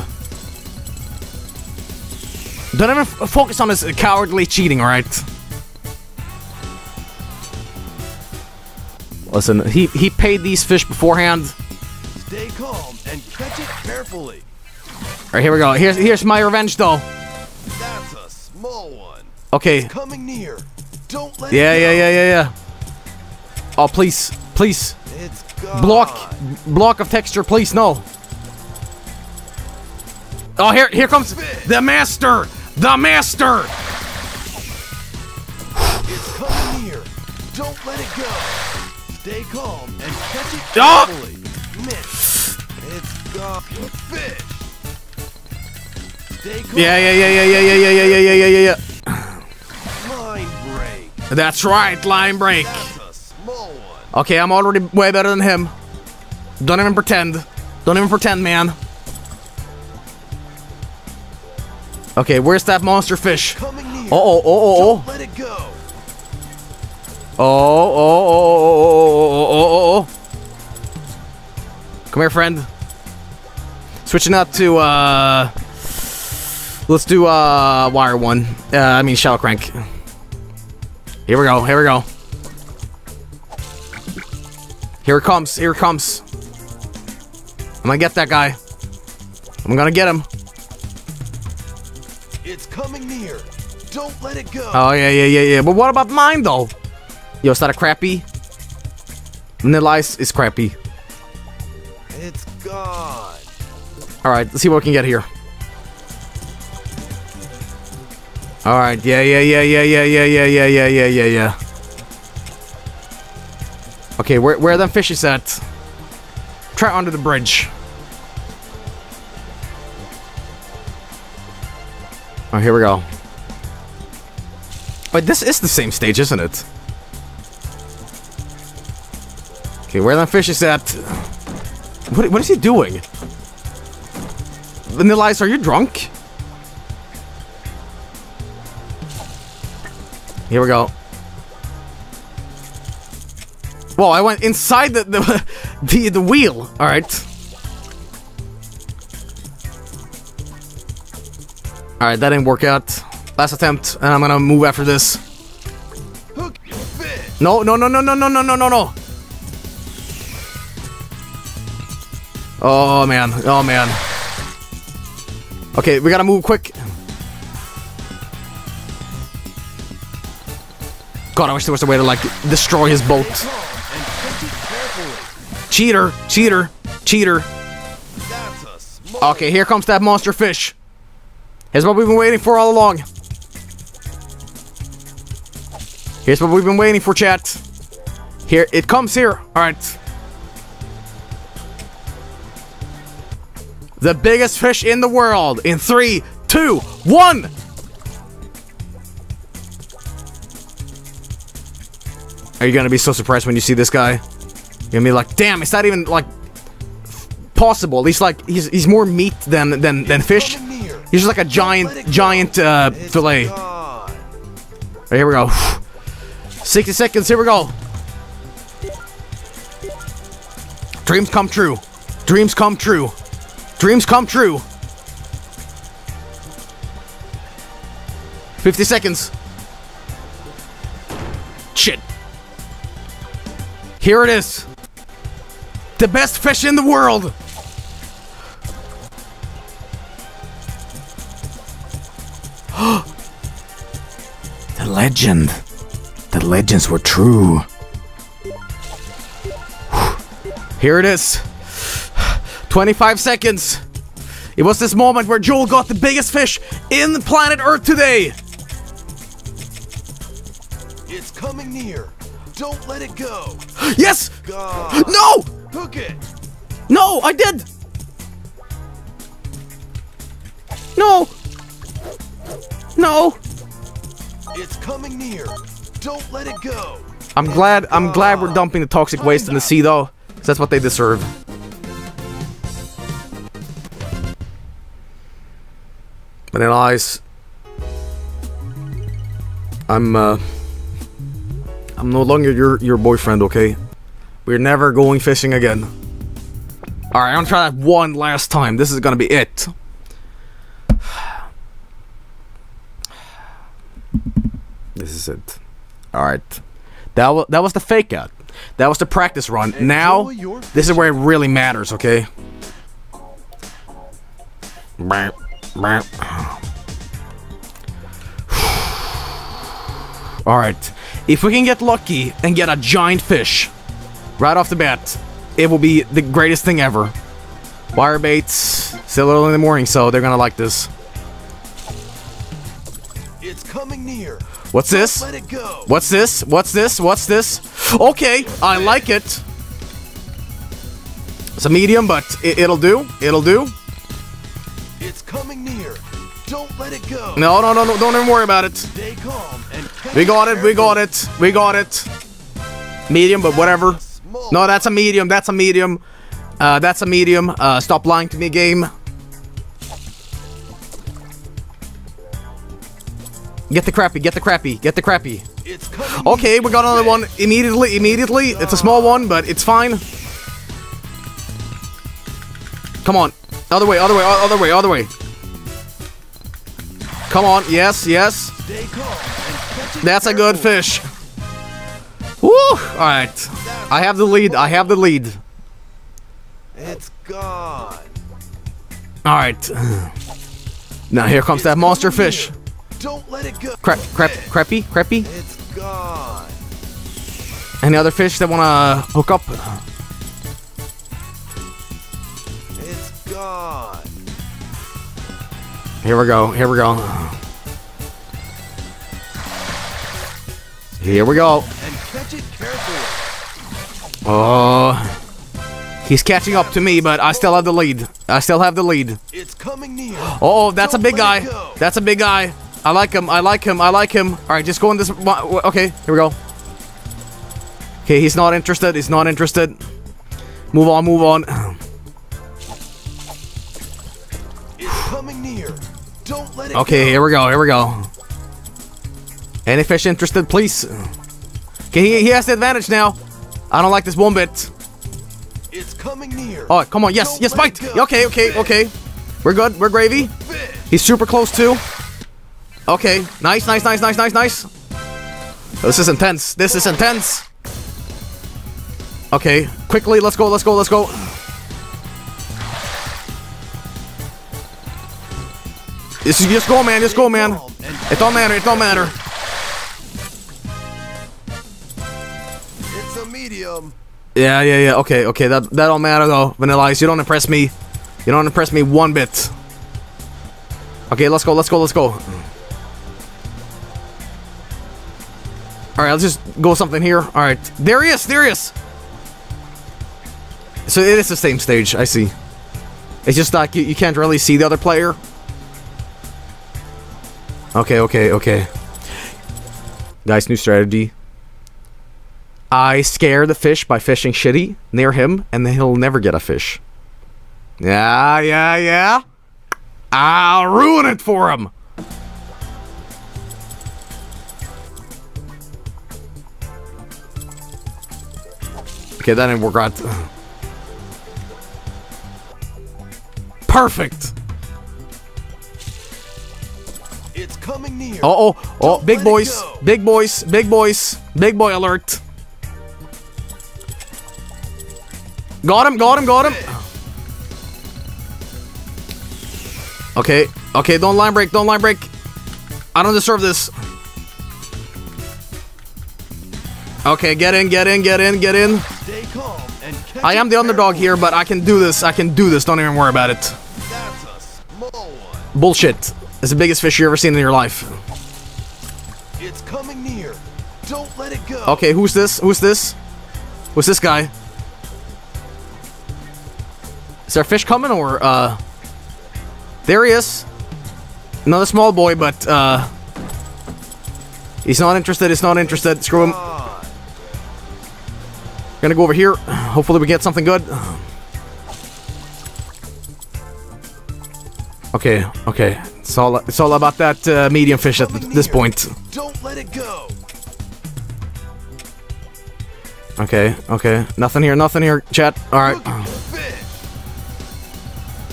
Don't ever focus on his cowardly cheating, alright? Listen, he paid these fish beforehand. Stay calm and catch it carefully. Alright, here we go. Here's my revenge, though. That's a small one. Okay. It's coming near. Don't let yeah. Oh, please. Please. It's gone. Block of texture, please, no. Oh, here comes the master! The master! It's coming near. Don't let it go. Stay calm and catch it carefully. Miss. It's gone. Fish. Stay calm. Yeah. Line break. That's right, line break. That's a small one. Okay, I'm already way better than him. Don't even pretend. Don't even pretend, man. Okay, where's that monster fish? Oh. Don't let it go. Oh. Come here, friend. Switching up to, let's do, wire one. I mean, shell crank. Here we go. Here it comes. I'm gonna get that guy. I'm gonna get him. It's coming near. Don't let it go. Oh, yeah. But what about mine, though? Yo, is that a crappie? Vanilla Ice is crappie. It's gone. Alright, let's see what we can get here. Alright, yeah. Okay, where are them fishes at? Try onto the bridge. Oh, here we go. Wait, this is the same stage, isn't it? Okay, where the fish is at? What is he doing? Vanilla Ice, are you drunk? Here we go. Whoa, I went inside the wheel. All right. All right, that didn't work out. Last attempt, and I'm gonna move after this. No, no, no, no, no, no, no, no, no, no. Oh man, oh man. Okay, we gotta move quick. God, I wish there was a way to like destroy his boat. Cheater, cheater, cheater. Okay, here comes that monster fish. Here's what we've been waiting for all along. Here's what we've been waiting for, chat. Here, it comes here. Alright. The biggest fish in the world. In 3, 2, 1! Are you gonna be so surprised when you see this guy? You're gonna be like, damn, it's not even, like, possible. He's like, he's more meat than fish. He's just like a giant fillet. All right, here we go. 60 seconds, here we go. Dreams come true. Dreams come true. Dreams come true. 50 seconds. Shit. Here it is. The best fish in the world. The legend. The legends were true. Here it is. 25 seconds. It was this moment where Joel got the biggest fish in the planet Earth today. It's coming near. Don't let it go. Yes! God. No! Hook it! No, I did! No! No! It's coming near. Don't let it go. I'm glad we're dumping the toxic waste in the sea though, because that's what they deserve. Vanilla Ice. I'm no longer your boyfriend, okay? We're never going fishing again. Alright, I'm gonna try that one last time. This is gonna be it. This is it. Alright. That was the fake out. That was the practice run. Now, this is where it really matters, okay? Alright. If we can get lucky and get a giant fish right off the bat, it will be the greatest thing ever. Wire baits, still early in the morning, so they're gonna like this. It's coming near. What's this? Let it go. What's this? What's this? What's this? Okay, I like it. It's a medium, but it'll do. It'll do. It's coming near. Don't let it go. No, no, no, no, don't even worry about it. Stay calm and we got it. We got it. We got it. Medium, but whatever. No, that's a medium. That's a medium. That's a medium. Stop lying to me, game. Get the crappie, get the crappie, get the crappie. Okay, we got another one immediately, immediately. It's a small one, but it's fine. Come on. Other way, other way, other way, other way. Come on, yes, yes. That's a good fish. Woo! Alright. I have the lead, I have the lead. It's gone. Alright. Now here comes that monster fish. Don't let it go. Crappy, crappy. It's gone. Any other fish that wanna hook up? It's gone. Here we go. Here we go. Here we go. And catch it carefully. Oh. He's catching up to me, but I still have the lead. I still have the lead. It's coming near. Oh, that's a big guy. That's a big guy. I like him. I like him. I like him. All right, just go in this. Okay, here we go. Okay, he's not interested. He's not interested. Move on. Move on. It's coming near. Don't let it go. Here we go. Here we go. Any fish interested, please? Okay, he has the advantage now. I don't like this one bit. It's coming near. Oh, come on. Yes, yes, bite. Okay, okay, okay. We're good. We're gravy. He's super close, too. Okay. Nice, nice, nice, nice, nice, nice. This is intense. This is intense. Okay. Quickly, let's go, let's go, let's go. Just go, man. Just go, man. It don't matter. It don't matter. It's a medium. Yeah, yeah, yeah. Okay, okay. That don't matter though. Vanilla Ice, you don't impress me. You don't impress me one bit. Okay, let's go. Let's go. Let's go. All right, let's just go something here. All right, there he is. There he is. So it is the same stage. I see. It's just like you can't really see the other player. Okay, okay, okay. Guys, new strategy. I scare the fish by fishing shitty near him, and then he'll never get a fish. Yeah, yeah, yeah. I'll ruin it for him. Okay, that didn't work out. Perfect. It's coming near. Uh-oh. Oh, big boys. Big boys. Big boys. Big boy alert. Got him, got him, got him. Okay, okay, don't line break, don't line break. I don't deserve this. Okay, get in, get in, get in, get in. Stay calm and I am the underdog here, but I can do this. I can do this. Don't even worry about it. That's a small one. Bullshit. It's the biggest fish you've ever seen in your life. It's coming near. Don't let it go. Okay, who's this? Who's this? Who's this guy? Is there a fish coming or, there he is. Another small boy, but, he's not interested, he's not interested. Screw him. Gonna go over here. Hopefully we get something good. Okay, okay. It's all about that, medium fish at this point. Don't let it go. Okay, okay. Nothing here, chat. Alright.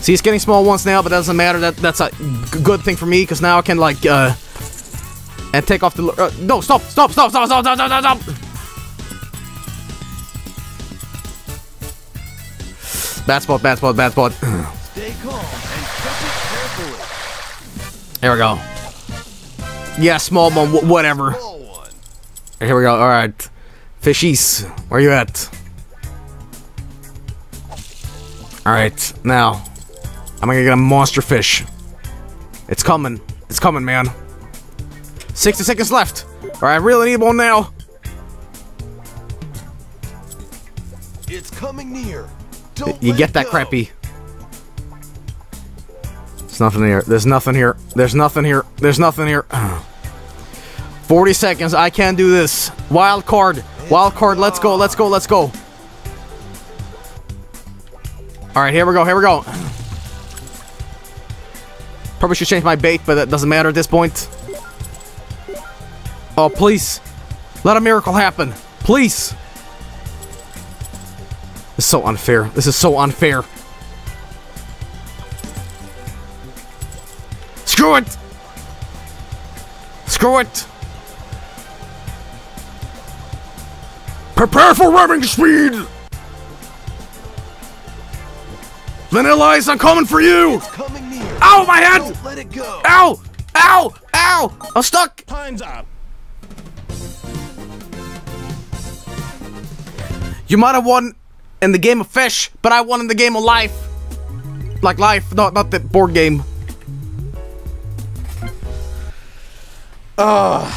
See, he's getting small ones now, but that doesn't matter. That's a good thing for me, because now I can, like, and take off the... no, stop, stop, stop, stop, stop, stop, stop, stop! Bad spot, bad spot, bad spot. Stay calm and catch it carefully. Here we go. Yeah, small one, whatever. Here we go, alright. Fishies, where you at? Alright, now... I'm gonna get a monster fish. It's coming. It's coming, man. 60 seconds left. Alright, I really need one now. It's coming near. Don't you get that crappy. There's nothing here. There's nothing here. There's nothing here. There's nothing here. 40 seconds. I can do this. Wild card. Wild card. Let's go. Let's go. Let's go. Alright, here we go. Here we go. Probably should change my bait, but that doesn't matter at this point. Oh, please. Let a miracle happen. Please. It's so unfair. This is so unfair. Screw it! Screw it! Prepare for revving speed! Vanilla Ice, I'm coming for you! It's coming near. Ow, my head! Don't let it go. Ow! Ow! Ow! I'm stuck! Time's up. You might have won in the game of fish, but I won in the game of life. Like life, not the board game. Ugh.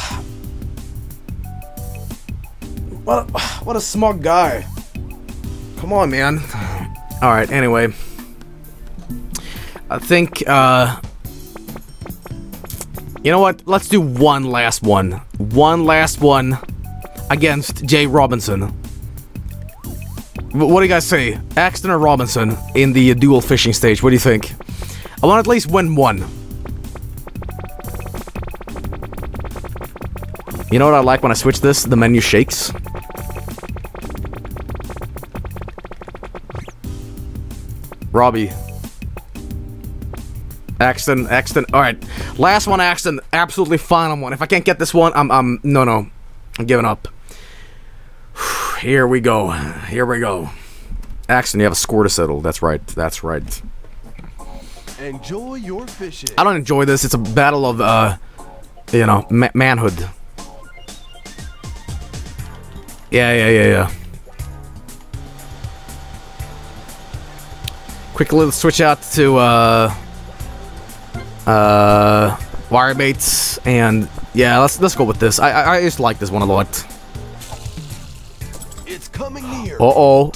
What a smug guy. Come on, man. Alright, anyway. I think, you know what? Let's do one last one. One last one against Jay Robinson. What do you guys say? Axton or Robinson in the dual fishing stage? What do you think? I want to at least win one. You know what I like when I switch this? The menu shakes. Robbie. Axton, Axton. Alright. Last one, Axton. Absolutely final one. If I can't get this one, I'm no. I'm giving up. Here we go. Here we go. Axton, you have a score to settle. That's right. That's right. Enjoy your fishing. I don't enjoy this. It's a battle of, you know, manhood. Yeah. Quick little switch out to, wire baits, and yeah, let's go with this. I just like this one a lot. It's coming near. Uh-oh.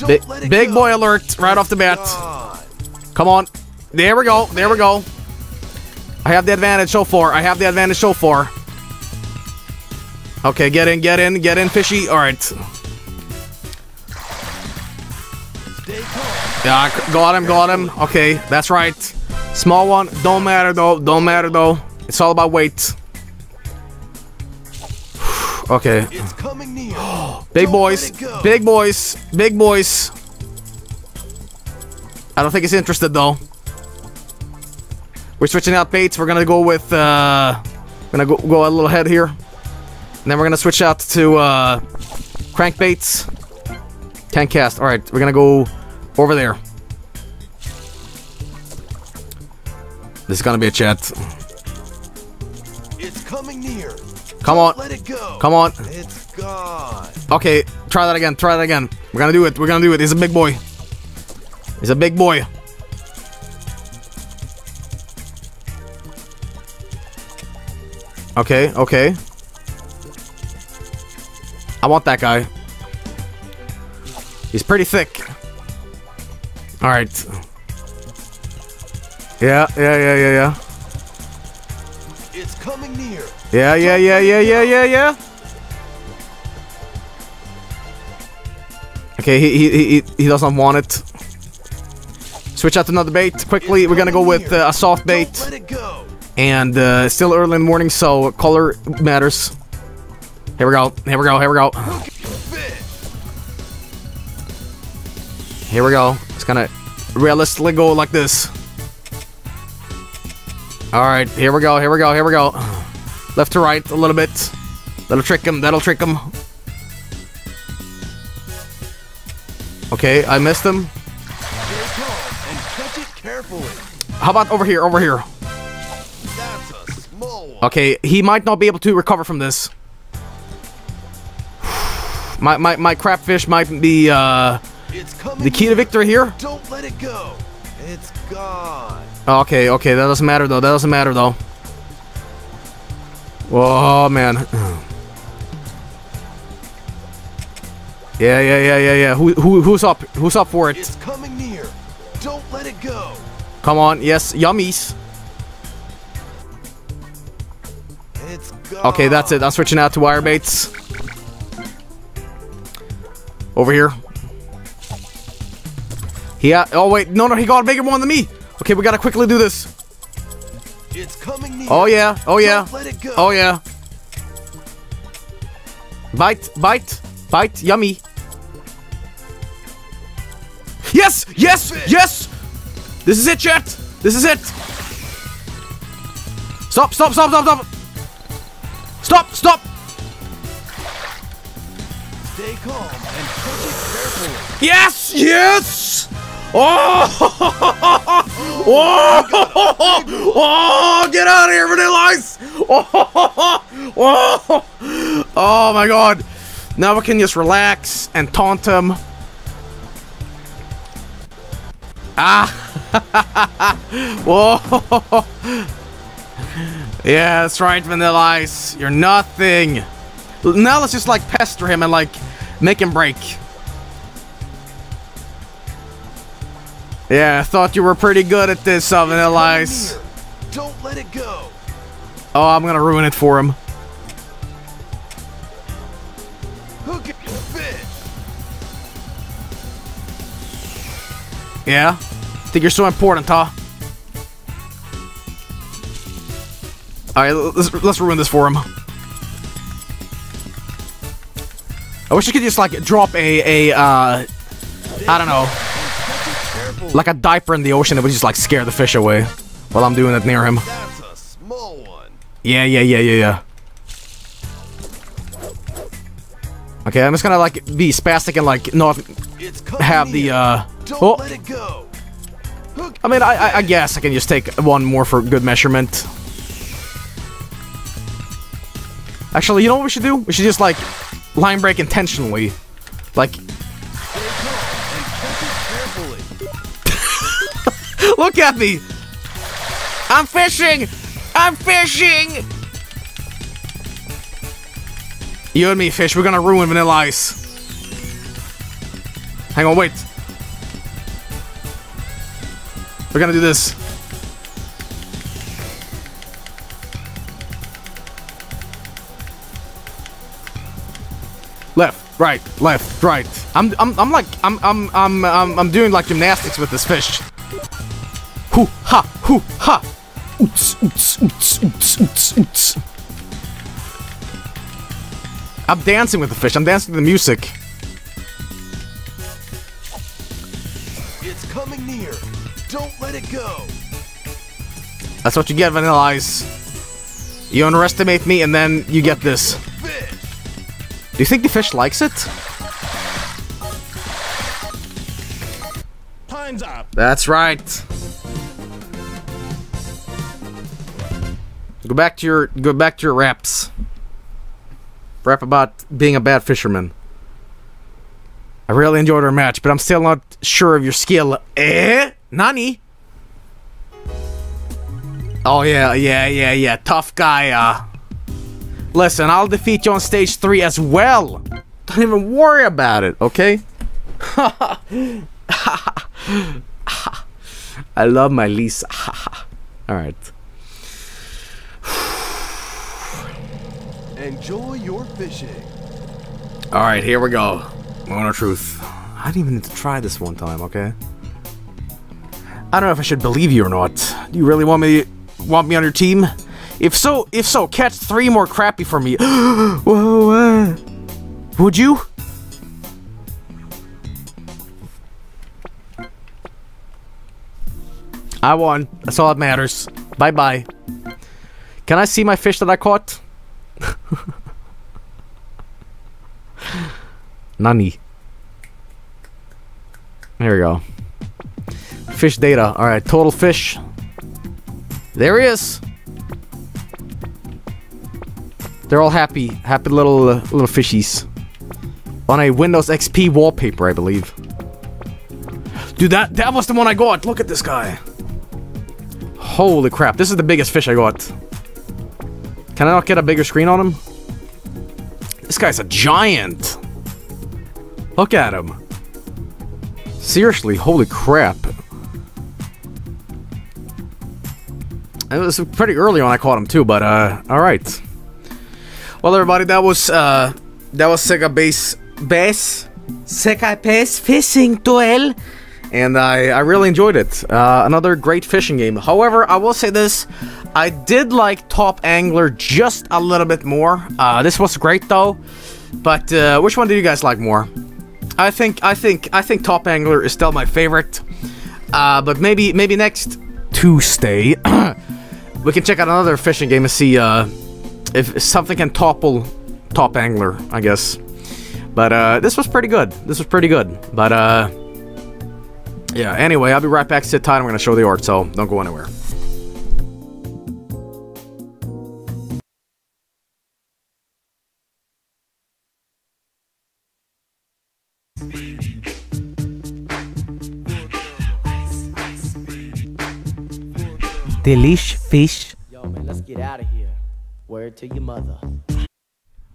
Big boy alert right off the bat. Come on. There we go. There we go. I have the advantage so far. I have the advantage so far. Okay, get in, get in, get in, fishy. All right. Yeah, got him, got him. Okay, that's right. Small one. Don't matter, though. Don't matter, though. It's all about weight. Okay. It's coming near. Big boys. Big boys. Big boys. I don't think he's interested, though. We're switching out baits. We're gonna go with, gonna go a little head here. And then we're gonna switch out to, crankbaits. Can't cast. Alright, we're gonna go over there. This is gonna be a chat. It's coming near. Come on. Let it go. Come on. It's gone. Okay, try that again. Try that again. We're gonna do it. We're gonna do it. He's a big boy. He's a big boy. Okay, okay. I want that guy. He's pretty thick. Alright. Yeah. It's coming near. Yeah. Okay, he doesn't want it. Switch out to another bait quickly. We're gonna go with a soft bait. Don't let it go. And still early in the morning, so color matters. Here we go. Here we go. Here we go. Here we go. It's gonna realistically go like this. All right. Here we go. Here we go. Here we go. Left to right a little bit. That'll trick him. That'll trick him. Okay, I missed him. How about over here? Over here. Okay, he might not be able to recover from this. My crabfish might be the key to victory here. Don't let it go. It's gone. Okay, okay, that doesn't matter though. That doesn't matter though. Oh man. Yeah. Who's up? Who's up for it? It's coming near. Don't let it go. Come on, yes, yummies. It's gone. Okay, that's it. I'm switching out to wire baits. Over here. Yeah. Oh wait, no, he got a bigger one than me. Okay, we gotta quickly do this. It's coming near. Oh yeah. Oh yeah. Don't let it go. Oh yeah. Bite, bite, bite. Yummy. Yes, yes, yes. This is it, chat. This is it. Stop, stop, stop, stop, stop. Stop, stop. Stay calm and push it carefully. Yes, yes. Oh, oh, get out of here, Vanilla Ice. Oh my God. Now we can just relax and taunt him. Ah. Whoa. Yeah, that's right, Vanilla Ice. You're nothing. Now let's just like pester him and like make him break. Yeah, I thought you were pretty good at this, Southern Allies. Don't let it go. Oh, I'm gonna ruin it for him. Hook it, fish. Yeah? Think you're so important, huh? Alright, let's ruin this for him. I wish you could just like drop I don't know, like a diaper in the ocean. It would just like scare the fish away while I'm doing it near him. That's a small one. Yeah. Okay, I'm just gonna like be spastic and like not have the oh. Let it go. I mean, I guess I can just take one more for good measurement. Actually, you know what we should do? We should just like line break intentionally, like. Look at me! I'm fishing! I'm fishing! You and me, fish. We're gonna ruin Vanilla Ice. Hang on, wait. We're gonna do this. Left, right, left, right. I'm like, I'm doing like gymnastics with this fish. Hoo ha, hoo ha. Oots, oots, oots, oots, oots, oots. I'm dancing with the fish. I'm dancing to the music. It's coming near. Don't let it go. That's what you get, Vanilla Ice. You underestimate me, and then you get this. Do you think the fish likes it? Time's up. That's right. Go back to your raps. Rap about being a bad fisherman. I really enjoyed our match, but I'm still not sure of your skill. Eh? Nani? Oh yeah. Tough guy. Listen, I'll defeat you on stage 3 as well. Don't even worry about it, okay? I love my Lisa. Alright. Enjoy your fishing. Alright, here we go. Moment of truth. I didn't even need to try this one time, okay? I don't know if I should believe you or not. Do you really want me on your team? If so, catch 3 more crappie for me. Whoa, would you? I won. That's all that matters. Bye-bye. Can I see my fish that I caught? Nani. There we go. Fish data. Alright, total fish. There he is. They're all happy little fishies. On a Windows XP wallpaper, I believe. Dude, that was the one I got. Look at this guy. Holy crap, this is the biggest fish I got. Can I not get a bigger screen on him? This guy's a giant. Look at him. Seriously, holy crap. It was pretty early on I caught him too, but alright. Well, everybody, that was Sega Bass Fishing Duel, and I really enjoyed it. Another great fishing game. However, I will say this: I did like Top Angler just a little bit more. This was great though, but which one did you guys like more? I think Top Angler is still my favorite. But maybe next Tuesday we can check out another fishing game and see. If something can topple Top Angler, I guess. But this was pretty good. But yeah, anyway, I'll be right back. Sit tight. I'm going to show the art, so don't go anywhere. Delish fish. Yo, man, let's get out of here. Word to your mother.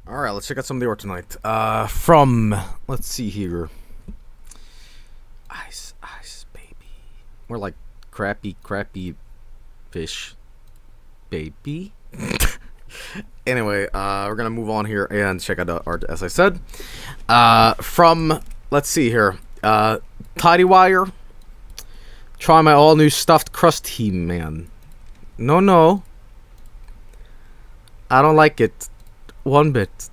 Alright, let's check out some of the art tonight. Let's see here. Ice, ice, baby. More like crappy fish, baby. Anyway, we're gonna move on here and check out the art, as I said. From, let's see here, Tidywire. Try my all new stuffed crusty man. No, I don't like it one bit.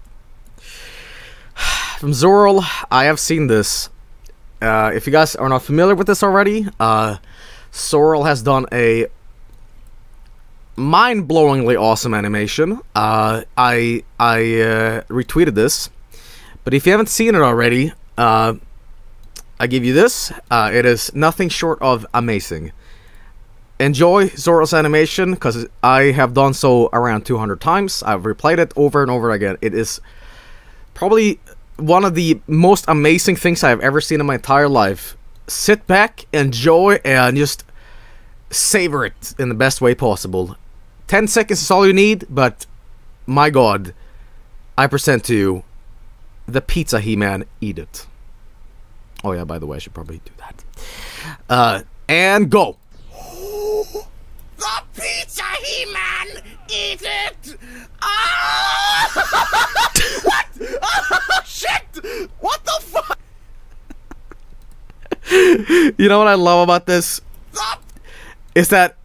From Zoril, I have seen this. If you guys are not familiar with this already, Zoril has done a mind-blowingly awesome animation. I retweeted this, but if you haven't seen it already, I give you this. It is nothing short of amazing. Enjoy Zoril's animation, because I have done so around 200 times. I've replayed it over and over again. It is probably one of the most amazing things I have ever seen in my entire life. Sit back, enjoy, and just savor it in the best way possible. 10 seconds is all you need, but my god, I present to you the Pizza He-Man. Eat it. Oh yeah, by the way, I should probably do that. And go! The Pizza He-Man! Eat it! Oh! What? Oh, shit! What the fuck? You know what I love about this? Is that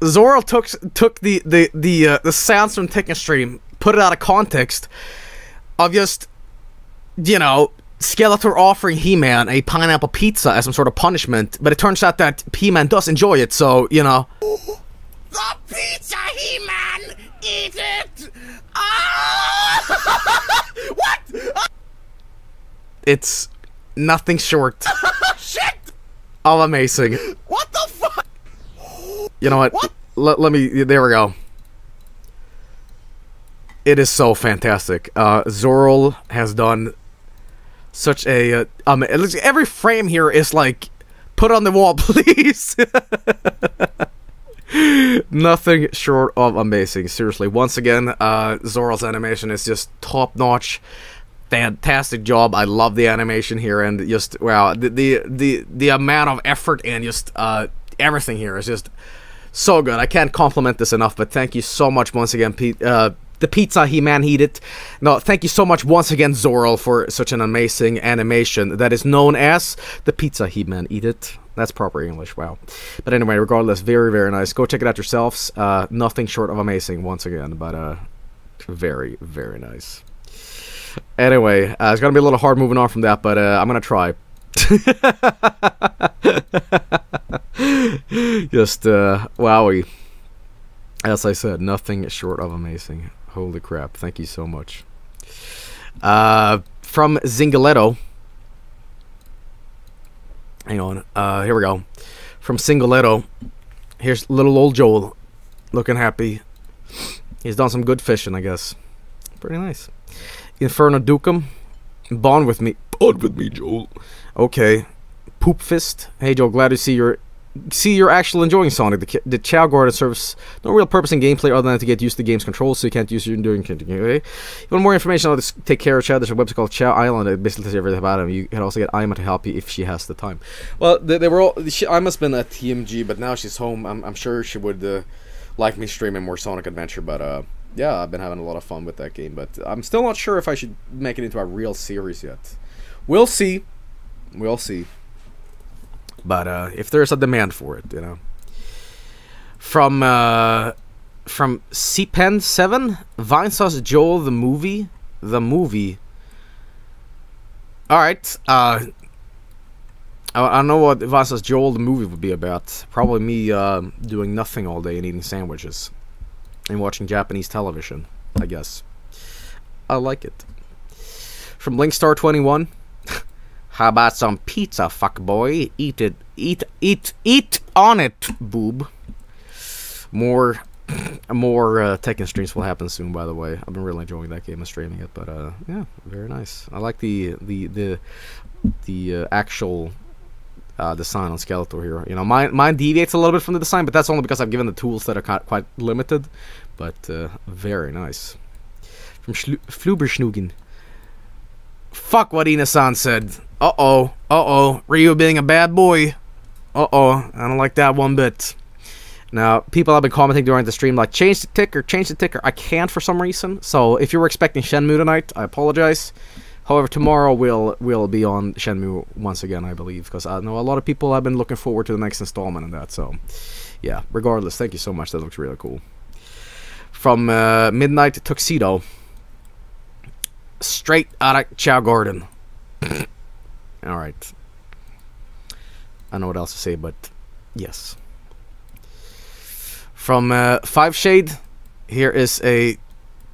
Zoril took the sounds from Tekken stream, put it out of context, of just, you know, Skeletor offering He-Man a pineapple pizza as some sort of punishment, but it turns out that He-Man does enjoy it, so, you know. The Pizza He-Man! Eat it! Oh! What? Oh! It's nothing short Shit! of amazing. What the fuck? You know what? Let me... There we go. It is so fantastic. Zoril has done such a every frame here is like, put on the wall, please. Nothing short of amazing. Seriously, once again, Zoril's animation is just top notch. Fantastic job. I love the animation here, and just wow, the amount of effort and just everything here is just so good. I can't compliment this enough. But thank you so much once again, Pete. The Pizza He-Man, heat it. No, thank you so much once again, Zoril, for such an amazing animation that is known as the Pizza He-Man, eat it. That's proper English, wow. But anyway, regardless, very, very nice. Go check it out yourselves. Nothing short of amazing once again, but very, very nice. Anyway, it's going to be a little hard moving on from that, but I'm going to try. Just, wowie. As I said, nothing short of amazing. Holy crap, thank you so much. From Zingaletto. Hang on, here we go. From Zingaletto. Here's little old Joel, looking happy. He's done some good fishing, I guess. Pretty nice. Inferno Ducum. Bond with me. Bond with me, Joel. Okay. Poop Fist. Hey, Joel, glad to see your... See, you're actually enjoying Sonic. The Chow Garden serves no real purpose in gameplay other than to get used to the game's controls, so you can't use your doing anyway. If you want more information on how to take care of Chow, there's a website called Chow Island that basically tells you everything about him. You can also get Aima to help you if she has the time. Well, they were all... Aima's been at TMG, but now she's home. I'm sure she would like me streaming more Sonic Adventure, but yeah, I've been having a lot of fun with that game, but I'm still not sure if I should make it into a real series yet. We'll see. We'll see. But if there's a demand for it, you know. From CPen7, Vinesauce Joel the movie, All right, I don't know what Vinesauce Joel the movie would be about. Probably me doing nothing all day and eating sandwiches and watching Japanese television, I guess. I like it. From Linkstar21. How about some pizza, fuck boy? Eat it, eat on it, boob. More Tekken streams will happen soon. By the way, I've been really enjoying that game and streaming it. But yeah, very nice. I like the actual design on Skeletor here. You know, mine deviates a little bit from the design, but that's only because I've given the tools that are quite limited. But very nice. From Fluberschnugen. Fuck what Ina-san said. Uh-oh. Ryu being a bad boy. Uh-oh, I don't like that one bit. Now, people have been commenting during the stream like, change the ticker, change the ticker. I can't for some reason. So if you were expecting Shenmue tonight, I apologize. However, tomorrow we'll be on Shenmue once again, I believe, because I know a lot of people have been looking forward to the next installment and that. So yeah, regardless, thank you so much. That looks really cool. From Midnight Tuxedo, straight out of Chow Garden. All right. I don't know what else to say, but yes. From Five Shade, here is a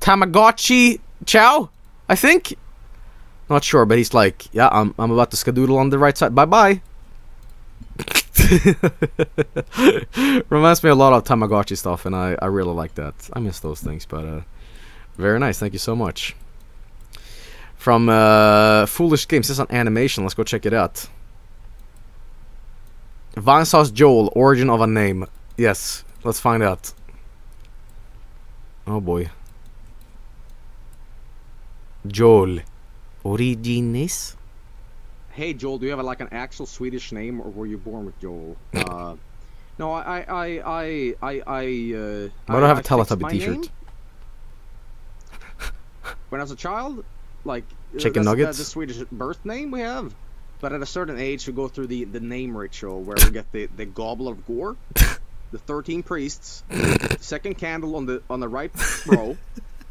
Tamagotchi Chow, I think. Not sure, but he's like, yeah, I'm about to skadoodle on the right side. Bye bye. Reminds me a lot of Tamagotchi stuff, and I really like that. I miss those things, but very nice. Thank you so much. From Foolish Games, this is an animation. Let's go check it out. Vinesauce Joel, origin of a name. Yes. Let's find out. Oh boy. Joel. Origines? Hey Joel, do you have like an actual Swedish name, or were you born with Joel? No, why do I have a Teletubby t-shirt? When I was a child, like... Chicken nuggets? That's the Swedish birth name we have. But at a certain age, we go through the name ritual, where we get the goblet of gore. The 13 priests, second candle on the right row,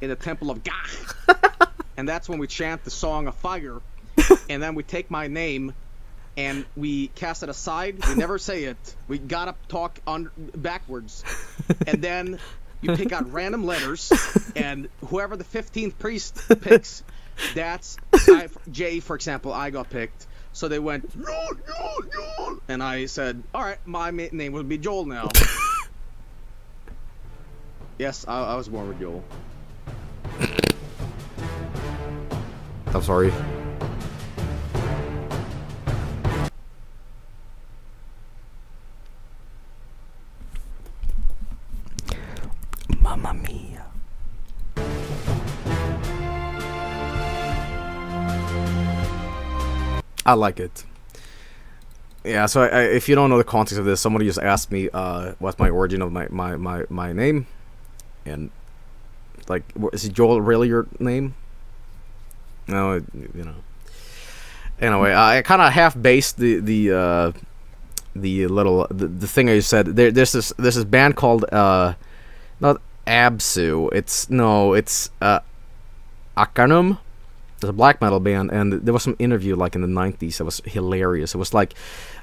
in the temple of Gah, and that's when we chant the song of fire, and then we take my name, and we cast it aside. We never say it. We gotta talk backwards, and then you pick out random letters, and whoever the 15th priest picks, that's J, for example. I got picked. So they went, Joel, Joel, Joel. And I said, all right, my name will be Joel now. Yes, I was born with Joel. I'm sorry. Mamma mia. I like it. Yeah, so I, if you don't know the context of this, somebody just asked me what's my origin of my name, and like, is Joel really your name? No, you know. Anyway, I kind of half based the thing I said. There's this band called not Absu. It's Akanum. A black metal band, and there was some interview like in the 90s that was hilarious. It was like,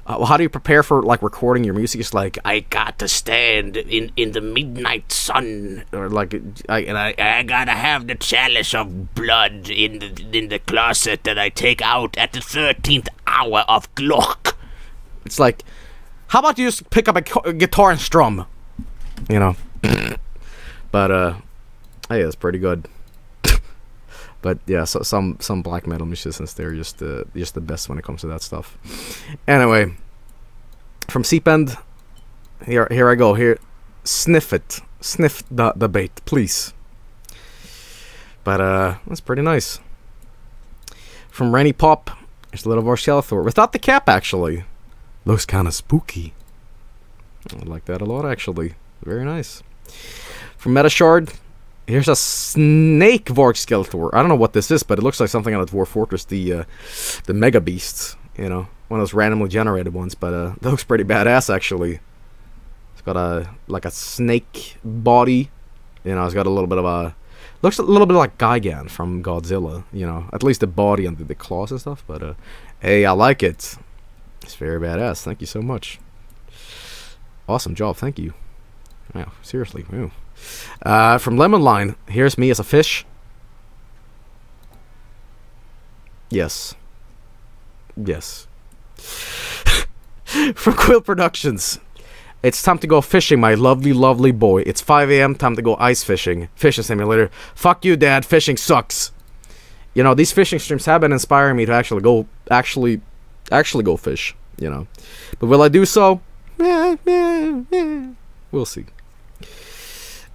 well, how do you prepare for like recording your music? It's like, I got to stand in the midnight sun, or like I gotta have the chalice of blood in the closet that I take out at the 13th hour of Glock. It's like, how about you just pick up a guitar and strum, you know? But hey, that's pretty good. But yeah, so some black metal musicians, they're just the best when it comes to that stuff. Anyway, from Seepend, here I go. Here, sniff it, sniff the bait, please. But that's pretty nice. From Rennie Pop, there's a little Vargskelethor without the cap. Actually, looks kind of spooky. I like that a lot. Actually, very nice. From Metashard. Here's a snake Vargskelethor. I don't know what this is, but it looks like something out of Dwarf Fortress, the mega beasts, you know, one of those randomly generated ones. But that looks pretty badass, actually. It's got a snake body, you know. It's got a little bit of a, looks a little bit like Gigan from Godzilla, you know. At least the body and the claws and stuff. But hey, I like it. It's very badass. Thank you so much. Awesome job. Thank you. Wow, seriously. Wow. From Lemon Line, here's me as a fish. Yes. Yes. From Quill Productions, it's time to go fishing, my lovely, lovely boy. It's 5 AM, time to go ice fishing. Fishing simulator. Fuck you, Dad. Fishing sucks. You know, these fishing streams have been inspiring me to actually go fish, you know. But will I do so? We'll see.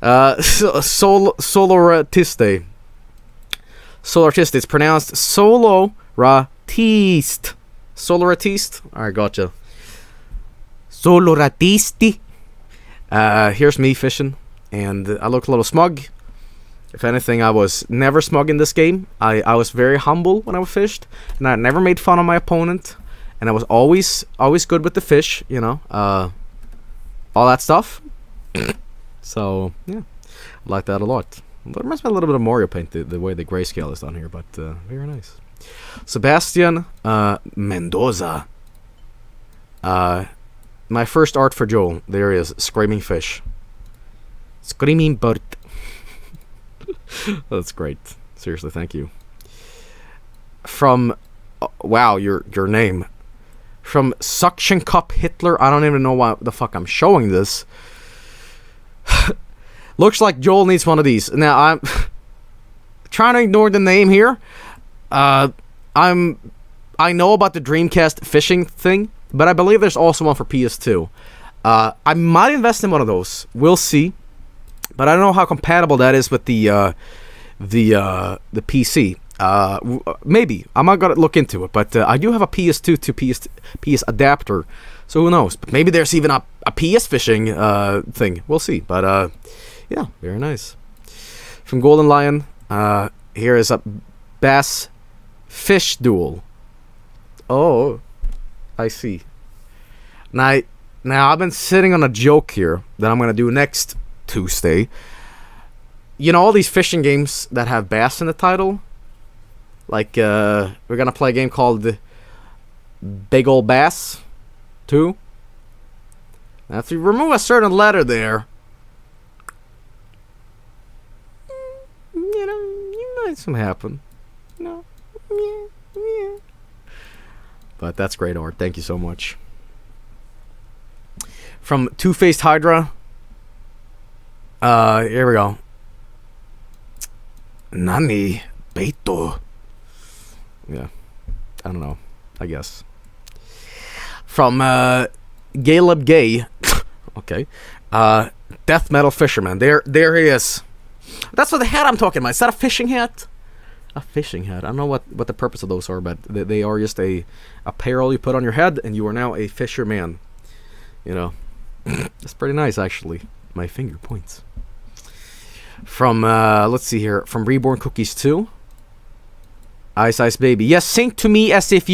Soloratiste. Soloratiste. It's pronounced Soloratiste. Soloratiste. Alright, gotcha. Solo ratisti. Here's me fishing, and I look a little smug. If anything, I was never smug in this game. I was very humble when I fished, and I never made fun of my opponent, and I was always good with the fish, you know, all that stuff. So yeah, I like that a lot. It reminds me a little bit of Mario Paint, the way the grayscale is done here, but very nice. Sebastian Mendoza. My first art for Joel. There he is, screaming fish. Screaming bird. That's great. Seriously, thank you. From, wow, your name. From Suction Cup Hitler. I don't even know why the fuck I'm showing this. Looks like Joel needs one of these. Now, I'm trying to ignore the name here. I know about the Dreamcast fishing thing, but I believe there's also one for PS2. I might invest in one of those. We'll see. But I don't know how compatible that is with the PC. Maybe. I'm not gonna look into it, but I do have a PS2 to PS adapter, so who knows? But maybe there's even a PS fishing thing. We'll see. But yeah, very nice. From Golden Lion, here is a Bass Fish Duel. Oh, I see. Now I've been sitting on a joke here that I'm gonna do next Tuesday. You know all these fishing games that have bass in the title? Like, we're gonna play a game called Big Ol' Bass 2. Now, if you remove a certain letter there, you know, it's gonna happen. No. Yeah. But that's great art. Thank you so much. From Two-Faced Hydra. Here we go. Nani Beto. Yeah, I don't know, I guess. From Galeb Gay. Okay. Death Metal Fisherman. There he is. That's what the hat I'm talking about. Is that a fishing hat? A fishing hat. I don't know what the purpose of those are, but they are just a apparel you put on your head, and you are now a fisherman. You know. That's pretty nice, actually. My finger points. From, let's see here. From Reborn Cookies 2. Ice Ice Baby. Yes, sing to me as if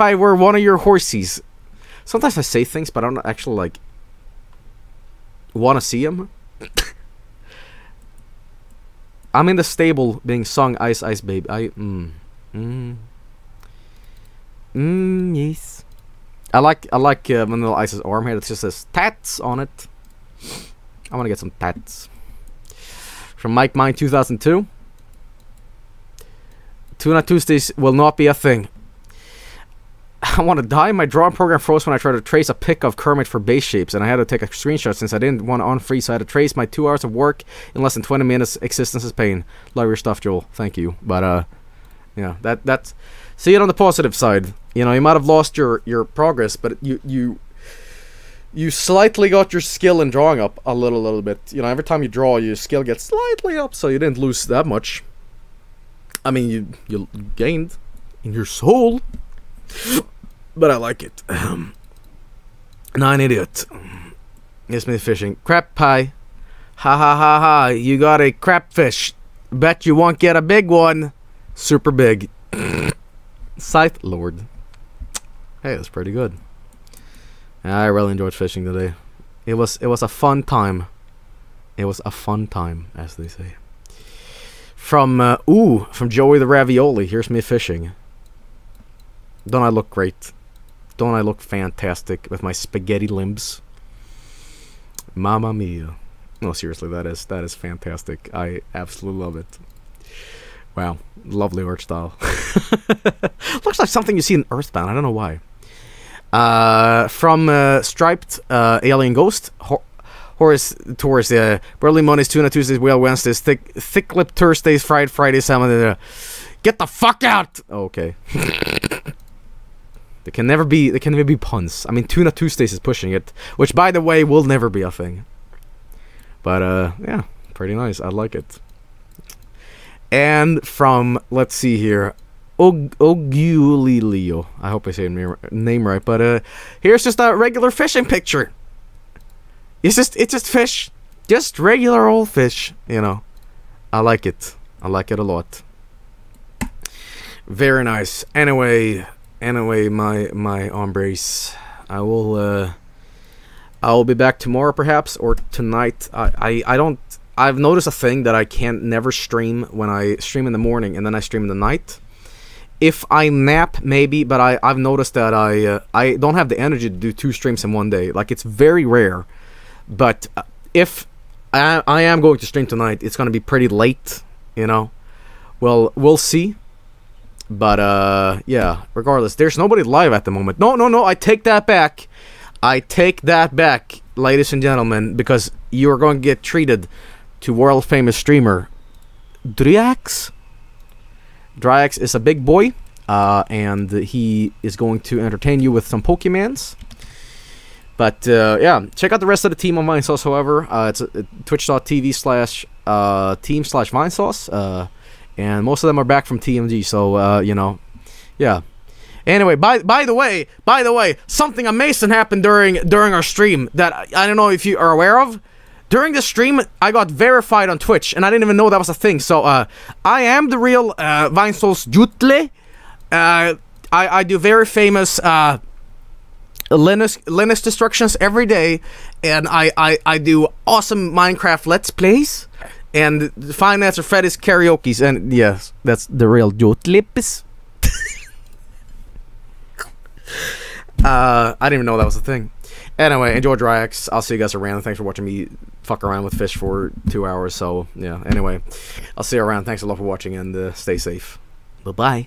I were one of your horsies. Sometimes I say things, but I don't actually, like, want to see them. I'm in the stable being sung Ice Ice Baby. Yes. I like Vanilla Ice's arm here. It just says tats on it. I want to get some tats. From Mike Mine 2002. Tuna Tuesdays will not be a thing. I want to die. My drawing program froze when I tried to trace a pic of Kermit for base shapes, and I had to take a screenshot since I didn't want to unfreeze, so I had to trace my 2 hours of work in less than 20 minutes. Existence is pain. Love your stuff, Joel. Thank you. But, yeah, that's... See it on the positive side. You know, you might have lost your progress, but you slightly got your skill in drawing up a little bit. You know, every time you draw, your skill gets slightly up, so you didn't lose that much. I mean, you gained in your soul, but I like it. Nine Idiot. It's me fishing. Crap pie. Ha ha ha ha. You got a crap fish. Bet you won't get a big one. Super big. Scythe Lord. Hey, that's pretty good. I really enjoyed fishing today. It was a fun time. It was a fun time, as they say. From from Joey the Ravioli. Here's me fishing. Don't I look great? Don't I look fantastic with my spaghetti limbs? Mamma mia! No, seriously, that is fantastic. I absolutely love it. Wow, lovely art style. Looks like something you see in Earthbound. I don't know why. From Striped Alien Ghost. Horace, Taurus, Burly Mondays, Tuna Tuesdays, Whale Wednesdays, Thick Lip Thursdays, Fried Fridays, Salmon, get the fuck out! Oh, okay. There can never be puns. I mean, Tuna Tuesdays is pushing it, which, by the way, will never be a thing. But, yeah, pretty nice. I like it. And from, let's see here, Ogulilio. I hope I say your name right, but here's just a regular fishing picture. It's just fish, just regular old fish, you know. I like it. I like it a lot. Very nice. Anyway, my hombres, I will be back tomorrow perhaps, or tonight. I've noticed a thing that I can't never stream when I stream in the morning and then I stream in the night. If I nap, maybe, but I've noticed that I don't have the energy to do two streams in one day. Like, it's very rare. But if I am going to stream tonight, it's going to be pretty late, you know. Well, we'll see. But, yeah, regardless, there's nobody live at the moment. No, I take that back. I take that back, ladies and gentlemen, because you're going to get treated to world-famous streamer Dryax. Dryax is a big boy, and he is going to entertain you with some Pokemans. But, yeah, check out the rest of the team on Vinesauce, however. It's twitch.tv/team/Vinesauce. And most of them are back from TMG, so, you know, yeah. Anyway, by the way, something amazing happened during our stream that I don't know if you are aware of. During the stream, I got verified on Twitch, and I didn't even know that was a thing. So, I am the real Vinesauce Jutle. I do very famous Linux destructions every day, and I do awesome Minecraft Let's Plays, and the Financer Freddy's karaoke's, and yes, that's the real Jutlipis. I didn't even know that was a thing. Anyway, enjoy Dryax. I'll see you guys around. Thanks for watching me fuck around with fish for 2 hours. So, yeah. Anyway, I'll see you around. Thanks a lot for watching, and stay safe. Bye-bye.